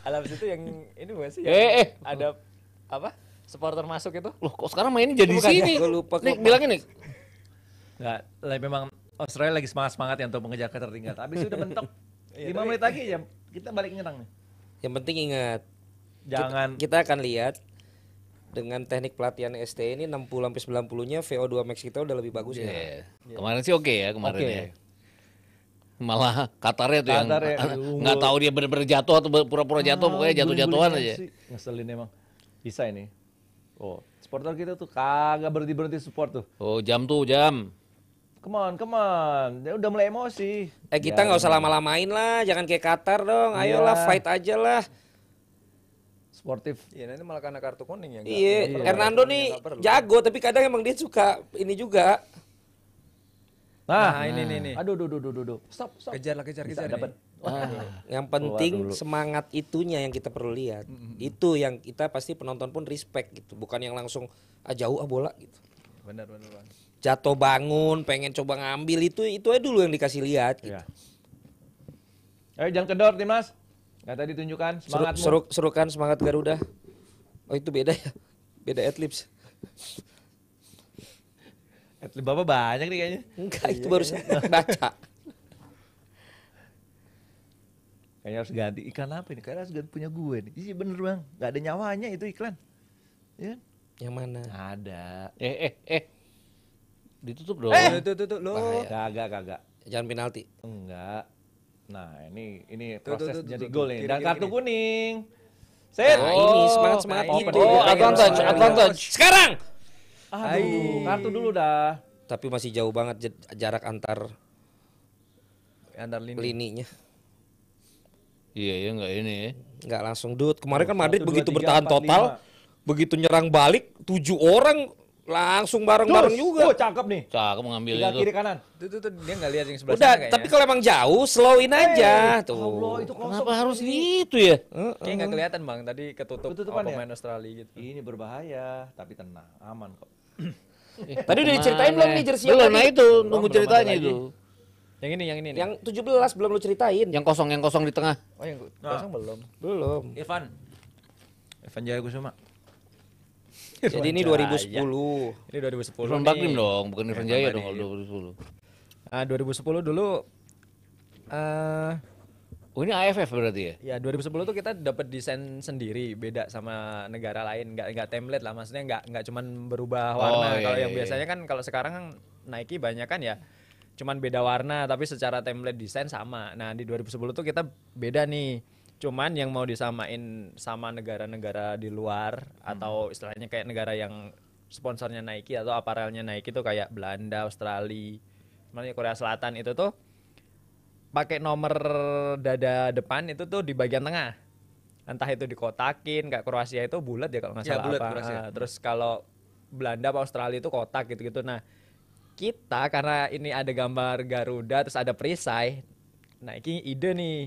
Al-Habsi itu yang ini bukan sih? Eh, ada apa? Supporter masuk itu. Loh, kok sekarang mainnya jadi sini? Nih, bilangin nih. Enggak, memang Australia lagi semangat-semangat yang untuk mengejar ketertinggalan. Habis itu udah mentok. lima menit lagi ya kita balik nyerang nih. Yang penting ingat. Jangan kita, kita akan lihat dengan teknik pelatihan S T ini enam puluh sampai sembilan puluh-nya V O dua max kita udah lebih bagus yeah. ya. Yeah. Kemarin sih oke okay ya kemarin okay. ya. Malah Qatarnya tuh Qatar yang nggak ya. tahu dia benar-benar jatuh atau pura-pura jatuh ah, pokoknya jatuh-jatuhan aja. Ngeselin emang. Bisa ini. Oh, supporter kita tuh kagak berhenti-berhenti support tuh. Oh, jam tuh jam. Come on, come on. Dia udah mulai emosi. Eh kita nggak ya, usah lama-lamain lah, jangan kayak Qatar dong. Ya. Ayolah fight aja lah. Sportif. Iya, nanti malah karena kartu kuning ya. Iya, Ernando nih jago tapi kadang emang dia suka ini juga. Nah, nah ini nih nih. Aduh, aduh, aduh, aduh. Stop, stop. Kejar lah, kejar, kejar. Dapat. Ah, yang penting oh, semangat itunya yang kita perlu lihat. Mm-hmm. Itu yang kita pasti penonton pun respect gitu, bukan yang langsung ah, jauh ah bola gitu. Benar, benar, benar. Jatuh bangun, pengen coba ngambil itu, itu aja dulu yang dikasih lihat gitu. Ya. Ayo jangan kendor timnas, nggak tadi tunjukkan semangatmu. Seru, serukan semangat Garuda. Oh itu beda ya, beda adlibs. Adlib bapak banyak nih kayaknya. Enggak, itu iya, baru iya. saya baca. Kayaknya harus ganti iklan apa ini, kayaknya harus ganti punya gue nih. Iya bener bang, nggak ada nyawanya itu iklan. Ya. Yang mana? Ada. Eh, eh, eh. Ditutup dong. Eh, ditutup lo. Kagak, kagak. Jangan penalti. Enggak. Nah, ini ini proses tuh, tuh, tuh, jadi gol nih. Dan kartu gini. kuning. Set. Nah, oh, ini semangat-semangat nah, gitu. Oh, advantage, advantage. Sekarang. Aduh, kartu dulu dah. Tapi masih jauh banget jarak antar antar lini. lininya. Iya ya, nggak ini ya. Nggak langsung dud. Kemarin kan Madrid begitu bertahan total, begitu nyerang balik tujuh orang langsung bareng-bareng juga. Oh, cakep nih. Cakep mengambilnya tuh. Kiri kanan. Tuh tuh tuh dia enggak lihat yang sebelah sana kayaknya. Tapi kalau emang jauh, slowin aja tuh. Allah, itu kenapa harus gitu ya? Kayak enggak kelihatan, Bang. Tadi ketutup pemain Australia gitu. Ini berbahaya, tapi tenang, aman kok. Tadi udah diceritain belum nih jersey? Belum, nah itu nunggu ceritanya itu. Yang ini, yang ini. Yang tujuh belas belum lu ceritain. Yang kosong, yang kosong di tengah. Oh, yang kosong belum. Belum. Irfan. Irfan Jaya Kusuma. Jadi ini dua ribu sepuluh. Ini dua ribu sepuluh. Irfan Bakrim dong, bukan Irfan Jaya dong kalau dua ribu sepuluh. Ah, dua ribu sepuluh dulu eh oh ini A F F berarti ya? Ya, dua ribu sepuluh tuh kita dapat desain sendiri, beda sama negara lain, enggak enggak template lah, maksudnya enggak enggak cuman berubah warna. Kalau yang biasanya kan kalau sekarang kan Nike banyak kan ya cuman beda warna tapi secara template desain sama. Nah, di dua ribu sepuluh tuh kita beda nih. Cuman yang mau disamain sama negara-negara di luar hmm. atau istilahnya kayak negara yang sponsornya Nike atau aparelnya Nike itu kayak Belanda, Australia, sebenarnya Korea Selatan itu tuh pakai nomor dada depan itu tuh di bagian tengah. Entah itu dikotakin, kayak Kroasia itu bulat ya kalau nggak salah ya, bulat, apa. Kroasia. Terus kalau Belanda atau Australia itu kotak gitu-gitu. Nah, kita karena ini ada gambar Garuda terus ada perisai. Nike ide nih.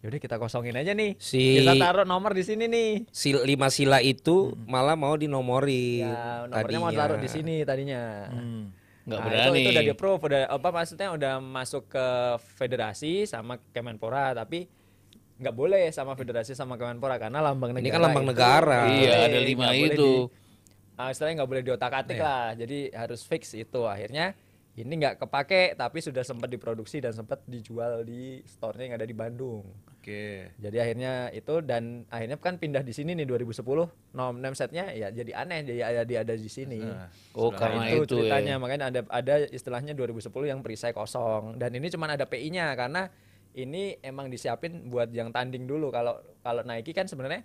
Yaudah kita kosongin aja nih, si, kita taruh nomor di sini nih. Si lima sila itu hmm. malah mau dinomorin. Ya, nomornya tadinya mau taruh di sini tadinya. Hmm. Nggak nah, berani. Itu, itu udah di-approve, udah apa maksudnya udah masuk ke federasi sama Kemenpora, tapi nggak boleh sama federasi sama Kemenpora karena lambang negara. Ini kan lambang itu, negara. Iya, ada lima itu. Nah, istilahnya nggak boleh diotak-atik yeah. lah, jadi harus fix itu akhirnya. Ini nggak kepake tapi sudah sempat diproduksi dan sempat dijual di store-nya yang ada di Bandung. Oke. Jadi akhirnya itu dan akhirnya kan pindah di sini nih dua ribu sepuluh. Nom name setnya ya jadi aneh jadi ada di ada di sini. Nah, oh karena itu, itu ceritanya ya. Makanya ada ada istilahnya dua ribu sepuluh yang perisai kosong dan ini cuma ada P I-nya karena ini emang disiapin buat yang tanding dulu. Kalau kalau Nike kan sebenarnya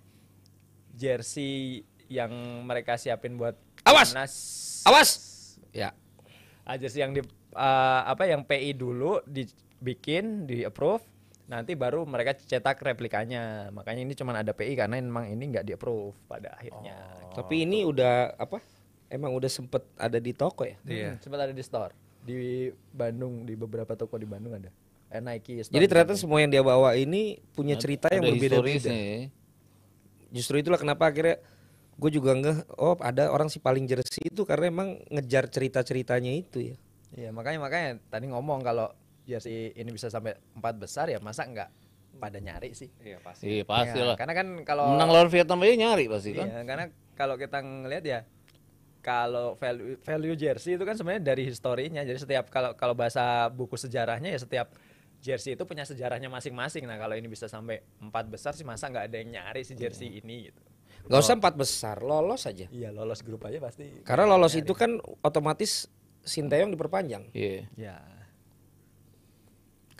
jersey yang mereka siapin buat awas Nas, awas ya. Aja sih yang di uh, apa yang P I dulu dibikin di approve nanti baru mereka cetak replikanya makanya ini cuma ada P I karena emang ini nggak di approve pada akhirnya. Oh, tapi gitu. Ini udah apa emang udah sempet ada di toko ya? Iya. Hmm, sempet ada di store di Bandung di beberapa toko di Bandung ada eh, Nike. Store jadi ternyata semua yang dia bawa ini punya cerita ada yang berbeda-beda. Justru itulah kenapa akhirnya gue juga nggak, oh ada orang sih paling jersey itu karena emang ngejar cerita-ceritanya itu ya. Iya makanya makanya tadi ngomong kalau jersey ini bisa sampai empat besar ya masa nggak pada nyari sih. Iya pasti. Iya pasti ya, lah. Karena kan kalau menang lawan Vietnam aja nyari pasti kan. Iya karena kalau kita ngelihat ya kalau value value jersey itu kan sebenarnya dari historinya. Jadi setiap kalau kalau bahasa buku sejarahnya ya setiap jersey itu punya sejarahnya masing-masing. Nah kalau ini bisa sampai empat besar sih masa nggak ada yang nyari si jersey hmm. ini gitu. Gak usah empat besar, lolos aja. Iya, lolos grup aja pasti. Karena lolos nyari. Itu kan otomatis Shin Tae-yong diperpanjang. Iya. Yeah. Yeah.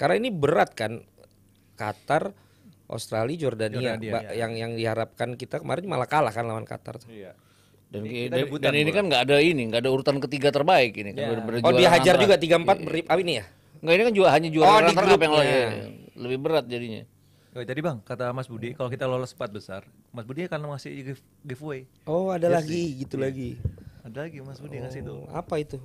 Karena ini berat kan, Qatar, Australia, Jordania, Jordania ba- ya. yang yang diharapkan kita kemarin malah kalah kan lawan Qatar. Iya. Yeah. Dan, dan, dan ini kan nggak ada ini, nggak ada urutan ketiga terbaik ini. Yeah. Kan, oh dihajar juga tiga empat berip ini ya? Nggak ini kan juga hanya juara oh, runner up yang lolos. Ya. Lebih berat jadinya. Oh, tadi Bang, kata Mas Budi, kalau kita lolos empat besar, Mas Budi akan ngasih give, giveaway. Oh, ada jersey. Lagi, gitu yeah. lagi. Ada lagi Mas Budi oh, ngasih itu. Apa itu?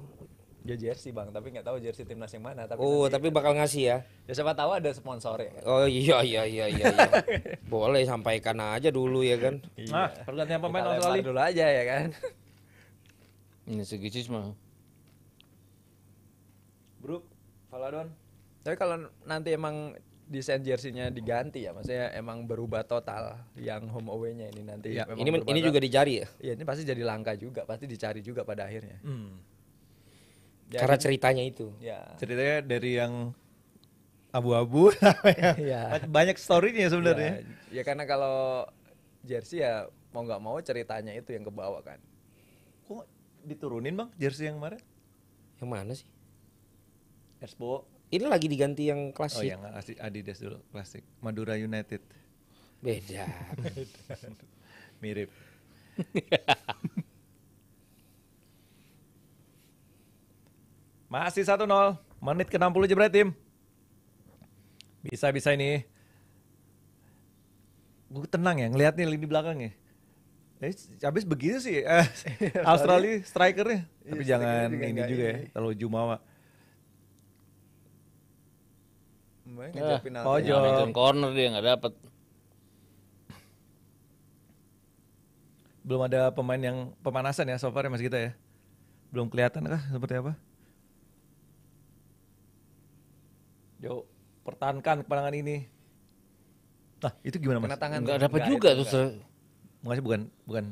Ya jersey Bang, tapi nggak tahu jersey timnas yang mana. Tapi oh, tapi bakal ngasih ya? Ya siapa tahu ada sponsornya. Oh iya iya iya iya. iya. Boleh sampaikan aja dulu ya kan. Nah, pergantian pemain Australia dulu aja ya kan. Ini segitu mah. Bro, Faladon. Tapi kalau nanti emang desain jersinya diganti ya, maksudnya emang berubah total yang home away-nya ini nanti. Ya, ini ini juga dicari ya? Iya, ini pasti jadi langka juga, pasti dicari juga pada akhirnya. Hmm. Ya, karena ini, ceritanya itu. Ya. Ceritanya dari yang abu-abu, ya. Banyak story-nya sebenarnya. Ya, ya karena kalau jersey ya mau nggak mau ceritanya itu yang kebawa kan. Kok diturunin Bang jersey yang kemarin? Yang mana sih? Erspo. Ini lagi diganti yang klasik. Oh yang Adidas dulu klasik. Madura United. Beda. Mirip. Masih satu nol. Menit ke enam puluh jebret tim. Bisa-bisa ini. gue tenang ya ngelihatnya lini belakangnya. Eh, habis begitu sih eh, Australia strikernya, iya, tapi jangan juga ini juga ini. ya, terlalu jumawa. Eh, oh jauh corner dia nggak dapet. Belum ada pemain yang pemanasan ya so far ya Mas Gita ya, belum kelihatan kah seperti apa? Jauh pertahankan kemenangan ini. Nah itu gimana Mas? Nggak dapat juga tuh. Makanya bukan bukan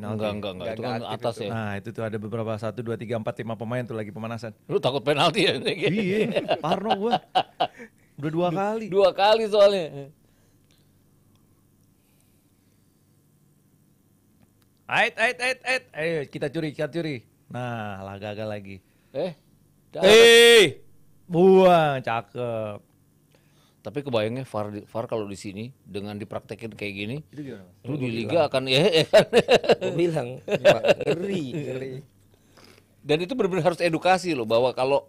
nah, enggak, enggak, enggak, enggak, itu kan atas itu. ya. Nah, itu tuh ada beberapa satu, dua, tiga, empat, lima pemain tuh lagi pemanasan. Lu takut penalti ya? Iya, parno gua. Udah dua kali. Dua kali soalnya. Ait, ait, ait, ait. Ayo kita curi, kita curi. Nah, lah gagal lagi. Eh. Eh. Buang, cakep. Tapi kebayangnya V A R, V A R kalau di sini dengan dipraktekin kayak gini, lu di liga akan ya, ya kan? Gue bilang ngeri, ngeri. Dan itu benar-benar harus edukasi loh, bahwa kalau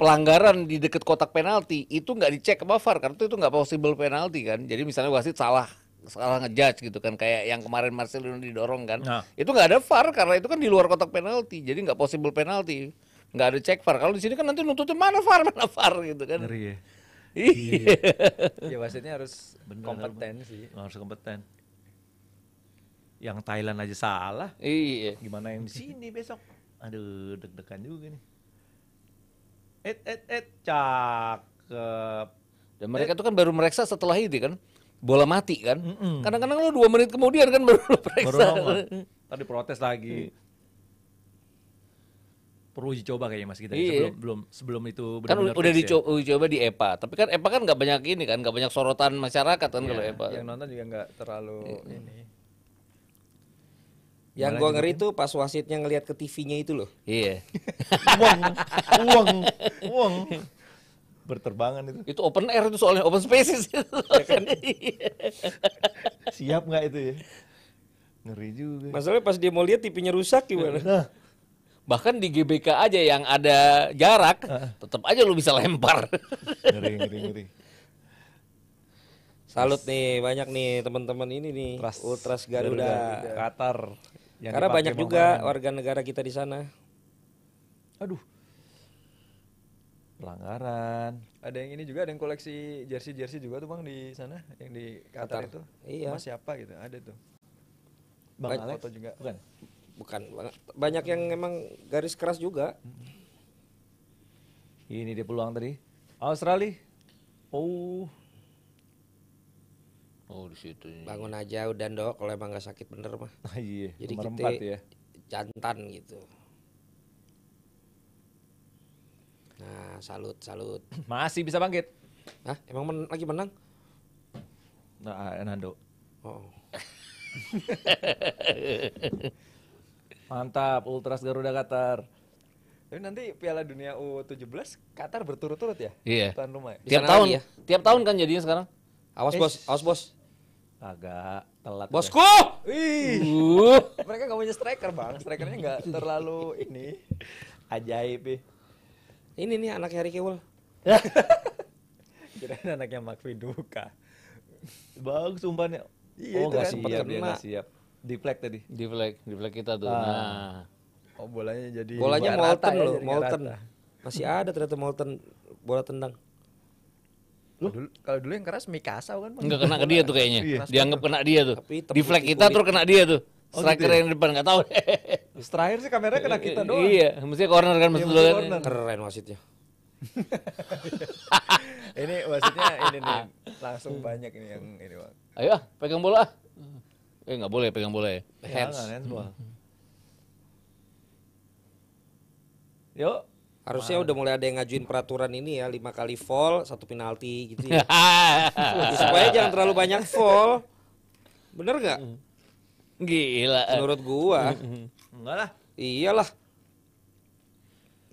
pelanggaran di dekat kotak penalti itu nggak dicek sama V A R karena itu nggak possible penalti kan. Jadi misalnya wasit salah salah ngejudge gitu kan, kayak yang kemarin Marselino didorong kan, nah. Itu nggak ada V A R karena itu kan di luar kotak penalti, jadi nggak possible penalti, nggak ada cek V A R. Kalau di sini kan nanti nuntutin mana V A R mana V A R gitu kan. Ngeri ya. Iya, ya maksudnya harus bener, kompeten bener. sih. Harus kompeten. Yang Thailand aja salah. Iya. Gimana yang di sini besok? Aduh, deg-degan juga nih. Et et et cakep. Dan mereka et. tuh kan baru mereksa setelah itu kan. Bola mati kan. Mm-mm. Kadang-kadang lu dua menit kemudian kan baru lu periksa. Tadi protes lagi. Mm. Perlu uji coba kayaknya Mas Gita, sebelum belum sebelum itu benar-benar kan udah dicoba ya. Uji coba di E P A, tapi kan E P A kan nggak banyak ini kan, nggak banyak sorotan masyarakat kan. Yeah, kalau E P A yang nonton juga nggak terlalu yeah. ini. Yang malah gua ngeri itu pas wasitnya ngelihat ke T V-nya itu loh. Iya. Uang, uang, uang. Berterbangan itu. Itu open air itu soalnya, open spaces itu. Ya kan? Siap nggak itu ya? Ngeri juga. Masalahnya pas dia mau lihat T V-nya rusak gimana? Nah. Bahkan di G B K aja yang ada jarak, uh. tetap aja lu bisa lempar. Ngeri, ngeri, ngeri. Salut nih, banyak nih teman-teman ini nih, Ultras, Ultras Garuda, Garuda Qatar. Yang karena banyak juga makanan. warga negara kita di sana. Aduh. Pelanggaran. Ada yang ini juga, ada yang koleksi jersey-jersey juga tuh Bang di sana, yang di Qatar, Qatar. itu. Iya. Mas siapa gitu, ada tuh. Bang Alex juga. Bukan. Bukan, banyak yang memang garis keras juga. Ini dia peluang tadi. Australia. Oh. Oh di situ. Bangun aja udah dong, kalau emang nggak sakit bener mah. Iya. Jadi kita empat, ya. Jantan gitu. Nah, salut, salut. Masih bisa bangkit. Hah? Emang men lagi menang? Nah, Ernando. Oh. Mantap, Ultras Garuda Qatar. Tapi nanti Piala Dunia U tujuh belas Qatar berturut-turut ya? Iya. Tuan rumah. Ya? Tiap tahun ya. Tiap tahun kan jadinya sekarang. Awas eh. bos, awas bos. Agak telat. Bosku! Ya. Wih. Uh. Mereka nggak punya striker Bang. Strikernya nggak terlalu ini. Ajaib. Ini nih anaknya Harry Kewell. Kirain anaknya Mark Viduka. Bagus umpannya. Iya, oh nggak kan? siap, iya, dia nggak siap. Di flag tadi. Di flag, di flag kita tuh. Ah. Nah. Oh, bolanya jadi bolanya molten loh, ya, molten. Rata. Masih ada ternyata molten bola tendang. Loh, dulu, kalau dulu yang keras Mikasa kan. Enggak kena ke dia tuh kayaknya. Iya. Dianggap kena dia tuh. Tapi di flag kita tuh kena dia tuh. Oh, striker gitu ya? Yang depan enggak tahu. Striker sih kameranya kena kita doang. Iya, mesti corner kan maksud lu. Keren wasitnya. Ini wasitnya ini nih langsung banyak ini yang ini, Bang. Ayo, pegang bola. Eh nggak boleh pegang bola ya. Hands. Jangan, hands bola. Hmm. Yuk. Harusnya wow. udah mulai ada yang ngajuin peraturan ini ya, lima kali foul, satu penalti gitu ya. Supaya jangan terlalu banyak foul. Bener nggak? Gila. Menurut gua. Enggak lah. Iyalah.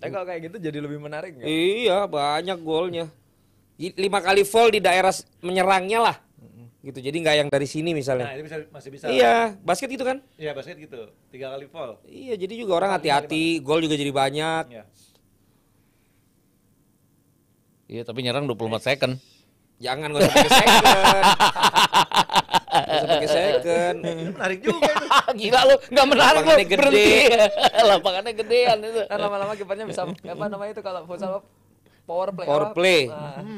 Tapi kalau kayak gitu jadi lebih menarik nggak? Iya, banyak golnya. Lima kali foul di daerah menyerangnya lah. Gitu, jadi nggak yang dari sini misalnya. Nah, itu bisa, masih bisa. Iya, basket gitu kan? Iya, basket gitu. Tiga kali foul. Iya, jadi juga orang hati-hati, gol juga jadi banyak. Iya, ya, tapi nyerang dua puluh empat second. Jangan, nggak usah pakai second. bisa pakai second. Menarik juga itu. Gila lu, nggak menarik lu. Lapangannya gede. Lapangannya gedean itu. Kan lama-lama kipernya bisa apa namanya itu kalau futsal power play. Power play.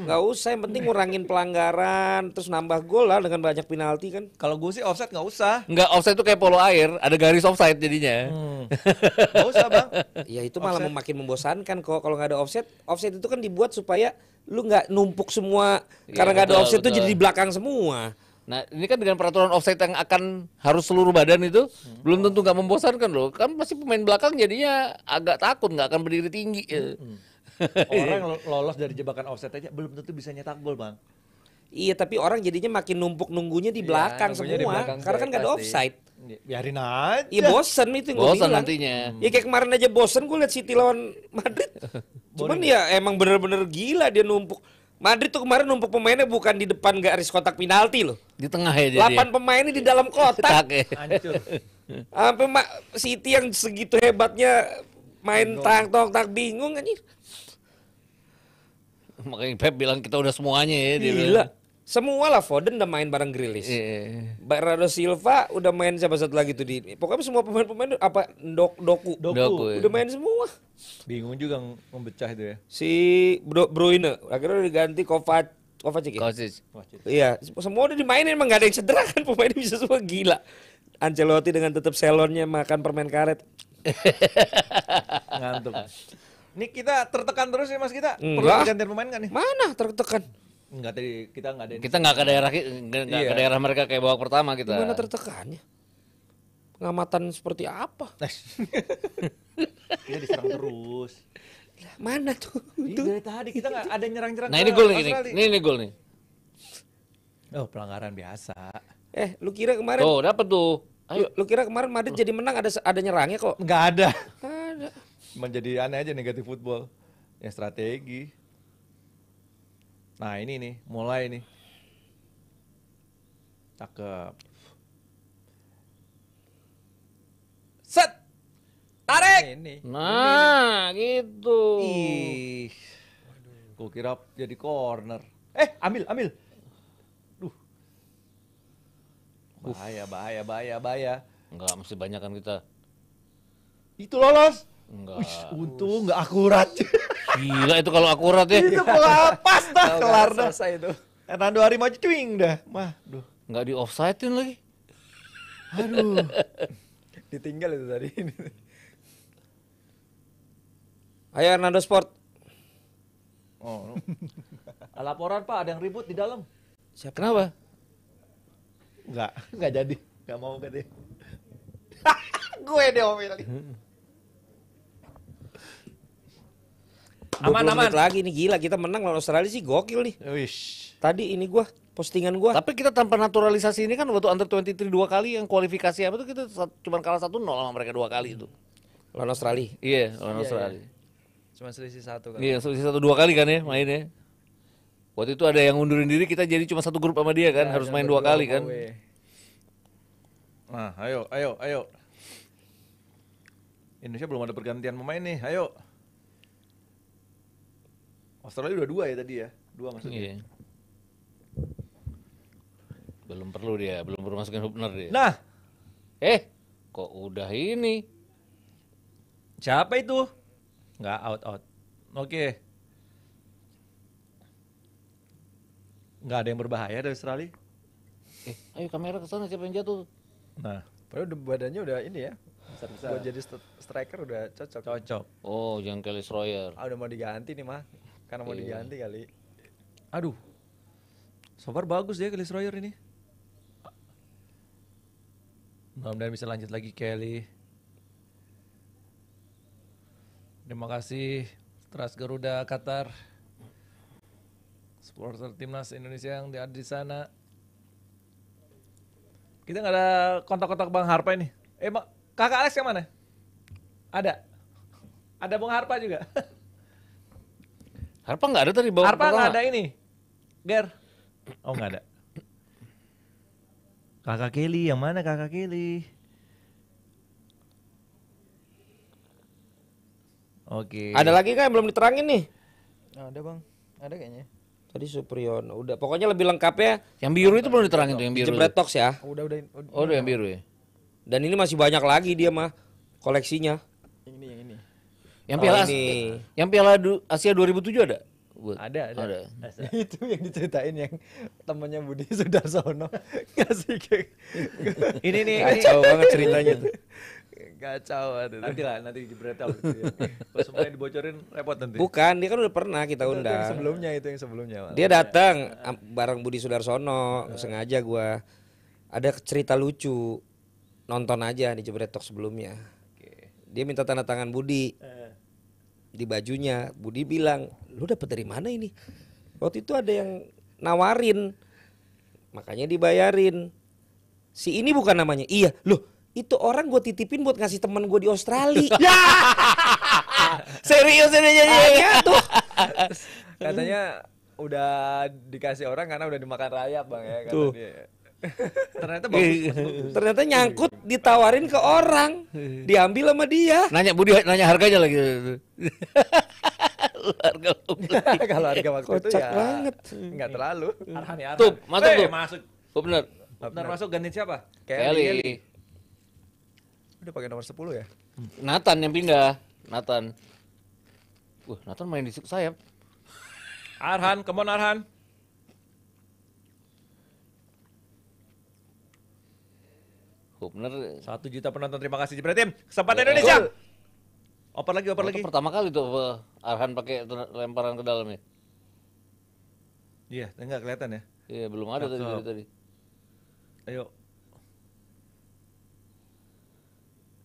Nggak usah, yang penting ngurangin pelanggaran, terus nambah gol lah dengan banyak penalti kan. Kalau gue sih offside nggak usah. Nggak, offside itu kayak polo air, ada garis offside jadinya. Nggak usah bang. Ya itu malah makin membosankan kok kalau nggak ada offside. Offside itu kan dibuat supaya lu nggak numpuk semua, ya, karena nggak ada offside itu jadi di belakang semua. Nah ini kan dengan peraturan offside yang akan harus seluruh badan itu, hmm. belum tentu nggak membosankan loh. Kan pasti pemain belakang jadinya agak takut, nggak akan berdiri tinggi. Hmm. Orang lolos dari jebakan offside aja belum tentu bisa nyetak gol bang. Iya tapi orang jadinya makin numpuk nunggunya di belakang ya, semua, di belakang karena kan nggak ada offside. Biarin aja. Iya bosen itu yang gue bilang. Bosen nantinya. Ya kayak kemarin aja bosen gue liat City lawan Madrid. Cuman Boring, ya emang bener-bener gila dia numpuk. Madrid tuh kemarin numpuk pemainnya bukan di depan garis kotak penalti loh. Di tengah ya jadi. delapan pemainnya di dalam kotak. Hancur. Sampai City yang segitu hebatnya main tak-tak bingung kan. Makanya Pep bilang kita udah semuanya ya. Dia gila. Bilang. Semua lah, Foden udah main bareng Grealish, yeah. Bernardo Silva udah main sama satu lagi tuh di, pokoknya semua pemain-pemain apa dok doku, doku, doku ya. Udah main semua. Bingung juga membecah itu ya. Si Bruyne akhirnya diganti Kovac, Kovacic. Ya? Kovacic. Iya, semua udah dimainin, emang gak ada yang cedera kan, pemainnya bisa semua gila. Ancelotti dengan tetap selonnya makan permen karet. Ngantuk. Nih kita tertekan terus ya Mas Gita. Perlu gantian pemain gak nih? Mana tertekan? Enggak tadi kita enggak ada. Kita enggak ke daerah enggak iya. ke daerah mereka kayak babak pertama kita. Gimana tertekannya? Pengamatan seperti apa? Dia diserang terus. Mana tuh? Ini dari tadi kita enggak ada nyerang-nyerang. Nah, ini gol nih. Ini ini gol nih. Oh, pelanggaran biasa. Eh, lu kira kemarin tuh dapat tuh. Ayo, lu, lu kira kemarin Madrid jadi menang ada ada nyerangnya kok? Enggak ada. Enggak ada. Cuman jadi aneh aja negatif football. Ya strategi. Nah ini nih, mulai nih. Cakep. Set! Tarik! Ini, ini. Nah ini, ini. Gitu. Ih, gue kira jadi corner. Eh ambil, ambil. Duh. Bahaya, bahaya, bahaya, bahaya. Enggak, mesti banyak kan kita. Itu lolos. Enggak. Wih, untung enggak akurat. Gila itu kalau akurat ya. Itu bola pas dah kelar dah. Selesai itu. Ernando Ari maju cuing dah. Mah, duh, enggak di offside-in lagi. Aduh. Ditinggal itu tadi. Ayo Ernando Sport. Oh. Laporan Pak, ada yang ribut di dalam. Siapa? Kenapa? Enggak, enggak jadi. Enggak mau katanya. Gue deh omongin tadi. Aman-aman lagi nih, gila kita menang lawan Australia sih gokil nih. Wish. Tadi ini gua postingan gua. Tapi kita tanpa naturalisasi ini kan waktu under dua puluh tiga dua kali yang kualifikasi apa tuh kita cuma kalah satu nol sama mereka dua kali itu. Lawan Australia. Iya, lawan iya, Australia. Iya. Cuma selisih satu kan. Iya, selisih satu dua kali kan ya mainnya. Waktu itu ada yang undurin diri, kita jadi cuma satu grup sama dia kan, ya, harus main dua kali kan. We. Nah, ayo, ayo, ayo. Indonesia belum ada pergantian pemain nih, ayo. Australia udah dua ya tadi ya, dua maksudnya. Iya. Belum perlu dia, belum perlu masukin Hubner dia. Nah, eh, kok udah ini? Siapa itu? Nggak out out. Oke. Nggak ada yang berbahaya dari Australia. Eh, ayo kamera ke sana siapa yang jatuh? Nah, padahal badannya udah ini ya. Buat jadi striker udah cocok. Cocok. Oh, yang Kelly Sroyer. Ah, udah mau diganti nih mah. Karena mau iya. diganti kali. Aduh. So far bagus dia Kelly Sroyer ini. Mudah-mudahan bisa lanjut lagi Kelly. Terima kasih Ultras Garuda Qatar. Supporter Timnas Indonesia yang ada di sana. Kita nggak ada kontak-kontak Bang Harpa ini. Eh, Kakak Alex yang mana? Ada. Ada Bang Harpa juga. Harpa nggak ada tadi bawah. Harpa nggak ada ini, Ger. Oh nggak ada. Kakak Kelly yang mana kakak Kelly? Oke. Okay. Ada lagi kan yang belum diterangin nih? Nah, ada bang, ada kayaknya. Tadi Supriyono. Udah, pokoknya lebih lengkapnya. Yang biru itu belum diterangin tuh, yang biru. Jebret Talks ya. Udah, udah. Oh, udah yang biru ya. Dan ini masih banyak lagi dia mah koleksinya. Yang ini, yang ini. Yang Piala, oh, ini. Yang Piala Asia dua ribu tujuh ada? Ada, ada. ada. ada. Itu yang diceritain yang temannya Budi Sudarsono ngasih ke ini nih. Kacau banget ceritanya tuh. Kacau banget. Nanti lah, nanti jebret Talks. Kalau semuanya dibocorin repot nanti. Bukan, dia kan udah pernah kita undang. Itu yang sebelumnya, itu yang sebelumnya. Malah. Dia datang bareng Budi Sudarsono, sengaja gua. Ada cerita lucu. Nonton aja di Jebret Talks sebelumnya. Oke. Dia minta tanda tangan Budi eh. di bajunya. Budi bilang, lu dapet dari mana ini? Waktu itu ada yang nawarin, makanya dibayarin. Si ini bukan namanya. Iya, loh itu orang gue titipin buat ngasih teman gue di Australia. Serius ini jadinya tuh. Katanya udah dikasih orang karena udah dimakan rayap bang ya. Tuh. Dia. Ternyata bagus. Ternyata nyangkut ditawarin ke orang, diambil sama dia. Nanya Budi, nanya harganya lagi. Harga kalau harga waktu kocak itu ya banget. Enggak terlalu. Arhan ya. Tuh, masuk tuh. Masuk. Benar. Benar masuk ganti siapa? Kelly. Udah pakai nomor sepuluh ya? Nathan yang pindah. Nathan. Wah, Nathan main di sayap. Arhan, come on Arhan. Hubner satu juta penonton, terima kasih Jebret Tim. Kesempatan Indonesia. Oper lagi, oper lagi. Pertama kali tuh Arhan pakai lemparan ke dalam ya. Iya, enggak kelihatan ya. Iya, belum ada tadi tadi. Ayo.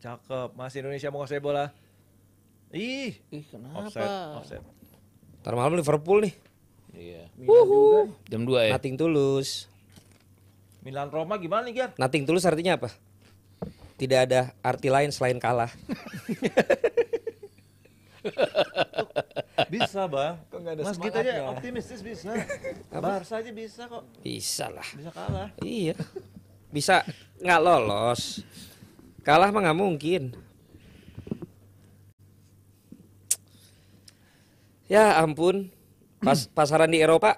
Cakep, masih Indonesia menguasai bola. Ih, ih kenapa? Offside, offside. Ntar malam Liverpool nih. Iya. Wuhu. Jam dua ya. Nothing Tulus. Milan Roma gimana nih, Ger? Nothing Tulus artinya apa? Tidak ada arti lain selain kalah. Bisa, Bang. Kok gak ada Mas Gita aja optimistis bisa. Barca aja bisa kok. Bisa lah. Bisa kalah. Iya. Bisa nggak lolos. Kalah mah nggak mungkin. Ya ampun. Pas pasaran di Eropa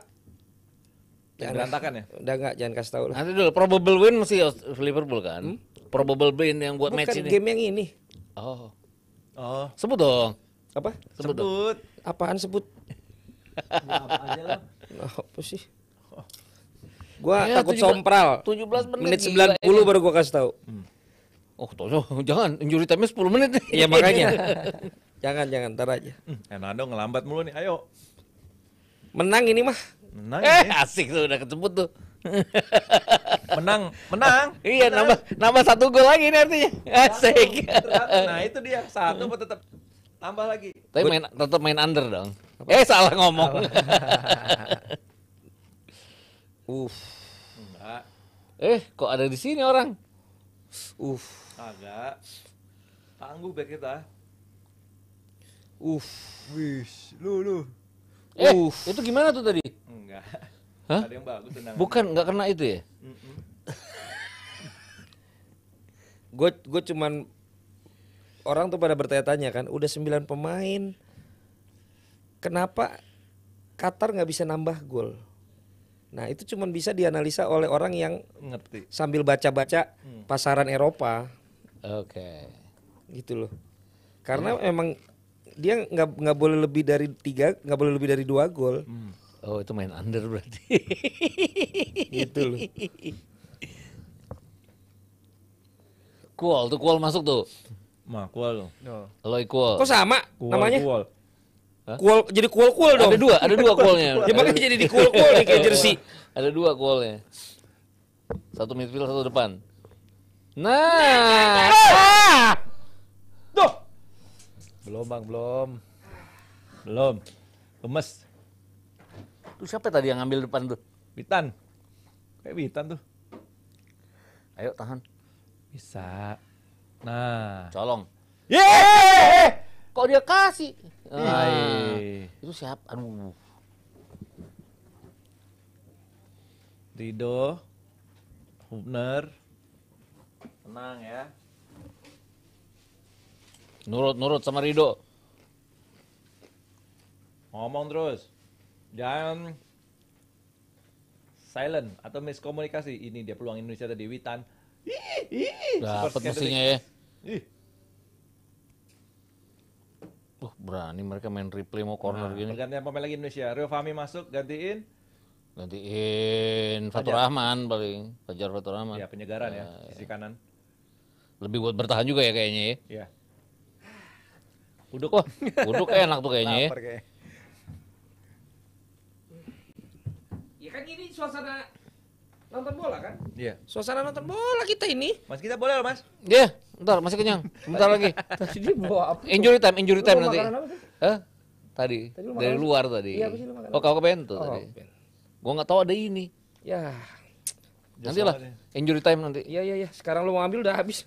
berantakan ya? Udah enggak, jangan kasih tahu lah. Nanti dulu, probable win mesti Liverpool kan? Hmm? Probable win yang buat bukan match ini. Bukan game yang ini. Oh. Oh. Sebut dong. Apa? Sebut. sebut. Dong. Apaan sebut? Ya, apa aja lah. Nah, apa sih? Oh. Gua ya, takut tujuh belas, sompral. tujuh belas menit, menit sembilan puluh ini. Baru gua kasih tahu. Hmm. Oh, toh, jangan. Injury time-nya sepuluh menit. Iya, makanya. Jangan, jangan, ntar aja. Ernando ngelambat mulu nih. Ayo. Menang ini mah. Menang, eh ya. Asik tuh udah ketebut tuh. Menang, menang. Iya menang. nambah nambah satu gol lagi ini artinya. Asik. Satu, nah itu dia satu mau tetap tambah lagi. Tapi main, tetap main under dong. Apa? Eh salah ngomong. Uff. Enggak. Eh kok ada di sini orang? Uff. Agak. Tangguh back kita. Uff. Wish. Lu lu. Eh, Uf. Itu gimana tuh tadi? Enggak. Hah? Ada yang bagus tenang. Bukan, enggak kena itu ya? Gue gue cuman orang tuh pada bertanya-tanya kan, udah sembilan pemain. Kenapa Qatar nggak bisa nambah gol? Nah, itu cuman bisa dianalisa oleh orang yang ngerti. Sambil baca-baca hmm. pasaran Eropa. Oke. Okay. Gitu loh. Karena hmm. emang dia nggak nggak boleh lebih dari tiga, nggak boleh lebih dari dua gol. Hmm. Oh itu main under berarti. Gitu loh. Kuol tuh Kuol masuk tuh. Mah Kuol. Alou Kuol. Kok sama Kuol, namanya? Kuol. Kuol jadi Kuol Kuol dong. Ada dua, ada dua Kuolnya. Ya makanya jadi di Kuol Kuol nih kayak jersey. Ada dua Kuolnya. Satu midfield, satu depan. Nah. Tuh. Belum bang, belum. Belum. Gemes. Tuh siapa tadi yang ngambil depan tuh? Witan. Kayak Witan tuh. Ayo tahan. Bisa. Nah. Colong. Yeay! Kok dia kasih? Nah, itu siapa? Aduh. Ridho. Hubner. Tenang ya. Nurut-nurut sama Ridho. Ngomong terus. Jangan silent atau miskomunikasi. Ini dia peluang Indonesia tadi, Witan. Dapat mestinya ya. Ih. Uh, berani mereka main replay mau corner nah, gini. Gantian pemain lagi Indonesia. Rio Fahmi masuk, gantiin. Gantiin Fatur Rahman paling. Fajar Fatur Rahman. Ya, penyegaran nah, ya, sisi kanan. Lebih buat bertahan juga ya kayaknya ya. Iya. Uduk. Uduk enak tuh kayaknya ya. Kayak. Ya kan ini suasana nonton bola kan? Iya. Suasana nonton bola kita ini. Mas kita boleh loh mas? Iya. Yeah. Bentar, masih kenyang. Bentar lagi. Tadi dia bawa apa? Injury time, injury time nanti. Hah? Tadi. Tadi lu dari luar tadi. Iya, sih lu makan. Oh, kau kebento oh, tadi. Ben. Gua enggak tahu ada ini. Ya. Nantilah. Injury time nanti. Iya, iya, iya. Sekarang lu mau ambil udah habis.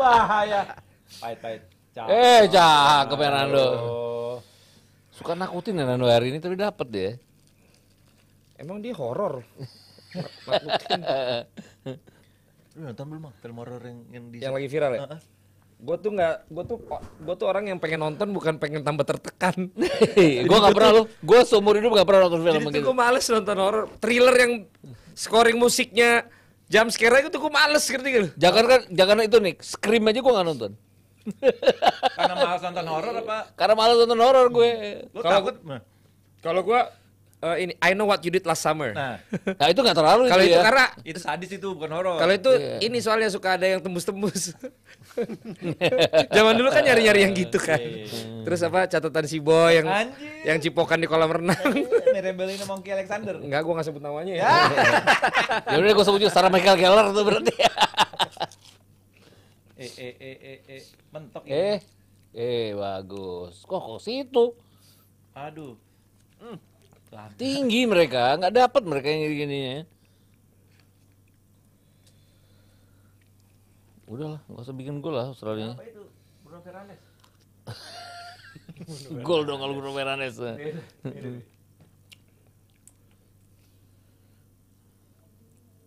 Bahaya. Pahit-pahit. Eh, cakep Ernando. Suka nakutin Ernando hari ini tapi dapat deh. Emang dia horor. Nakutin. Lu nonton belum bang film horor yang yang, di yang lagi viral ya? Uh -huh. Gue tuh nggak, gue tuh, gue tuh orang yang pengen nonton bukan pengen tambah tertekan. Gue nggak pernah lo, gue seumur hidup nggak pernah nonton film gitu. Jadi gue males nonton horor, thriller yang scoring musiknya, jam scare-nya itu gue males ngerti gitu. Jangan kan, jangan itu nih, scream aja gue nggak nonton. Karena malas nonton horor apa? Karena malas nonton horor gue. Lo takut? Kalau gue Uh, ini I know what you did last summer. Nah, nah itu nggak terlalu. Kalau itu, itu ya. Karena itu sadis itu bukan horor. Kalau itu yeah. Ini soalnya suka ada yang tembus-tembus. Zaman dulu kan nyari-nyari yang gitu kan. Yeah. Terus apa catatan si boy yang Anjir. yang cipokan di kolam renang. Nirembelin sama Ki Alexander. Enggak, gua nggak sebut namanya ya. Ya udah gua sebut secara Michael Keller tuh berarti. eh eh eh eh eh mentok ini. Eh eh bagus. Kok kok situ? Aduh. Hmm. Tinggi mereka, nggak dapat mereka yang gini-gininya. Udahlah, nggak usah bikin gol lah Australia. Apa itu? Bruno Fernandes. Gol dong kalau Bruno Fernandes.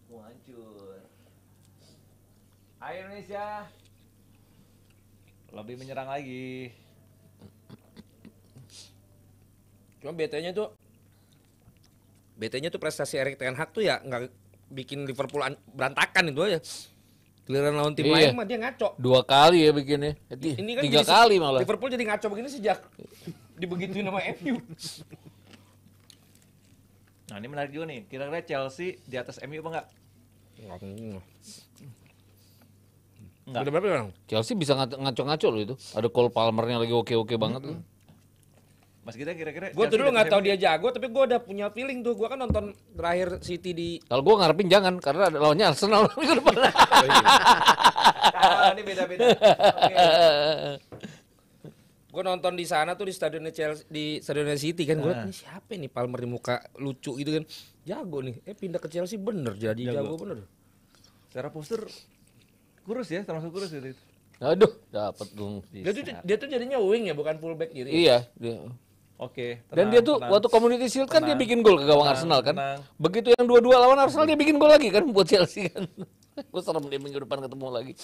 Mau hancur. Ayo Indonesia. Lebih menyerang lagi. Cuma betanya tuh B T-nya tuh prestasi Erik Ten Hag tuh ya nggak bikin Liverpool berantakan itu aja. Giliran lawan tim lain mah dia ngaco. Dua kali ya bikinnya. Ini kan tiga kali malah. Liverpool jadi ngaco begini sejak dibegituin sama M U. Nah ini menarik juga nih. Kira-kira Chelsea di atas M U apa enggak? Enggak. Udah berapa orang? Chelsea bisa ngaco-ngaco loh itu. Ada Cole Palmer-nya lagi oke-oke banget tuh. Mas Gita kira-kira gue tuh dulu nggak tahu dia jago tapi gue udah punya feeling tuh. Gue kan nonton terakhir City di kalau gue ngarepin jangan karena ada lawannya Arsenal minggu depan. Ini beda-beda. Gue nonton di sana tuh di stadionnya Chelsea di stadionnya City kan gue lihat ini siapa nih Palmer di muka lucu gitu kan jago nih eh pindah ke Chelsea bener jadi jago, jago bener. Secara postur kurus ya termasuk kurus gitu. Aduh dapat dong. Dia tuh dia tuh jadinya wing ya bukan fullback gitu. Iya dia. Oke. Tenang, dan dia tuh tenang. Waktu Community Shield kan tenang. Dia bikin gol ke gawang tenang, Arsenal kan. Tenang. Begitu yang dua-dua lawan Arsenal dia bikin gol lagi kan buat Chelsea kan. Gue serem dia minggu depan ketemu lagi.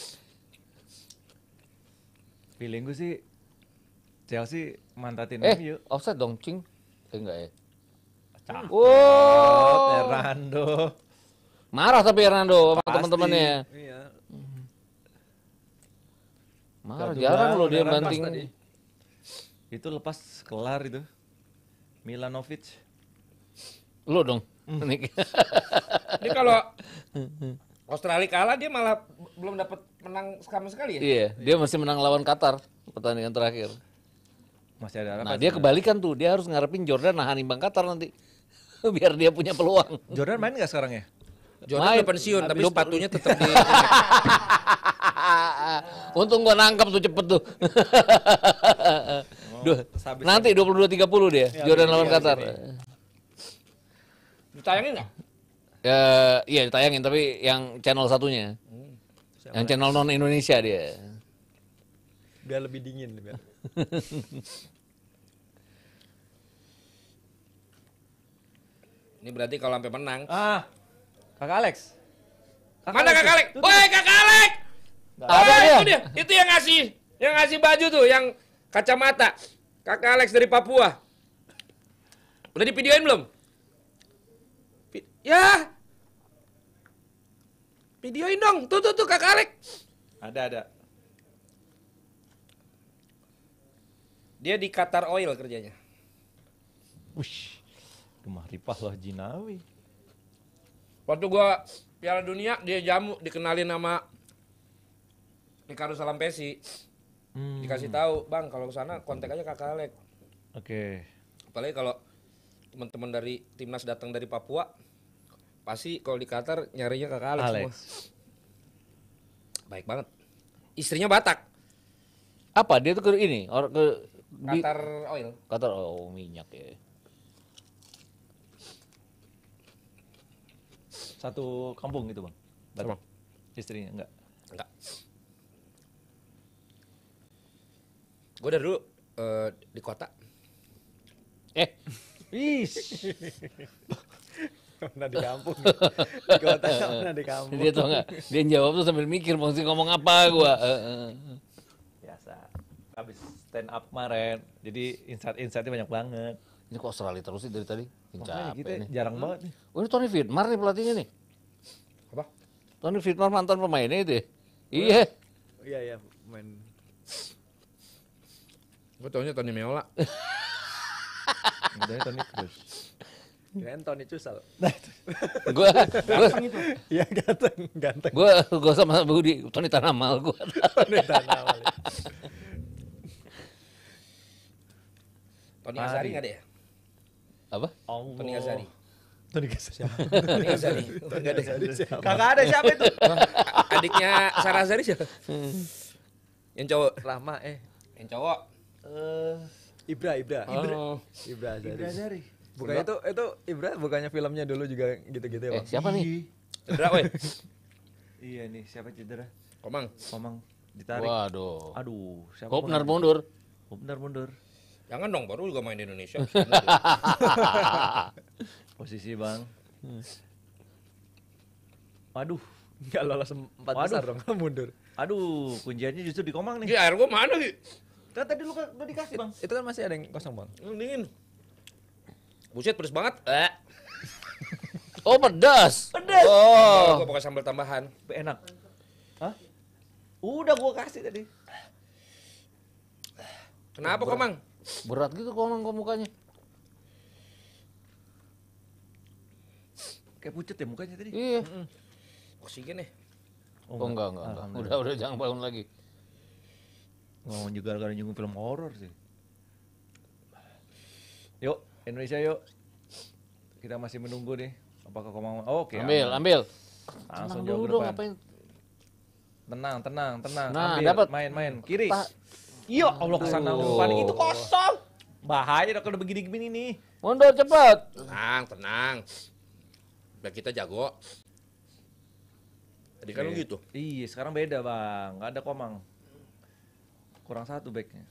Feeling gue sih Chelsea mantatin eh, M U. Offside dong cing. Eh, enggak ya. Cakep. Wow. Ernando. Marah tapi Ernando sama teman-temannya. Iya. Marah jarang loh dia banting. Itu lepas kelar itu Milanovic lo dong mm. Ini kalau Australia kalah dia malah belum dapat menang sama sekali ya iya dia masih menang lawan Qatar pertandingan terakhir masih ada harapan nah dia kebalikan tuh dia harus ngarepin Jordan nahan imbang Qatar nanti biar dia punya peluang. Jordan main nggak sekarang ya? Jordan udah pensiun tapi sepatunya tetap di untung gua nangkap tuh cepet tuh. Duh, nanti dua puluh dua tiga puluh dia ya, Jordan lawan ya, Qatar. Ya. Ditayangin nggak? Ya, iya ditayangin tapi yang channel satunya. Hmm, yang channel non Indonesia dia. Biar lebih dingin biar. Ini berarti kalau sampai menang. Ah. Kakak Alex. Kakak mana Kakak Alex? Woi, Kakak Alex. Ada oh, itu dia, itu yang ngasih, yang ngasih baju tuh, yang kacamata, Kakak Alex dari Papua. Udah divideoin belum? Ya. Videoin dong. Tuh tuh tuh Kakak Alex. Ada ada. Dia di Qatar Oil kerjanya. Wush. Rumah ripah lah Jinawi. Waktu gua Piala Dunia dia jamu dikenalin sama Ricardo Salampesi. Hmm. Dikasih tahu, "Bang, kalau ke sana kontak aja Kakak Alex." Oke. Okay. Apalagi kalau teman-teman dari timnas datang dari Papua, pasti kalau di Qatar nyarinya Kakak Alex, Alex. Semua. Baik banget. Istrinya Batak. Apa dia tuh ke ini? Or, ke Qatar Oil. Qatar Oil oh, minyak ya. Satu kampung gitu, Bang. Batak. Istrinya enggak? Enggak. Gue dari dulu uh, di kota. Eh. Ish. Nah di kampung, di kota, nah di kampung. Dia tau nggak? Dia jawab tuh sambil mikir, mesti ngomong apa gua. Biasa. Habis stand up kemarin, jadi insight-insightnya banyak banget. Ini kok Australia terus sih dari tadi? Makanya kita nih. Jarang hmm. banget nih. Oh ini Tony Fitmar nih pelatihnya nih. Apa? Tony Fitmar mantan pemainnya itu ya? Iya. Iya, iya. Pemain. Gue taunya Tony Meola. Udah Tony Cruz. Keren Tony Cusal. Nah, gue ganteng itu. Iya ganteng, ganteng. Gue gue sama Budi, Tony Tanamal gue. Tony Tanamal. Tony Azari nggak ada ya? Apa? Oh. Tony Azari. Tony siapa? Tony Azari. Nggak ada. Kakak ada siapa itu? Adiknya Sarah Azari siapa? Yang cowok. Rahma eh. Yang cowok. Ibra, Ibra. Ibra Azari. Ibra Azari. Bukannya itu, itu Ibra bukannya filmnya dulu juga gitu-gitu ya, Bang? Eh, siapa nih? Cedera, weh. Iya nih, siapa cedera? Komang. Komang ditarik. Waduh. Aduh, siapa? Hubner mundur. Hubner mundur. Jangan dong, baru juga main di Indonesia. Posisi, Bang. Waduh, nggak lolos empat besar dong, mundur. Aduh, kunciannya justru di Komang nih. Iya, air gua mana, Ki? Kan tadi lu udah dikasih, Bang. Itu kan masih ada yang kosong, Bang. Dingin. Buset pedes banget. Eh. Oh pedas. Pedas. Oh. Gue pakai sambal tambahan. Enak. Hah? Udah gue kasih tadi. Kenapa berat. Komang? Berat gitu Komang kok mukanya. Kayak pucet ya mukanya tadi. Iya. Mm-mm. Oksigen ya. Oh, oh enggak enggak. enggak. Udah udah jangan bangun lagi. Ngomong juga gara-gara nyunggung film horor sih. Yuk. Indonesia yuk, kita masih menunggu nih. Apakah Komang? Oh, oke, okay. ambil, ambil. Langsung jauh ke depan. Tenang, tenang, tenang. Nah, ambil, dapet. Main, main. Kiri. Iya, Allah kesana ke depan. Itu kosong. Bahaya dong kalau begini-begini nih. Mundur cepat. Tenang, tenang. Biar kita jago. Tadi kan gitu. Iya, sekarang beda Bang. Gak ada Komang. Kurang satu backnya.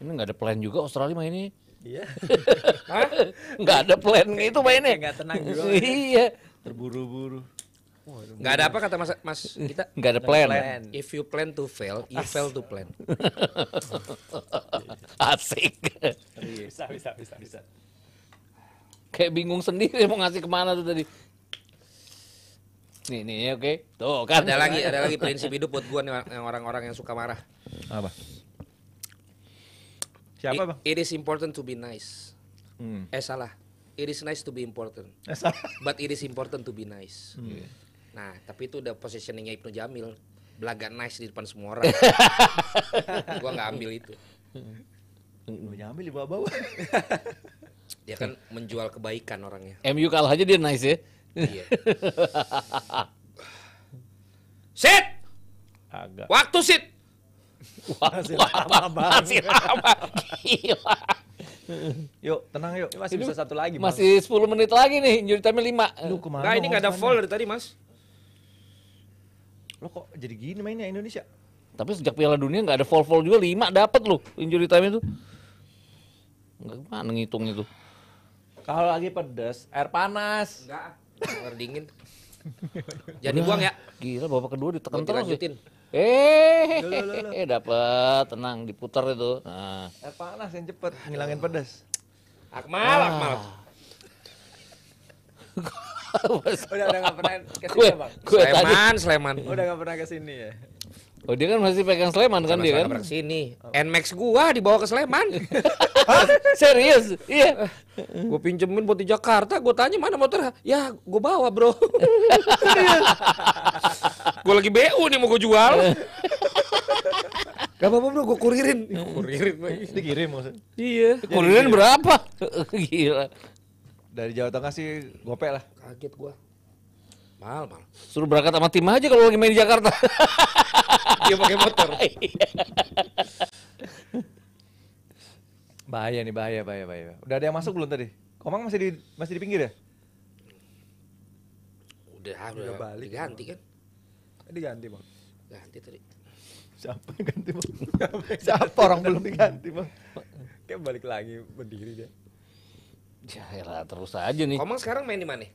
Ini nggak ada plan juga Australia main ini. Iya. Hah? Nggak ada plan itu mainnya. Nggak tenang juga. Iya. Terburu-buru. Nggak ada apa kata Mas Mas kita. Nggak ada plan. plan. If you plan to fail, you As fail to plan. Asik. Bisa, bisa, bisa, bisa. Kayak bingung sendiri mau ngasih kemana tuh tadi. Nih, nih, oke. Okay. Tuh kan. Ada lagi, ada lagi prinsip hidup buat gua nih yang orang-orang yang suka marah. Apa? Siapa Bang? It is important to be nice. Hmm. Eh salah. It is nice to be important. Eh, salah. But it is important to be nice. Hmm. Nah, tapi itu udah positioningnya Ibnu Jamil. Belaga nice di depan semua orang. Gua nggak ambil itu. Ibnu Jamil dibawa-bawa. Dia kan menjual kebaikan orangnya. M U kalah aja dia nice ya. Iya. Sit. Agak. Waktu sit. Wah, masih lama masih lama. Gila. Yuk, tenang yuk. Ini masih ini bisa satu lagi, Bang. Masih sepuluh menit lagi nih, injury time lima. Lu kemana? Nah, ini enggak ada foul dari tadi, Mas. Lo kok jadi gini mainnya Indonesia? Tapi sejak Piala Dunia enggak ada foul-foul juga, lima dapat lo injury time itu. Enggak gimana ngitung itu. Kalau lagi pedas, air panas. Enggak, air dingin. Jadi buang ya. Gila, babak kedua ditekan terus. Eh, eh dapat, tenang diputar itu. Nah. Air panas yang cepet ngilangin pedas. Akmal, ah. Akmal. Udah udah nggak pernah kesini bang. Sleman, Sleman. Udah nggak pernah kesini ya. Oh dia kan masih pegang Sleman kan dia kan. Pernah kesini. Nmax gua dibawa ke Sleman. Serius? Iya. Gua pinjemin buat di Jakarta. Gua tanya mana motor? Ya gua bawa bro. Gua lagi B U nih mau gua jual. Gak apa-apa bro, gua kuririn. Kuririn lagi. Dikirim maksudnya. Iya. Kuririn berapa? Gila. Dari Jawa Tengah sih gope lah. Kaget gua. Mahal, mahal. Suruh berangkat sama tim aja kalau lagi main di Jakarta. Dia pakai motor. Bahaya nih, bahaya, bahaya, bahaya. Udah ada yang masuk belum tadi? Komang masih di masih di pinggir ya? Udah, udah, udah balik. Diganti kan? Diganti, Bang. Ganti tadi. Siapa yang ganti, Bang? Siapa orang belum diganti, Bang? Kayak balik lagi berdiri dia. Yaelah, terus aja nih. Komang sekarang main di mana?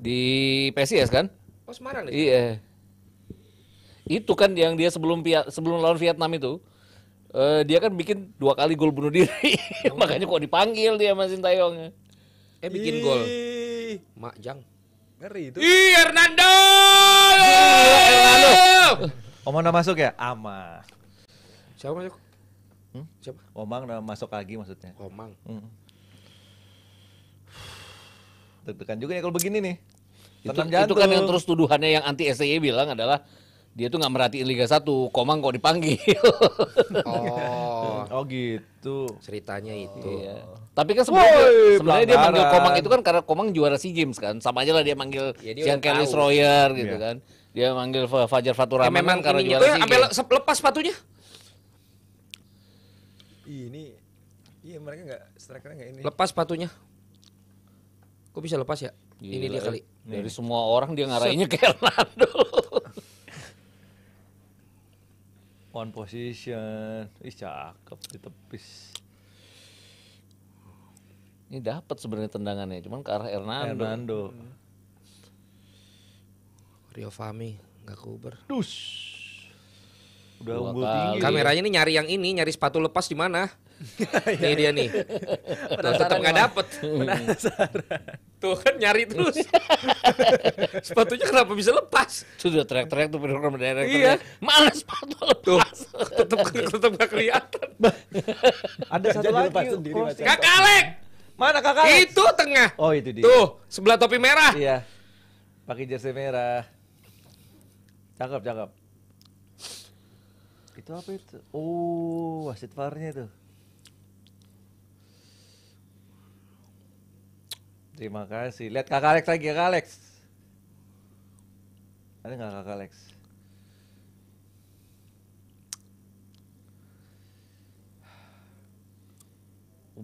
Di P S I S kan? Oh Semarang deh. Iya. Itu kan yang dia sebelum sebelum lawan Vietnam itu uh, dia kan bikin dua kali gol bunuh diri. Oh. Makanya kok dipanggil dia sama Shin Tae-yong. Eh bikin Iii. gol. Mak Jang. Ngeri itu. Ih Ernando. Omang udah masuk ya? Ama. Siapa masuk? Hmm? Siapa? Omang udah masuk lagi maksudnya. Omang. Hmm. Deg-degan juga ya kalau begini nih. Itu, itu kan yang terus tuduhannya yang anti S T Y bilang adalah dia tuh nggak merhatiin Liga satu, Komang kok dipanggil. Oh, oh gitu. Ceritanya oh. itu. Iya. Tapi kan sebenarnya dia manggil Komang itu kan karena Komang juara SEA Games kan. Sama aja lah dia manggil ya, dia Kelly Sroyer ya. gitu kan. Dia manggil Fajar Faturaman ya, memang kan karena juara SEA Games. Sampai lepas sepatunya. Ini, iya mereka nggak strikernya nggak ini. Lepas sepatunya. Kok bisa lepas ya? Gila, ini dia kali. Dari nih. Semua orang dia ngarahinnya ke Ernando. On position. Ih cakep ditepis. Ini dapat sebenarnya tendangannya, cuman ke arah Ernando. Ernando. Hmm. Rio Fahmi nggak kuber. Dus. Udah unggul tinggi. Kameranya nih nyari yang ini, nyari sepatu lepas di mana? Ini dia nih. Terus tetap nggak dapet. Tuh kan nyari terus. Sepatunya kenapa bisa lepas? Sudah teriak-teriak tuh program daerah. Iya. Mana sepatu lepas? Tetap tetap nggak kelihatan. Ada satu lagi. Kakak Alex. Mana Kakak Alex? Itu tengah. Oh itu dia. Tuh sebelah topi merah. Iya. Pakai jersey merah. Cakep cakep. Itu apa itu? Oh wasit V A R-nya tuh. Terima kasih. Lihat Kakak Alex lagi ya, Kakak Alex. Ada nggak Kakak Alex?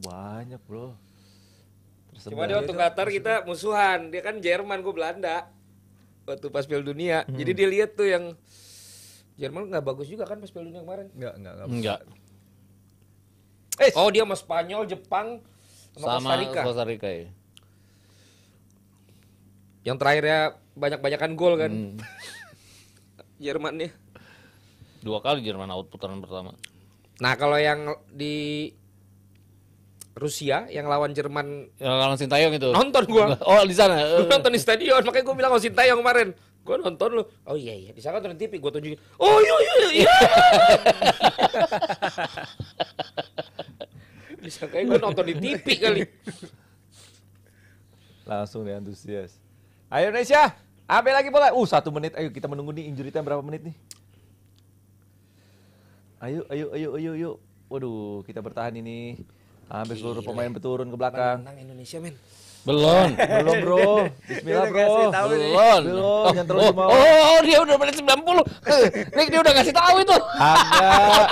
Banyak bro. Tersebar. Cuma dia waktu Qatar kita musuhan. Dia kan Jerman, gue Belanda. Waktu pas Piala Dunia. Hmm. Jadi dia lihat tuh yang Jerman nggak bagus juga kan pas Piala Dunia kemarin? Nggak, nggak, nggak. Nggak. Eh, oh dia sama Spanyol, Jepang, sama, sama Costa Rica. Costa Rica ya. Yang terakhirnya banyak-banyakan gol kan. Hmm. Jerman nih. Dua kali Jerman out putaran pertama. Nah, kalau yang di Rusia yang lawan Jerman, yang lawan Shin Tae-yong itu. Nonton gua. Oh, di sana. Gua nonton di stadion, makanya gua bilang sama Shin Tae-yong kemarin. Gua nonton lu. Oh iya iya, di sana nonton T V gua tunjukin. Oh iya iya iya. Bisa kayak gua nonton di T V kali. Langsung deh antusias. Ayo Indonesia, ambil lagi bola. Uh satu menit, ayo kita menunggu nih injury time berapa menit nih. Ayo, ayo, ayo, ayo, ayo. Waduh, kita bertahan ini. Ambil seluruh pemain berturun ke belakang. Menang Indonesia men. Belum, belum bro. Bismillah bro. Belum, belum. Yang terus mau. Oh dia udah menit sembilan puluh. Nih dia udah ngasih tahu itu. Agak.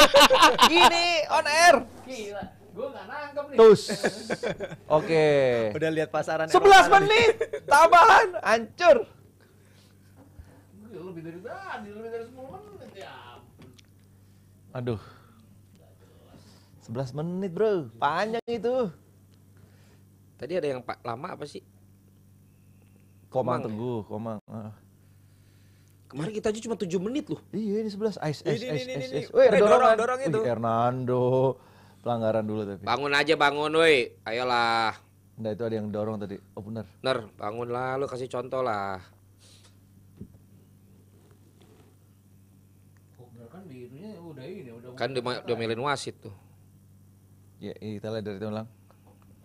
Ini on air. Gila. Gue gak nangkep nih. Tus. Oke. Okay. Udah lihat pasaran. sebelas menit. Tambahan. Hancur. Lebih dari tadi. Lebih dari sepuluh menit ya. Aduh. sebelas menit bro. Panjang itu. Tadi ada yang lama apa sih? Komang, Komang Teguh. Ya? Komang. Uh. Kemarin kita aja cuma tujuh menit loh. Iya ini sebelas. Ais, ais, ais, ais. Wih dorong, dorong itu. Ernando. Pelanggaran dulu tapi. Bangun aja bangun woi. Ayolah. Nah itu ada yang dorong tadi. Oh benar. Benar, bangunlah, lu kasih contoh lah. Oh benar kan di itunya udah ini udah. Kan diomelin wasit tuh. Ya kita lihat dari ulang.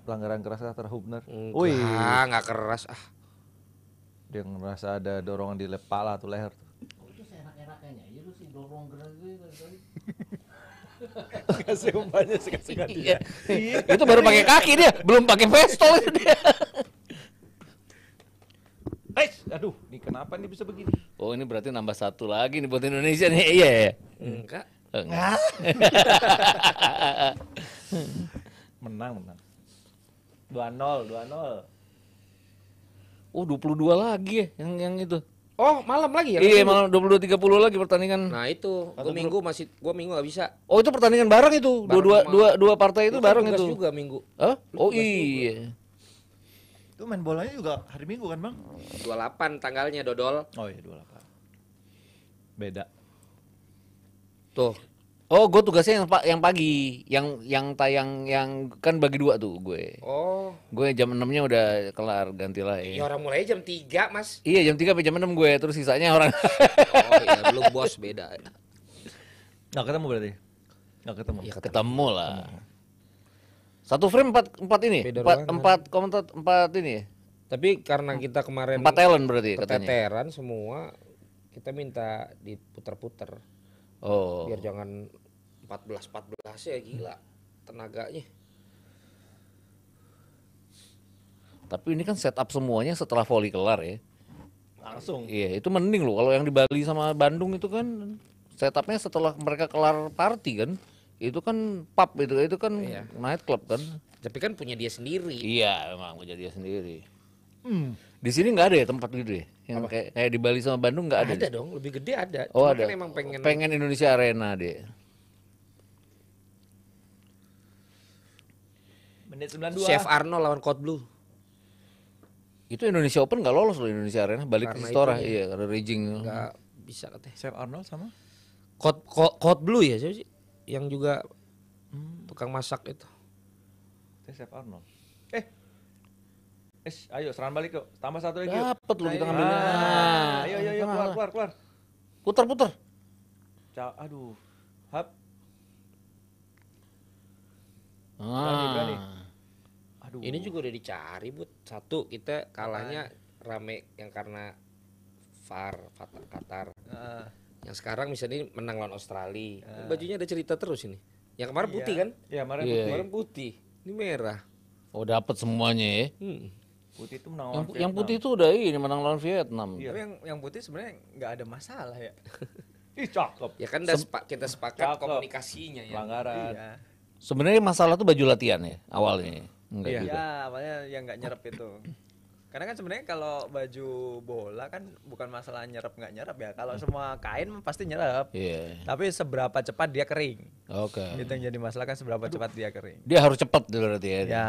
Pelanggaran keras antara Hubner. Wih, ah nggak keras ah. Dia ngerasa ada dorongan di kepala atau leher tuh. Oh itu seenak-enaknya aja lu sih dorong gerak gitu. Kasih umpannya suka-suka dia. Itu baru pakai kaki dia, belum pakai pistol itu dia. Eish, aduh, ini kenapa nih bisa begini? Oh, ini berarti nambah satu lagi nih buat Indonesia nih. Iya ya. Enggak. Enggak. Menang, menang. dua nol, dua nol. Oh, dua puluh dua lagi ya yang yang itu. Oh, malam lagi ya? Iya, malam dua puluh dua tiga puluh lagi pertandingan. Nah, itu gua minggu masih gua minggu enggak bisa. Oh, itu pertandingan bareng itu. Bareng dua, dua, dua partai itu bareng itu. Juga minggu. Hah? Oh, iya. Juga. Itu main bolanya juga hari Minggu kan, Bang? dua puluh delapan tanggalnya Dodol. Oh, iya dua puluh delapan. Beda. Tuh. Oh, gue tugasnya yang, yang pagi, yang yang tayang yang kan bagi dua tuh gue. Oh. Gue jam enamnya udah kelar, gantilah ya. Ya orang mulai jam tiga, Mas. Iya, jam tiga sampai jam enam gue, terus sisanya orang. Oh, iya, belum bos beda. Nggak ketemu berarti? Nggak ketemu. Ya ketemu lah. Satu frame empat empat ini, empat empat komentar empat ini. Tapi karena kita kemarin empat talent berarti katanya. Keteteran semua, kita minta diputar-putar. Oh. Biar jangan empat belas empat belas ya, gila tenaganya. Tapi ini kan setup semuanya setelah volley kelar ya. Langsung. Iya, itu mending loh kalau yang di Bali sama Bandung itu kan setupnya setelah mereka kelar party kan. Itu kan pub itu, itu kan iya. Night club kan. Tapi kan punya dia sendiri. Iya, memang punya dia sendiri. Hmm. Di sini nggak ada ya tempat gitu ya, yang kayak, kayak di Bali sama Bandung nggak ada. Ada deh. Dong, lebih gede ada. Oh cuma ada. Kan emang pengen. Pengen Indonesia Arena deh. menit sembilan puluh dua. Chef Arno lawan Code Blue. Itu Indonesia Open nggak lolos loh Indonesia Arena, balik karena ke Istora, itu, iya, karena raging. Nggak bisa katanya. Chef Arno sama? Code, Code, Code Blue ya siapa sih? Yang juga hmm. tukang masak itu. Itu Chef Arno. Eh. Eh, ayo serangan balik yuk, tambah satu lagi. Dapat lu kita ngambilnya. Ah, ayo ayo ayo keluar keluar keluar. Putar putar. Ca aduh. Hap. Ah. Berani, berani. Aduh. Ini juga udah dicari, Bud. Satu kita kalahnya rame yang karena V A R Qatar. Uh. Yang sekarang misalnya menang lawan Australia. Uh. Bajunya ada cerita terus ini. Yang kemarin putih kan? Iya, kemarin putih. Kemarin putih. Ini merah. Oh, dapat semuanya ya. Hmm. Putih itu menang lawan yang, Vietnam. Yang putih itu udah ini menang lawan Vietnam. Iya, yang yang putih sebenarnya nggak ada masalah ya. Ih, cakep. Ya kan sepa, kita sepakat cakep. Komunikasinya ya. Pelanggaran. Iya. Sebenarnya masalah tuh baju latihan ya awalnya. Enggak iya, juga. Ya, awalnya yang nggak nyerap itu. Karena kan sebenarnya kalau baju bola kan bukan masalah nyerap nggak nyerap ya. Kalau semua kain pasti nyerap. Yeah. Tapi seberapa cepat dia kering. Oke. Okay. Itu yang jadi masalah kan seberapa aduh. Cepat dia kering. Dia harus cepat dulu berarti ya. Ya.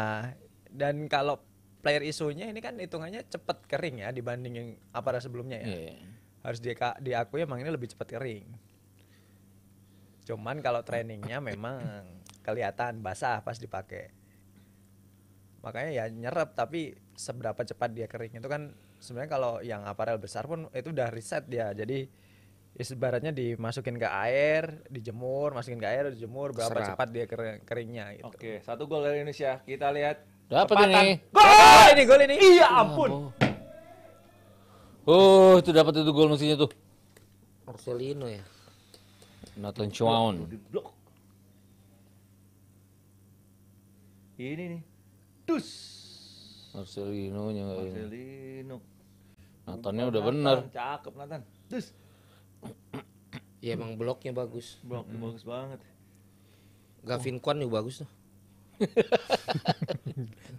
Dan kalau player isunya ini kan hitungannya cepat kering ya dibanding yang apa sebelumnya ya. Yeah. Harus dia diakui emang ini lebih cepat kering. Cuman kalau trainingnya memang kelihatan basah pas dipakai. Makanya ya nyerap tapi seberapa cepat dia kering itu kan sebenarnya kalau yang aparel besar pun itu udah riset dia. Jadi ibaratnya dimasukin ke air, dijemur, masukin ke air, dijemur berapa serap. Cepat dia kering, keringnya gitu. Oke, satu gol dari Indonesia. Kita lihat. Dapat ini. Gol ini, gol ini. Iya ampun. Oh, itu dapat itu gol mestinya tuh. Marselino ya. Nathan Tjoe-A-On. Ini nih. Dus. Marselino nya enggak ini. Marselino. Nathannya udah benar. Cakep Nathan. Dus. Ya emang bloknya bagus. Bloknya hmm. bagus banget. Gavin Kwan juga bagus tuh.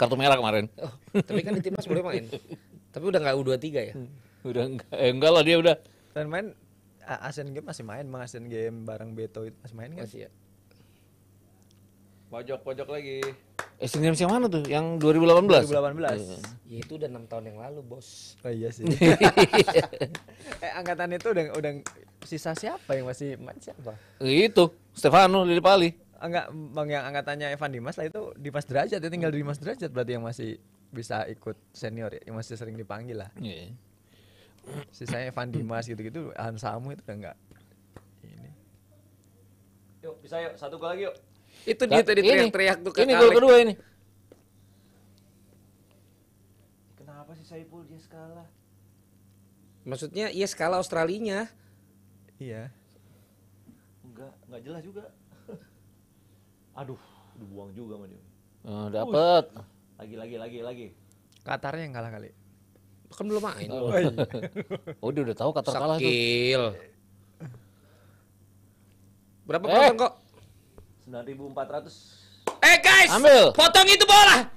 Kartu merah kemarin. Oh, tapi kan di timnas boleh main. Tapi udah enggak U dua puluh tiga ya? Udah enggak. Eh, enggak lah dia udah. Dan main Asian Game masih main, Bang Asian Game bareng Beto itu masih main kan? Masih ya. Pojok-pojok lagi. Asian Games yang mana tuh? Yang dua ribu delapan belas? dua ribu delapan belas. Ya itu udah enam tahun yang lalu, Bos. Oh iya sih. eh angkatan itu udah udah sisa siapa yang masih main siapa? Itu, Stefano Lillipali. Enggak, Bang yang angkatannya Evan Dimas lah itu Dimas Derajat, dia tinggal Dimas Derajat berarti yang masih bisa ikut senior ya, masih sering dipanggil lah. Iya. Yeah. Sisanya Evan Dimas gitu-gitu, An Samu itu udah enggak. Ini. Yuk, bisa yuk, satu gol lagi yuk. Itu dia tadi teriak-teriak tuh Kakak Alex. Ini gol kedua ini. Kenapa sih Saipul dia skala? Maksudnya iya skala Australinya. Iya. Enggak, enggak jelas juga. Aduh, dibuang juga sama dia. Oh, dapat. Lagi lagi lagi lagi. Qatarnya yang kalah kali. Kan belum main. Oh, iya. Oh dia udah tahu Qatar kalah tuh. Berapa eh. potong kok? sembilan ribu empat ratus. Eh guys, ambil. Potong itu bola.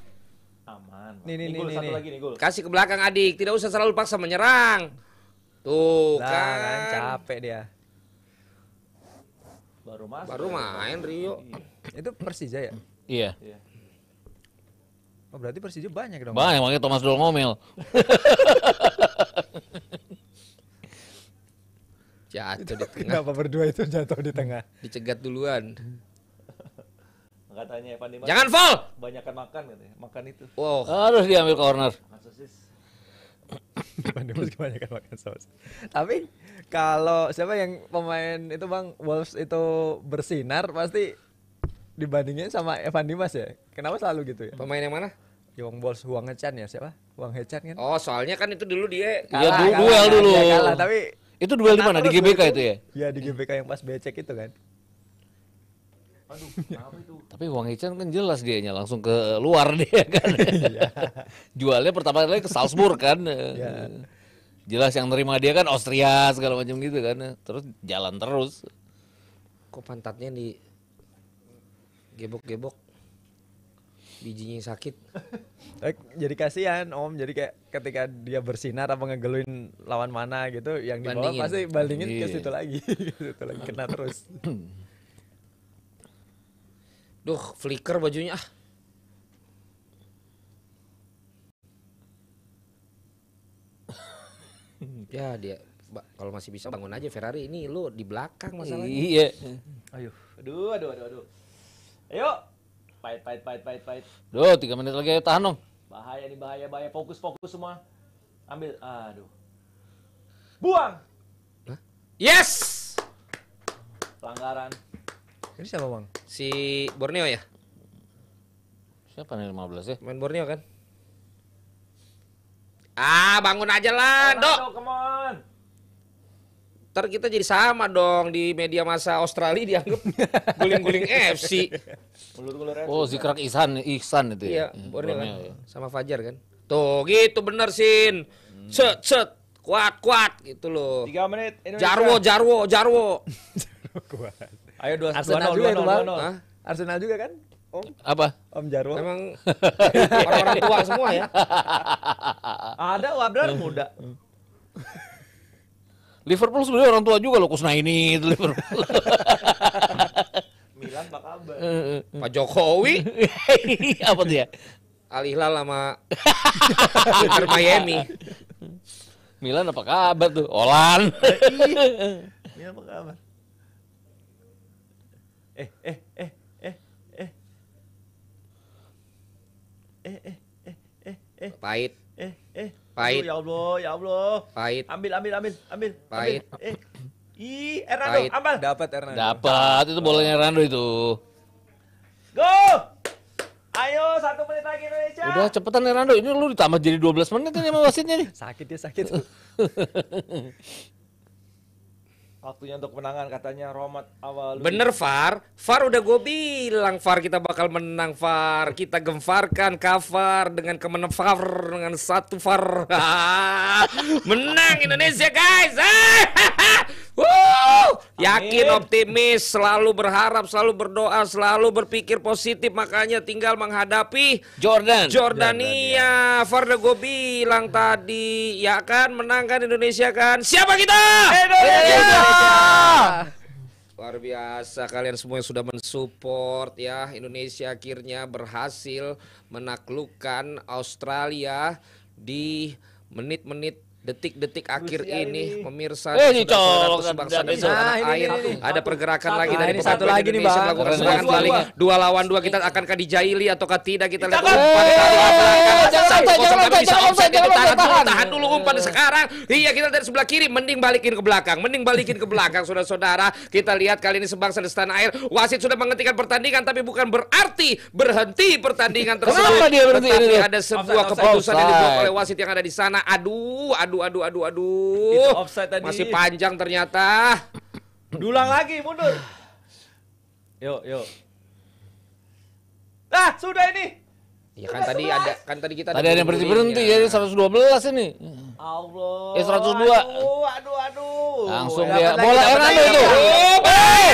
Aman. Nih nih nih, gol satu nih. Lagi nih gol. Kasih ke belakang Adik, tidak usah selalu paksa menyerang. Tuh nah, kan. kan capek dia. Baru masuk. Baru main Rio. Itu Persija ya? Iya. Iya. Oh berarti Persija banyak dong. Banyak, makanya Thomas Doll ngomel. Jatuh di tengah. Kenapa berdua itu jatuh di tengah? Dicegat duluan. Katanya Evan Dimas. Jangan foul. Banyakan makan katanya. Makan itu. Wow. Harus diambil corner. Makan sosis. Evan Dimas kebanyakan makan sosis. Tapi kalau siapa yang pemain itu Bang Wolves itu bersinar pasti dibandingin sama Evan Dimas ya? Kenapa selalu gitu ya? Pemain yang mana? Yang Wolves Hwang Hechan ya siapa? Hwang Hechan kan? Oh soalnya kan itu dulu dia kalah. Ya duel dulu. Dia kalah tapi itu duel di mana? Di G B K itu ya? Iya di G B K yang pas becek itu kan. Aduh, kenapa itu? Tapi Hwang Hechan kan jelas dianya langsung ke luar dia kan. Jualnya pertama kali ke Salzburg kan. Jelas yang nerima dia kan Austria segala macam gitu kan. Terus jalan terus. Kok pantatnya di gebok-gebok, bijinya sakit. Jadi kasihan Om, jadi kayak ketika dia bersinar apa ngegeluin lawan mana gitu, yang di bawah pasti bandingin ke situ lagi, ke situ lagi kena terus. Duh, flicker bajunya ah. Ya dia, kalau masih bisa bangun aja Ferarri ini lu di belakang masalahnya. Iya. Ayo, aduh, aduh, aduh, aduh. Ayo, pahit, pahit, pahit, pahit, pahit. Duh, tiga menit lagi, tahan dong. Bahaya nih, bahaya, bahaya. Fokus, fokus semua. Ambil, aduh. Buang. Hah? Yes. Pelanggaran. Ini siapa Bang? Si Borneo ya? Siapa nih lima belas ya? Main Borneo kan? Ah, bangun aja lah, oh, Dok. Come on. Ntar kita jadi sama dong di media massa Australia dianggap guling-guling F C. Oh, Zikrak Ihsan, Ihsan itu ya? Iya, Borneo. Sama Fajar kan? Tuh, gitu bener, Sin. Cet, cet, kuat, kuat. Gitu loh. tiga menit Indonesia. Jarwo, Jarwo, Jarwo. Kuat. Ayo, dua, Arsenal dua, juga dua, dua, Arsenal juga kan? Om? Apa? Om Jarwo. Emang orang-orang tua semua ya? Ada, Wabdar muda. Liverpool sebenarnya orang tua juga loh, Kusnaini itu Liverpool. Milan Pak Abang. Pak Jokowi. Apa tuh ya? Al Hilal sama Inter Miami. Milan apa kabar tuh? Olan. Milan apa kabar? Eh eh eh eh eh. Eh eh eh eh eh. Pahit. Eh eh. Pahit. Ya Allah, ya Allah. Pahit. Ambil, ambil, ambil, ambil. Pahit. Eh. Ih, Ernando, ambil. Dapat Ernando. Dapat, itu bolanya Ernando itu. Go! Ayo, satu menit lagi Indonesia. Udah cepetan Ernando, ini lu ditambah jadi dua belas menit ini sama wasitnya nih. Sakit dia, sakit. Waktunya untuk kemenangan katanya Romat awal. Bener Far, Far udah gue bilang Far kita bakal menang Far. Kita gemfarkan cover dengan kemenangan Far dengan satu Far. Menang Indonesia guys. Wow, yakin, optimis, selalu berharap, selalu berdoa, selalu berpikir positif. Makanya tinggal menghadapi Jordan, Jordania. Farda gue bilang tadi, ya kan menangkan Indonesia kan. Siapa kita? Indonesia. Indonesia. Luar biasa kalian semua yang sudah mensupport ya. Indonesia akhirnya berhasil menaklukkan Australia di menit-menit detik-detik akhir ini, ini pemirsa eh, saudara-saudara sebangsa dan setanah air, ini, ini. ada pergerakan satu. lagi dari nah, satu lagi nih Bang. Melakukan serangan balik dua lawan dua, kita akankah dijaili ataukah tidak, kita lihat umpan dari Abraham bisa offside, itu tahan dulu, tahan dulu umpan sekarang. Iya, kita dari sebelah kiri mending balikin ke belakang, mending balikin ke belakang saudara-saudara. Kita lihat kali ini sebangsa dan setanah air, wasit sudah menghentikan pertandingan tapi bukan berarti berhenti pertandingan tersebut. Tapi ada sebuah keputusan yang dibuat oleh wasit yang ada di sana. Aduh, aduh Aduh, aduh, aduh, itu offside tadi. Masih panjang ternyata. Dulang lagi, mundur. Yuk, yuk. Nah, sudah ini. Ya kan sudah tadi sebelas. ada, kan tadi kita. Tadi ada yang berhenti berhenti ya, ya seratus dua belas ini. Allah. Ya seratus dua. Aduh, aduh, aduh. Langsung dapat dia. Lagi, bola Ernando itu. Oh, baik.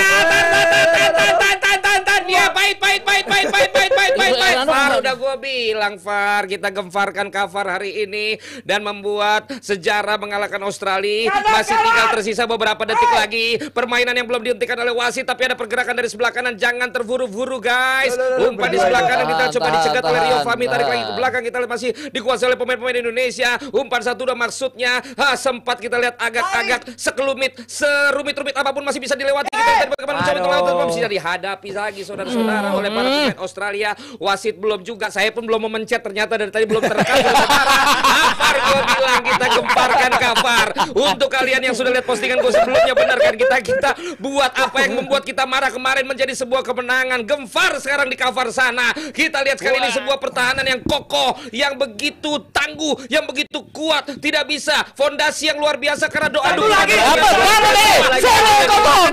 Dia pahit, pahit, pahit, pahit, pahit, pahit, pahit, pahit, pahit. Far, udah gue bilang Far, kita gemparkan cover hari ini dan membuat sejarah mengalahkan Australia. Masih tinggal tersisa beberapa detik lagi. Permainan yang belum dihentikan oleh wasit, tapi ada pergerakan dari sebelah kanan. Jangan terburu-buru guys. Umpan di sebelah kanan kita coba dicegat oleh Rio Fahmi, tarik lagi ke belakang. Kita masih dikuasai oleh pemain-pemain Indonesia. Umpan satu udah maksudnya ha, sempat kita lihat agak-agak sekelumit, serumit-rumit apapun masih bisa dilewati. Kita bagaimana bisa dihadapi lagi saudara-saudara hmm. oleh para pemain Australia. Wasit belum juga, saya pun belum memencet ternyata, dari tadi belum terekam. Kafar, gue bilang kita gemparkan Kafar. Untuk kalian yang sudah lihat postingan gue sebelumnya, benar kan, kita kita buat apa yang membuat kita marah kemarin menjadi sebuah kemenangan. Gempar sekarang di Kafar sana. Kita lihat sekali ini sebuah pertahanan yang kokoh, yang begitu tangguh, yang begitu kuat, tidak bisa, fondasi yang luar biasa karena doa dulu lagi.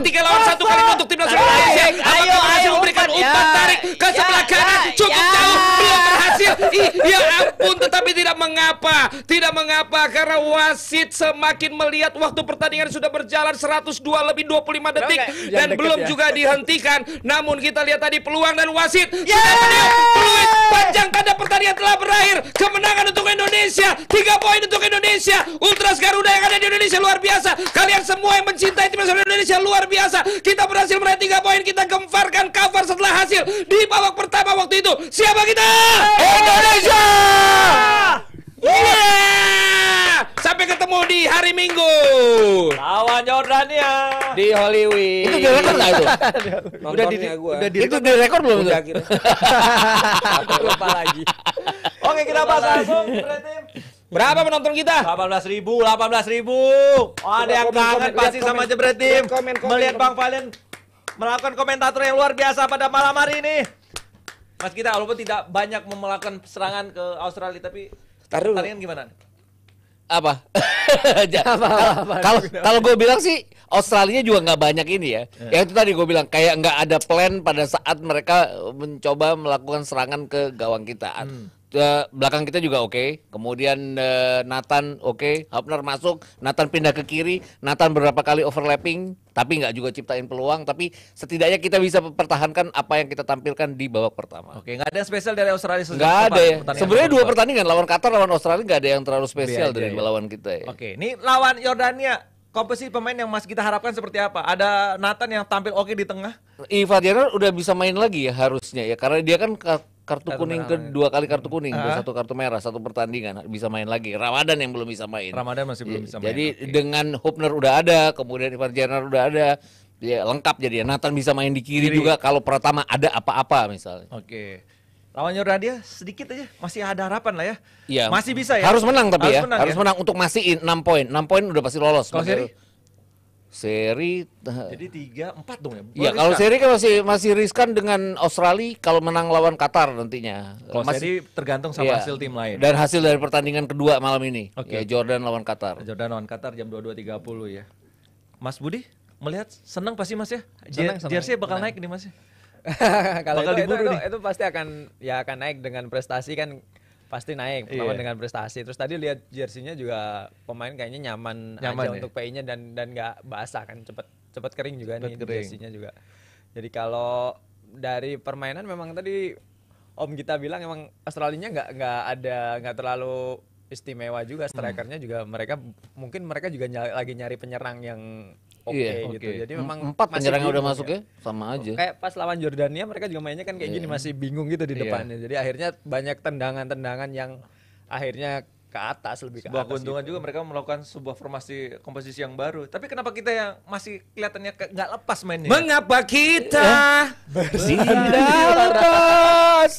Tiga lawan satu kali untuk timnas Indonesia. Ayo, ayo. Berikan umpan tarik ke sebelah kanan, cukup jauh, belum berhasil. Ya ampun, tetapi tidak mengapa, tidak mengapa karena wasit semakin melihat waktu pertandingan sudah berjalan seratus dua lebih dua puluh lima detik dan belum juga dihentikan. Namun kita lihat tadi peluang dan wasit sudah meniup peluit panjang, tanda pertandingan telah berakhir. Kemenangan untuk Indonesia, tiga poin untuk Indonesia. Ultras Garuda yang ada di Indonesia luar biasa. Kalian semua yang mencintai timnas Indonesia luar biasa. Kita berhasil meraih tiga poin, kita gemparkan Kafar setelah hasil di babak pertama waktu itu. Siapa kita? Indonesia! Yeah! Sampai ketemu di hari Minggu lawan Jordania di Hollywood. Itu direkor nggak itu? Udah di, udah direkor, itu direkor belum? Udah akhirnya. Aku lupa lagi. Oke, kita bahas langsung. Berapa penonton kita? delapan belas ribu, delapan belas ribu. Oh, ada yang kangen pasti sama Jebret Tim. Melihat Bang Valen melakukan komentator yang luar biasa pada malam hari ini. Mas Gita, walaupun tidak banyak melakukan serangan ke Australia, tapi pertandingan gimana? Apa? Kalau kalau gue bilang sih Australia juga nggak banyak ini ya. Yeah. Yang itu tadi gue bilang kayak nggak ada plan pada saat mereka mencoba melakukan serangan ke gawang kita. Hmm. Belakang kita juga oke, okay. Kemudian uh, Nathan oke, okay. Hubner masuk, Nathan pindah ke kiri, Nathan beberapa kali overlapping, tapi nggak juga ciptain peluang, tapi setidaknya kita bisa mempertahankan apa yang kita tampilkan di babak pertama. Oke, okay, nggak ada yang spesial dari Australia. Nggak ada ya. Sebenarnya dua pertandingan, lawan Qatar, lawan Australia nggak ada yang terlalu spesial dari ya. lawan kita ya. Oke, okay. Ini lawan Yordania. Komposisi pemain yang Mas kita harapkan seperti apa? Ada Nathan yang tampil oke di tengah. Ivar Jenner udah bisa main lagi ya harusnya ya, karena dia kan kartu kuning kedua kali kartu kuning, uh-huh. satu kartu merah, satu pertandingan bisa main lagi. Ramadan yang belum bisa main. Ramadan masih belum bisa main. Jadi okay. dengan Hubner udah ada, kemudian Ivar Jenner udah ada, ya lengkap jadi. Nathan bisa main di kiri, kiri. juga kalau Pratama ada apa-apa misalnya. Oke. Okay. Lawan Yordania sedikit aja, masih ada harapan lah ya. Iya. Masih bisa ya. Harus menang tapi harus ya. Menang, harus ya? menang untuk mastiin enam poin. enam poin udah pasti lolos. Kalau seri? Seri jadi tiga empat dong ya. Iya, kalau seri kan masih masih riskan dengan Australia kalau menang lawan Qatar nantinya. Kalau seri tergantung sama iya. hasil tim lain. Dan hasil dari pertandingan kedua malam ini. Okay. Ya, Jordan lawan Qatar. Jordan lawan Qatar jam dua puluh dua tiga puluh ya. Mas Budi melihat senang pasti Mas ya? Jersey bakal senang. naik nih Mas ya. Kalau itu, itu, itu, itu pasti akan ya akan naik dengan prestasi kan, pasti naik pertama yeah. dengan prestasi. Terus tadi lihat jersinya juga pemain kayaknya nyaman, nyaman aja ya? Untuk P I-nya dan dan nggak basah kan, cepet cepet kering juga cepet nih kering. jersinya juga. Jadi kalau dari permainan memang tadi Om Gita bilang emang Australianya nggak nggak ada nggak terlalu istimewa juga, strikernya hmm. juga mereka mungkin mereka juga nyari, lagi nyari penyerang yang Oke okay, yeah, gitu. Okay. Jadi memang empat penyerang udah masuk ya, sama aja. Kayak pas lawan Jordania mereka juga mainnya kan kayak yeah. gini, masih bingung gitu di yeah. depannya. Jadi akhirnya banyak tendangan-tendangan yang akhirnya ke atas, lebih sebuah ke atas. Keuntungan gitu. Juga mereka melakukan sebuah formasi komposisi yang baru. Tapi kenapa kita yang masih kelihatannya ke, nggak lepas mainnya? Mengapa kita tidak lepas?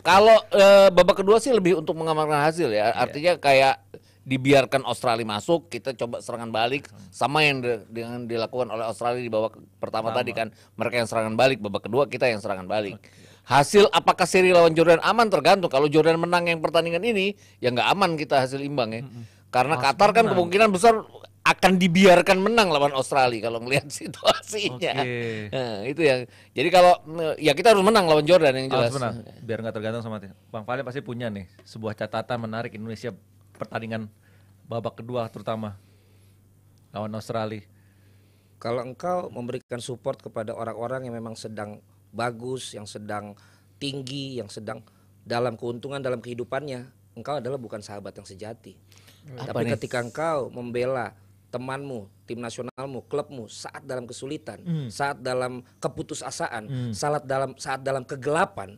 Kalau uh, babak kedua sih lebih untuk mengamankan hasil ya. Artinya yeah. kayak dibiarkan Australia masuk, kita coba serangan balik sama yang di, dengan dilakukan oleh Australia di babak pertama. Lama. Tadi kan mereka yang serangan balik, babak kedua kita yang serangan balik. Okay. Hasil apakah seri lawan Jordan aman tergantung. Kalau Jordan menang yang pertandingan ini, ya nggak aman kita hasil imbang ya. Mm-hmm. Karena Mas Qatar kan menang. Kemungkinan besar akan dibiarkan menang lawan Australia kalau melihat situasinya. Okay. Nah, itu yang. Jadi kalau ya kita harus menang lawan Jordan yang jelas. Harus menang. Biar nggak tergantung sama tim. Bang Valen pasti punya nih sebuah catatan menarik Indonesia pertandingan babak kedua terutama lawan Australia. Kalau engkau memberikan support kepada orang-orang yang memang sedang bagus, yang sedang tinggi, yang sedang dalam keuntungan dalam kehidupannya, engkau adalah bukan sahabat yang sejati. Apa Tapi nih? Ketika engkau membela temanmu, tim nasionalmu, klubmu saat dalam kesulitan, hmm. saat dalam keputusasaan, hmm. saat dalam saat dalam kegelapan,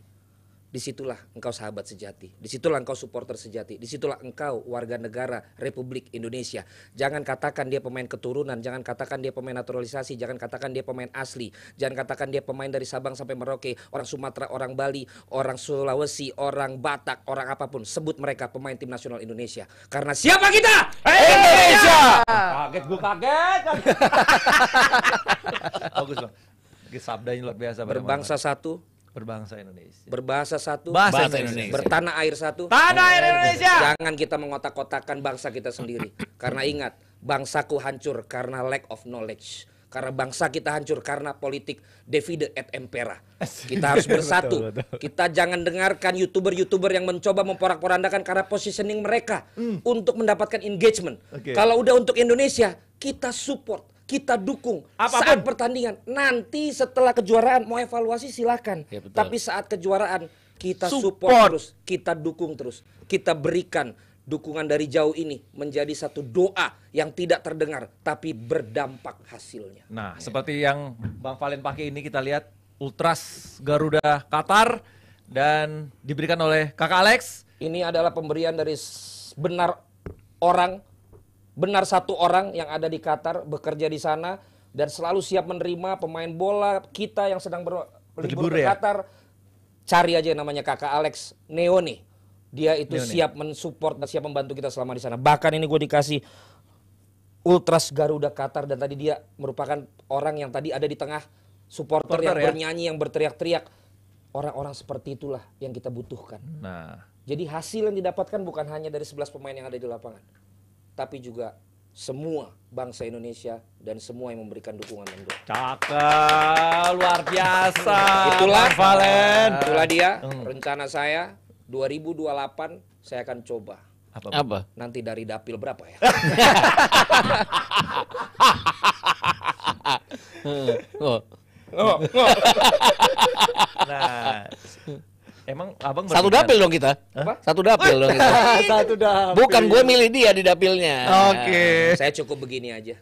disitulah engkau sahabat sejati, disitulah engkau supporter sejati, disitulah engkau warga negara Republik Indonesia. Jangan katakan dia pemain keturunan, jangan katakan dia pemain naturalisasi, jangan katakan dia pemain asli, jangan katakan dia pemain dari Sabang sampai Merauke, orang Sumatera, orang Bali, orang Sulawesi, orang Batak, orang apapun. Sebut mereka pemain tim nasional Indonesia. Karena siapa kita? Indonesia! Kaget gue kaget! Bagus bang, sabdanya luar biasa. Berbangsa satu. Berbangsa Indonesia. Berbahasa satu. Bahasa Indonesia. Bertanah air satu. Tanah air Indonesia. Jangan kita mengotak-kotakan bangsa kita sendiri. Karena ingat, bangsaku hancur karena lack of knowledge. Karena bangsa kita hancur karena politik divide et impera. Kita harus bersatu. Kita jangan dengarkan youtuber-youtuber yang mencoba memporak-porandakan karena positioning mereka mm. untuk mendapatkan engagement. Okay. Kalau udah untuk Indonesia, kita support, kita dukung. Apapun. Saat pertandingan, nanti setelah kejuaraan mau evaluasi silakan. Ya, tapi saat kejuaraan kita support. support terus, kita dukung terus, kita berikan dukungan dari jauh ini menjadi satu doa yang tidak terdengar tapi berdampak hasilnya. Nah, ya. Seperti yang Bang Valen pakai ini kita lihat Ultras Garuda Qatar dan diberikan oleh Kakak Alex. Ini adalah pemberian dari benar orang. Benar satu orang yang ada di Qatar, bekerja di sana dan selalu siap menerima pemain bola kita yang sedang berlibur ke ya? Qatar. Cari aja namanya Kakak Alex Neone. Dia itu Neone. Siap mensupport dan siap membantu kita selama di sana. Bahkan ini gue dikasih Ultras Garuda Qatar dan tadi dia merupakan orang yang tadi ada di tengah supporter, supporter yang ya? Bernyanyi, yang berteriak-teriak. Orang-orang seperti itulah yang kita butuhkan. Nah. Jadi hasil yang didapatkan bukan hanya dari sebelas pemain yang ada di lapangan. Tapi juga semua bangsa Indonesia dan semua yang memberikan dukungan dan doa. Cakep, luar biasa. Itulah Valen. Itulah dia rencana saya dua ribu dua puluh delapan saya akan coba. Apa? Apa? Nanti dari dapil berapa ya? Nah. Emang abang satu dapil dong kita. Hah? Satu dapil dong kita. Satu dapil. Bukan gue milih dia di dapilnya. Oke. Okay. Nah, saya cukup begini aja.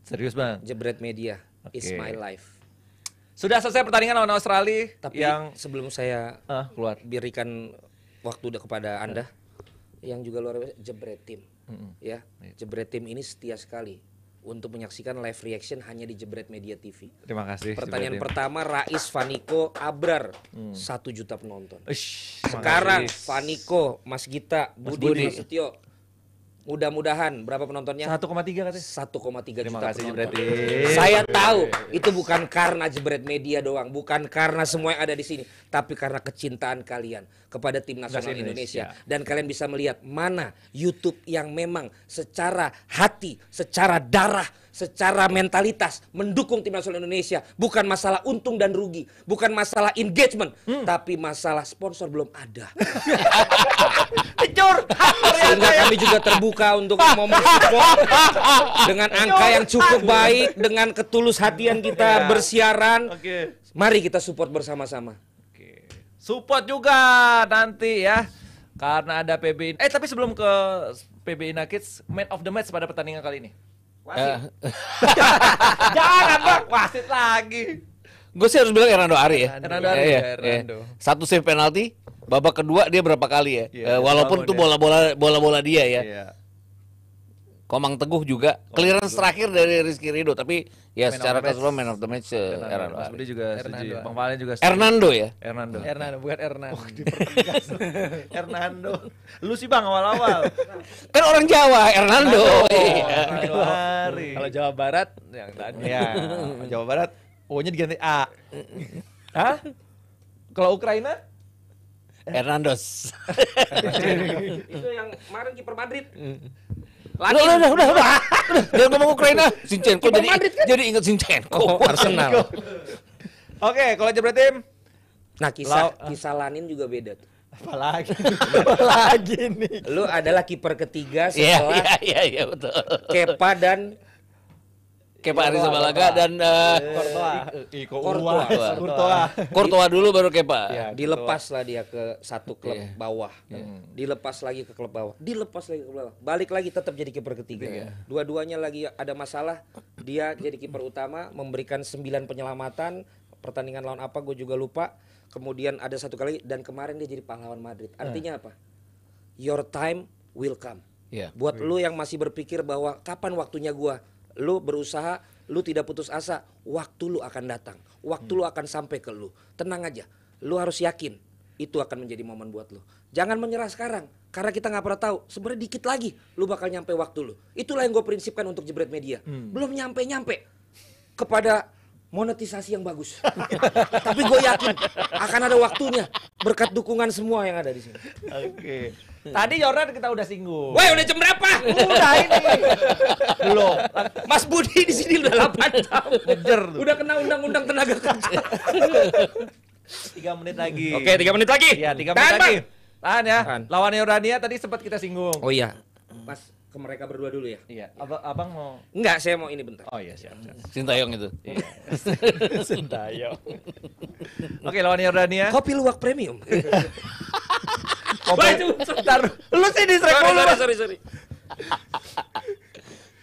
Serius bang. Jebret media. Okay. It's my life. Sudah selesai pertandingan lawan Australia. Tapi yang sebelum saya uh, keluar berikan waktu kepada anda, yang juga luar biasa jebret tim. Mm-hmm. Ya, jebret tim ini setia sekali untuk menyaksikan live reaction hanya di Jebret Media T V. Terima kasih. Pertanyaan pertama Rais Vaniko Abrar satu hmm. juta penonton. Ush, sekarang Vaniko, Mas Gita, Mas Budi, Budi Fastio, mudah-mudahan berapa penontonnya? satu koma tiga katanya. satu koma tiga juta kasih, penonton. Jebret. Saya tahu itu bukan karena Jebret Media doang, bukan karena semua yang ada di sini, tapi karena kecintaan kalian kepada tim nasional Indonesia. Indonesia. Dan kalian bisa melihat mana YouTube yang memang secara hati, secara darah, secara mentalitas mendukung tim nasional Indonesia. Bukan masalah untung dan rugi, bukan masalah engagement, hmm. tapi masalah sponsor belum ada. Sehingga kami juga terbuka untuk mau mensupport dengan angka yang cukup baik, dengan ketulus hatian kita bersiaran. Mari kita support bersama-sama. Support juga nanti ya, karena ada P B I. Eh tapi sebelum ke P B I Nuggets, man of the match pada pertandingan kali ini. Wasit. Uh. Jangan bang, wasit lagi. Gue sih harus bilang Ernando Ari ya. Ernando Ari. Ya, ya, ya. Satu save penalti, Babak kedua dia berapa kali ya? Yeah, walaupun itu bola-bola bola-bola dia ya. Yeah. Komang Teguh juga Komang clearance Teguh. Terakhir dari Rizky Ridho, tapi ya man secara keseluruhan man of the match Ernando. Mas Budi juga setuju. Bang Valen juga setuju. Ernando ya? Ernando. Ernando bukan Ernando. Oh, Ernando. Lu sih Bang awal-awal. Kan orang Jawa, Ernando. Oh, iya. Kalau Jawa Barat yang tadi. Ya, Jawa Barat O-nya diganti A. Hah? Kalau Ukraina Hernandez. Itu yang kemarin kiper Madrid. Lalu udah udah udah. Udah ngomong Ukraina, Zinchenko jadi Madrid, kan? Jadi ingat Zinchenko Arsenal. Oke, kalau Jebret Tim. Nah, kisah Law, kisah Lanin juga beda tuh. Apalagi apalagi nih. Lu adalah kiper ketiga setelah Iya, iya, iya betul. Kepa dan Kepa Arrizabalaga dan Courtois. Courtois. Courtois dulu baru Kepa. Ya, dilepas lah dia ke satu klub yeah. bawah. Yeah. Dilepas lagi ke klub bawah. Dilepas lagi ke klub bawah. Balik lagi tetap jadi kiper ketiga. Yeah. Dua-duanya lagi ada masalah. Dia jadi kiper utama, memberikan sembilan penyelamatan. Pertandingan lawan apa gue juga lupa. Kemudian ada satu kali dan kemarin dia jadi pahlawan Madrid. Artinya apa? Your time will come. Yeah. Buat yeah. lu yang masih berpikir bahwa kapan waktunya gua, lu berusaha, lu tidak putus asa, waktu lu akan datang, waktu hmm. lu akan sampai ke lu. Tenang aja, lu harus yakin itu akan menjadi momen buat lu. Jangan menyerah sekarang, karena kita nggak pernah tahu. Sebenarnya dikit lagi, lu bakal nyampe waktu lu. Itulah yang gue prinsipkan untuk Jebret Media. Hmm. Belum nyampe-nyampe kepada monetisasi yang bagus. Tapi gue yakin akan ada waktunya berkat dukungan semua yang ada di sini. Oke. Okay. Tadi Jordan kita udah singgung. Woi, udah jam berapa? Udah ini. Loh, Mas Budi di sini udah delapan jam. Ngejer tuh. Udah kena undang-undang tenaga kerja. tiga menit lagi. Oke, tiga menit lagi. Iya, tiga menit Tahan, lagi. Tahan ya. Tahan. Lawan Yordania tadi sempat kita singgung. Oh iya. Mas ke mereka berdua dulu ya. Iya. Abang, abang mau? Enggak, saya mau ini bentar. Oh iya, siap. siap. Shin Tae-yong itu. Iya. Shin Tae-yong. Oke, lawan Yordania. Kopi luwak premium. Kopi sebentar. Lu sih distrek dulu. Sorry, sorry, sorry.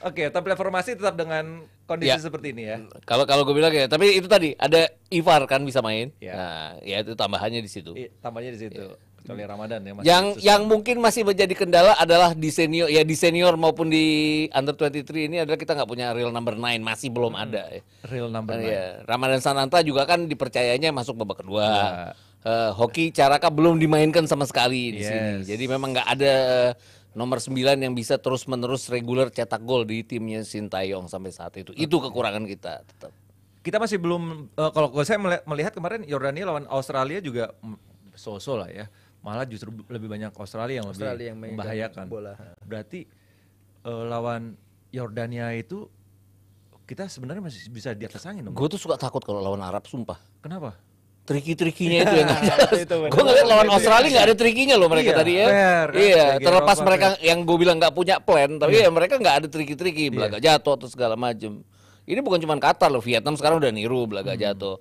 Oke, tabel formasi tetap dengan kondisi ya. Seperti ini ya. Kalau kalau gue bilang ya, tapi itu tadi ada Ivar kan bisa main. Ya. Nah, ya itu tambahannya di situ. I, tambahannya di situ. Ya. Kecuali Ramadan ya masih yang susah. Yang mungkin masih menjadi kendala adalah di senior ya di senior maupun di under dua puluh tiga ini adalah kita nggak punya real number nine, masih belum hmm. ada ya. Real number nine. Ya. Ramadan Sananta juga kan dipercayanya masuk babak kedua. Ya. Uh, hoki Caraka belum dimainkan sama sekali di yes. sini. Jadi memang nggak ada nomor sembilan yang bisa terus-menerus reguler cetak gol di timnya Shin Tae-yong sampai saat itu. Itu kekurangan kita tetap. Kita masih belum uh, kalau saya melihat kemarin Yordania lawan Australia juga so-so lah ya. Malah justru lebih banyak Australia yang Australia lebih yang membahayakan bola. Berarti uh, lawan Yordania itu kita sebenarnya masih bisa di atas angin. Gue tuh suka takut kalau lawan Arab, sumpah. Kenapa? Triki-trikinya itu yang gak jelas. Gue ngeliat lawan Australia gak ada trikinya loh mereka iya, tadi ya. Fair, iya, terlepas Eropa, mereka fair. Yang gue bilang gak punya plan, tapi yeah. ya mereka gak ada triki-triki, belaga yeah. jatuh atau segala macem. Ini bukan cuma Qatar loh, Vietnam sekarang udah niru belaga hmm. jatuh.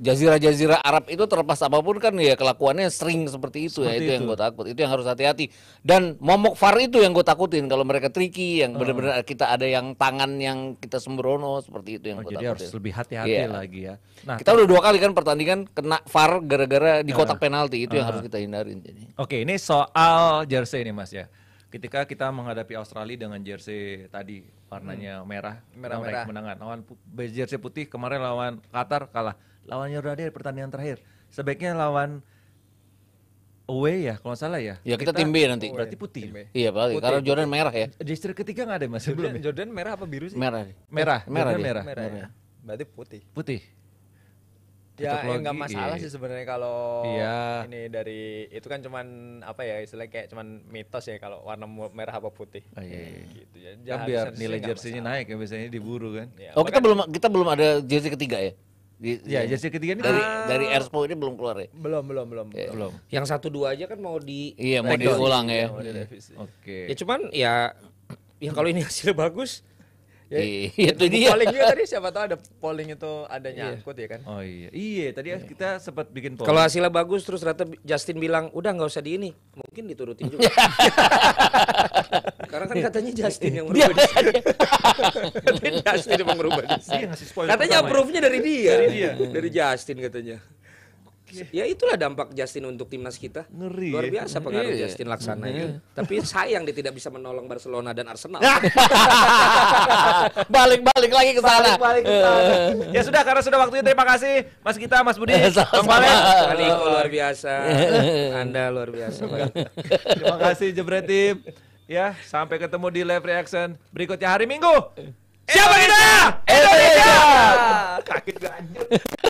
Jazirah-jazirah uh, Arab itu terlepas apapun kan ya kelakuannya sering seperti itu seperti ya itu, itu yang gue takut, itu yang harus hati-hati. Dan momok V A R itu yang gue takutin kalau mereka tricky, yang benar-benar kita ada yang tangan yang kita sembrono seperti itu yang oh, gue takutin. Jadi harus lebih hati-hati yeah. lagi ya. Nah, kita udah dua kali kan pertandingan kena V A R gara-gara di kotak uh, penalti itu uh, yang harus kita hindarin. Jadi. Oke, ini soal jersey ini Mas ya. Ketika kita menghadapi Australia dengan jersey tadi warnanya hmm. merah, merah-merah kemenangan. Lawan jersey putih kemarin lawan Qatar kalah. Lawan Yordania pertandingan terakhir. Sebaiknya lawan away ya kalau salah ya. Ya kita, kita tim B nanti. Berarti putih. Iya, putih. Karena Jordan merah ya. Jersey ketiga nggak ada Mas sebelum Jordan, Jordan merah apa biru sih? Merah. Merah. Merah. Merah. merah. merah. Berarti putih. Putih. Ya enggak eh, masalah iya. sih sebenarnya kalau iya. ini dari itu kan cuman apa ya istilahnya kayak cuman mitos ya kalau warna merah apa putih. Oh, iya. Gitu ya. Kan biar nilai jersey-nya naik ya biasanya diburu kan. Ya, oh kita belum kita belum ada jersey ketiga ya. Di, ya jersey ketiga ini dari ah. dari Airspo ini belum keluar ya. Belum belum belum. Ya. belum. Yang satu dua aja kan mau di Iya mau diulang ya. Oke. Ya. Okay. Ya cuman ya ya kalau ini hasilnya bagus ya, iya, itu dia. Polling juga tadi siapa tahu ada polling itu ada nyangkut iya. ya kan. Oh iya. Iya, tadi iya. kita sempat bikin polling. Kalau hasilnya bagus terus ternyata Justin bilang, "Udah nggak usah di ini." Mungkin diturutin juga. Karena kan katanya Justin yang merubah di sini. Katanya Justin yang merubah di sini. Katanya approve-nya dari dia. Dari dia. Dari Justin katanya. Ya itulah dampak Justin untuk timnas kita. Ngeri. Luar biasa ya. Pengaruh Ngeri. Justin laksananya. Ngeri. Tapi sayang dia tidak bisa menolong Barcelona dan Arsenal. Balik-balik lagi ke sana. Balik, balik ke sana. Ya sudah, karena sudah waktunya, terima kasih Mas Gita, Mas Budi, Bang Valen. Niko luar biasa. Anda luar biasa. Terima kasih Jebretim. Ya, sampai ketemu di live reaction berikutnya hari Minggu. Siapa kita? Indonesia! Kaki ganjut.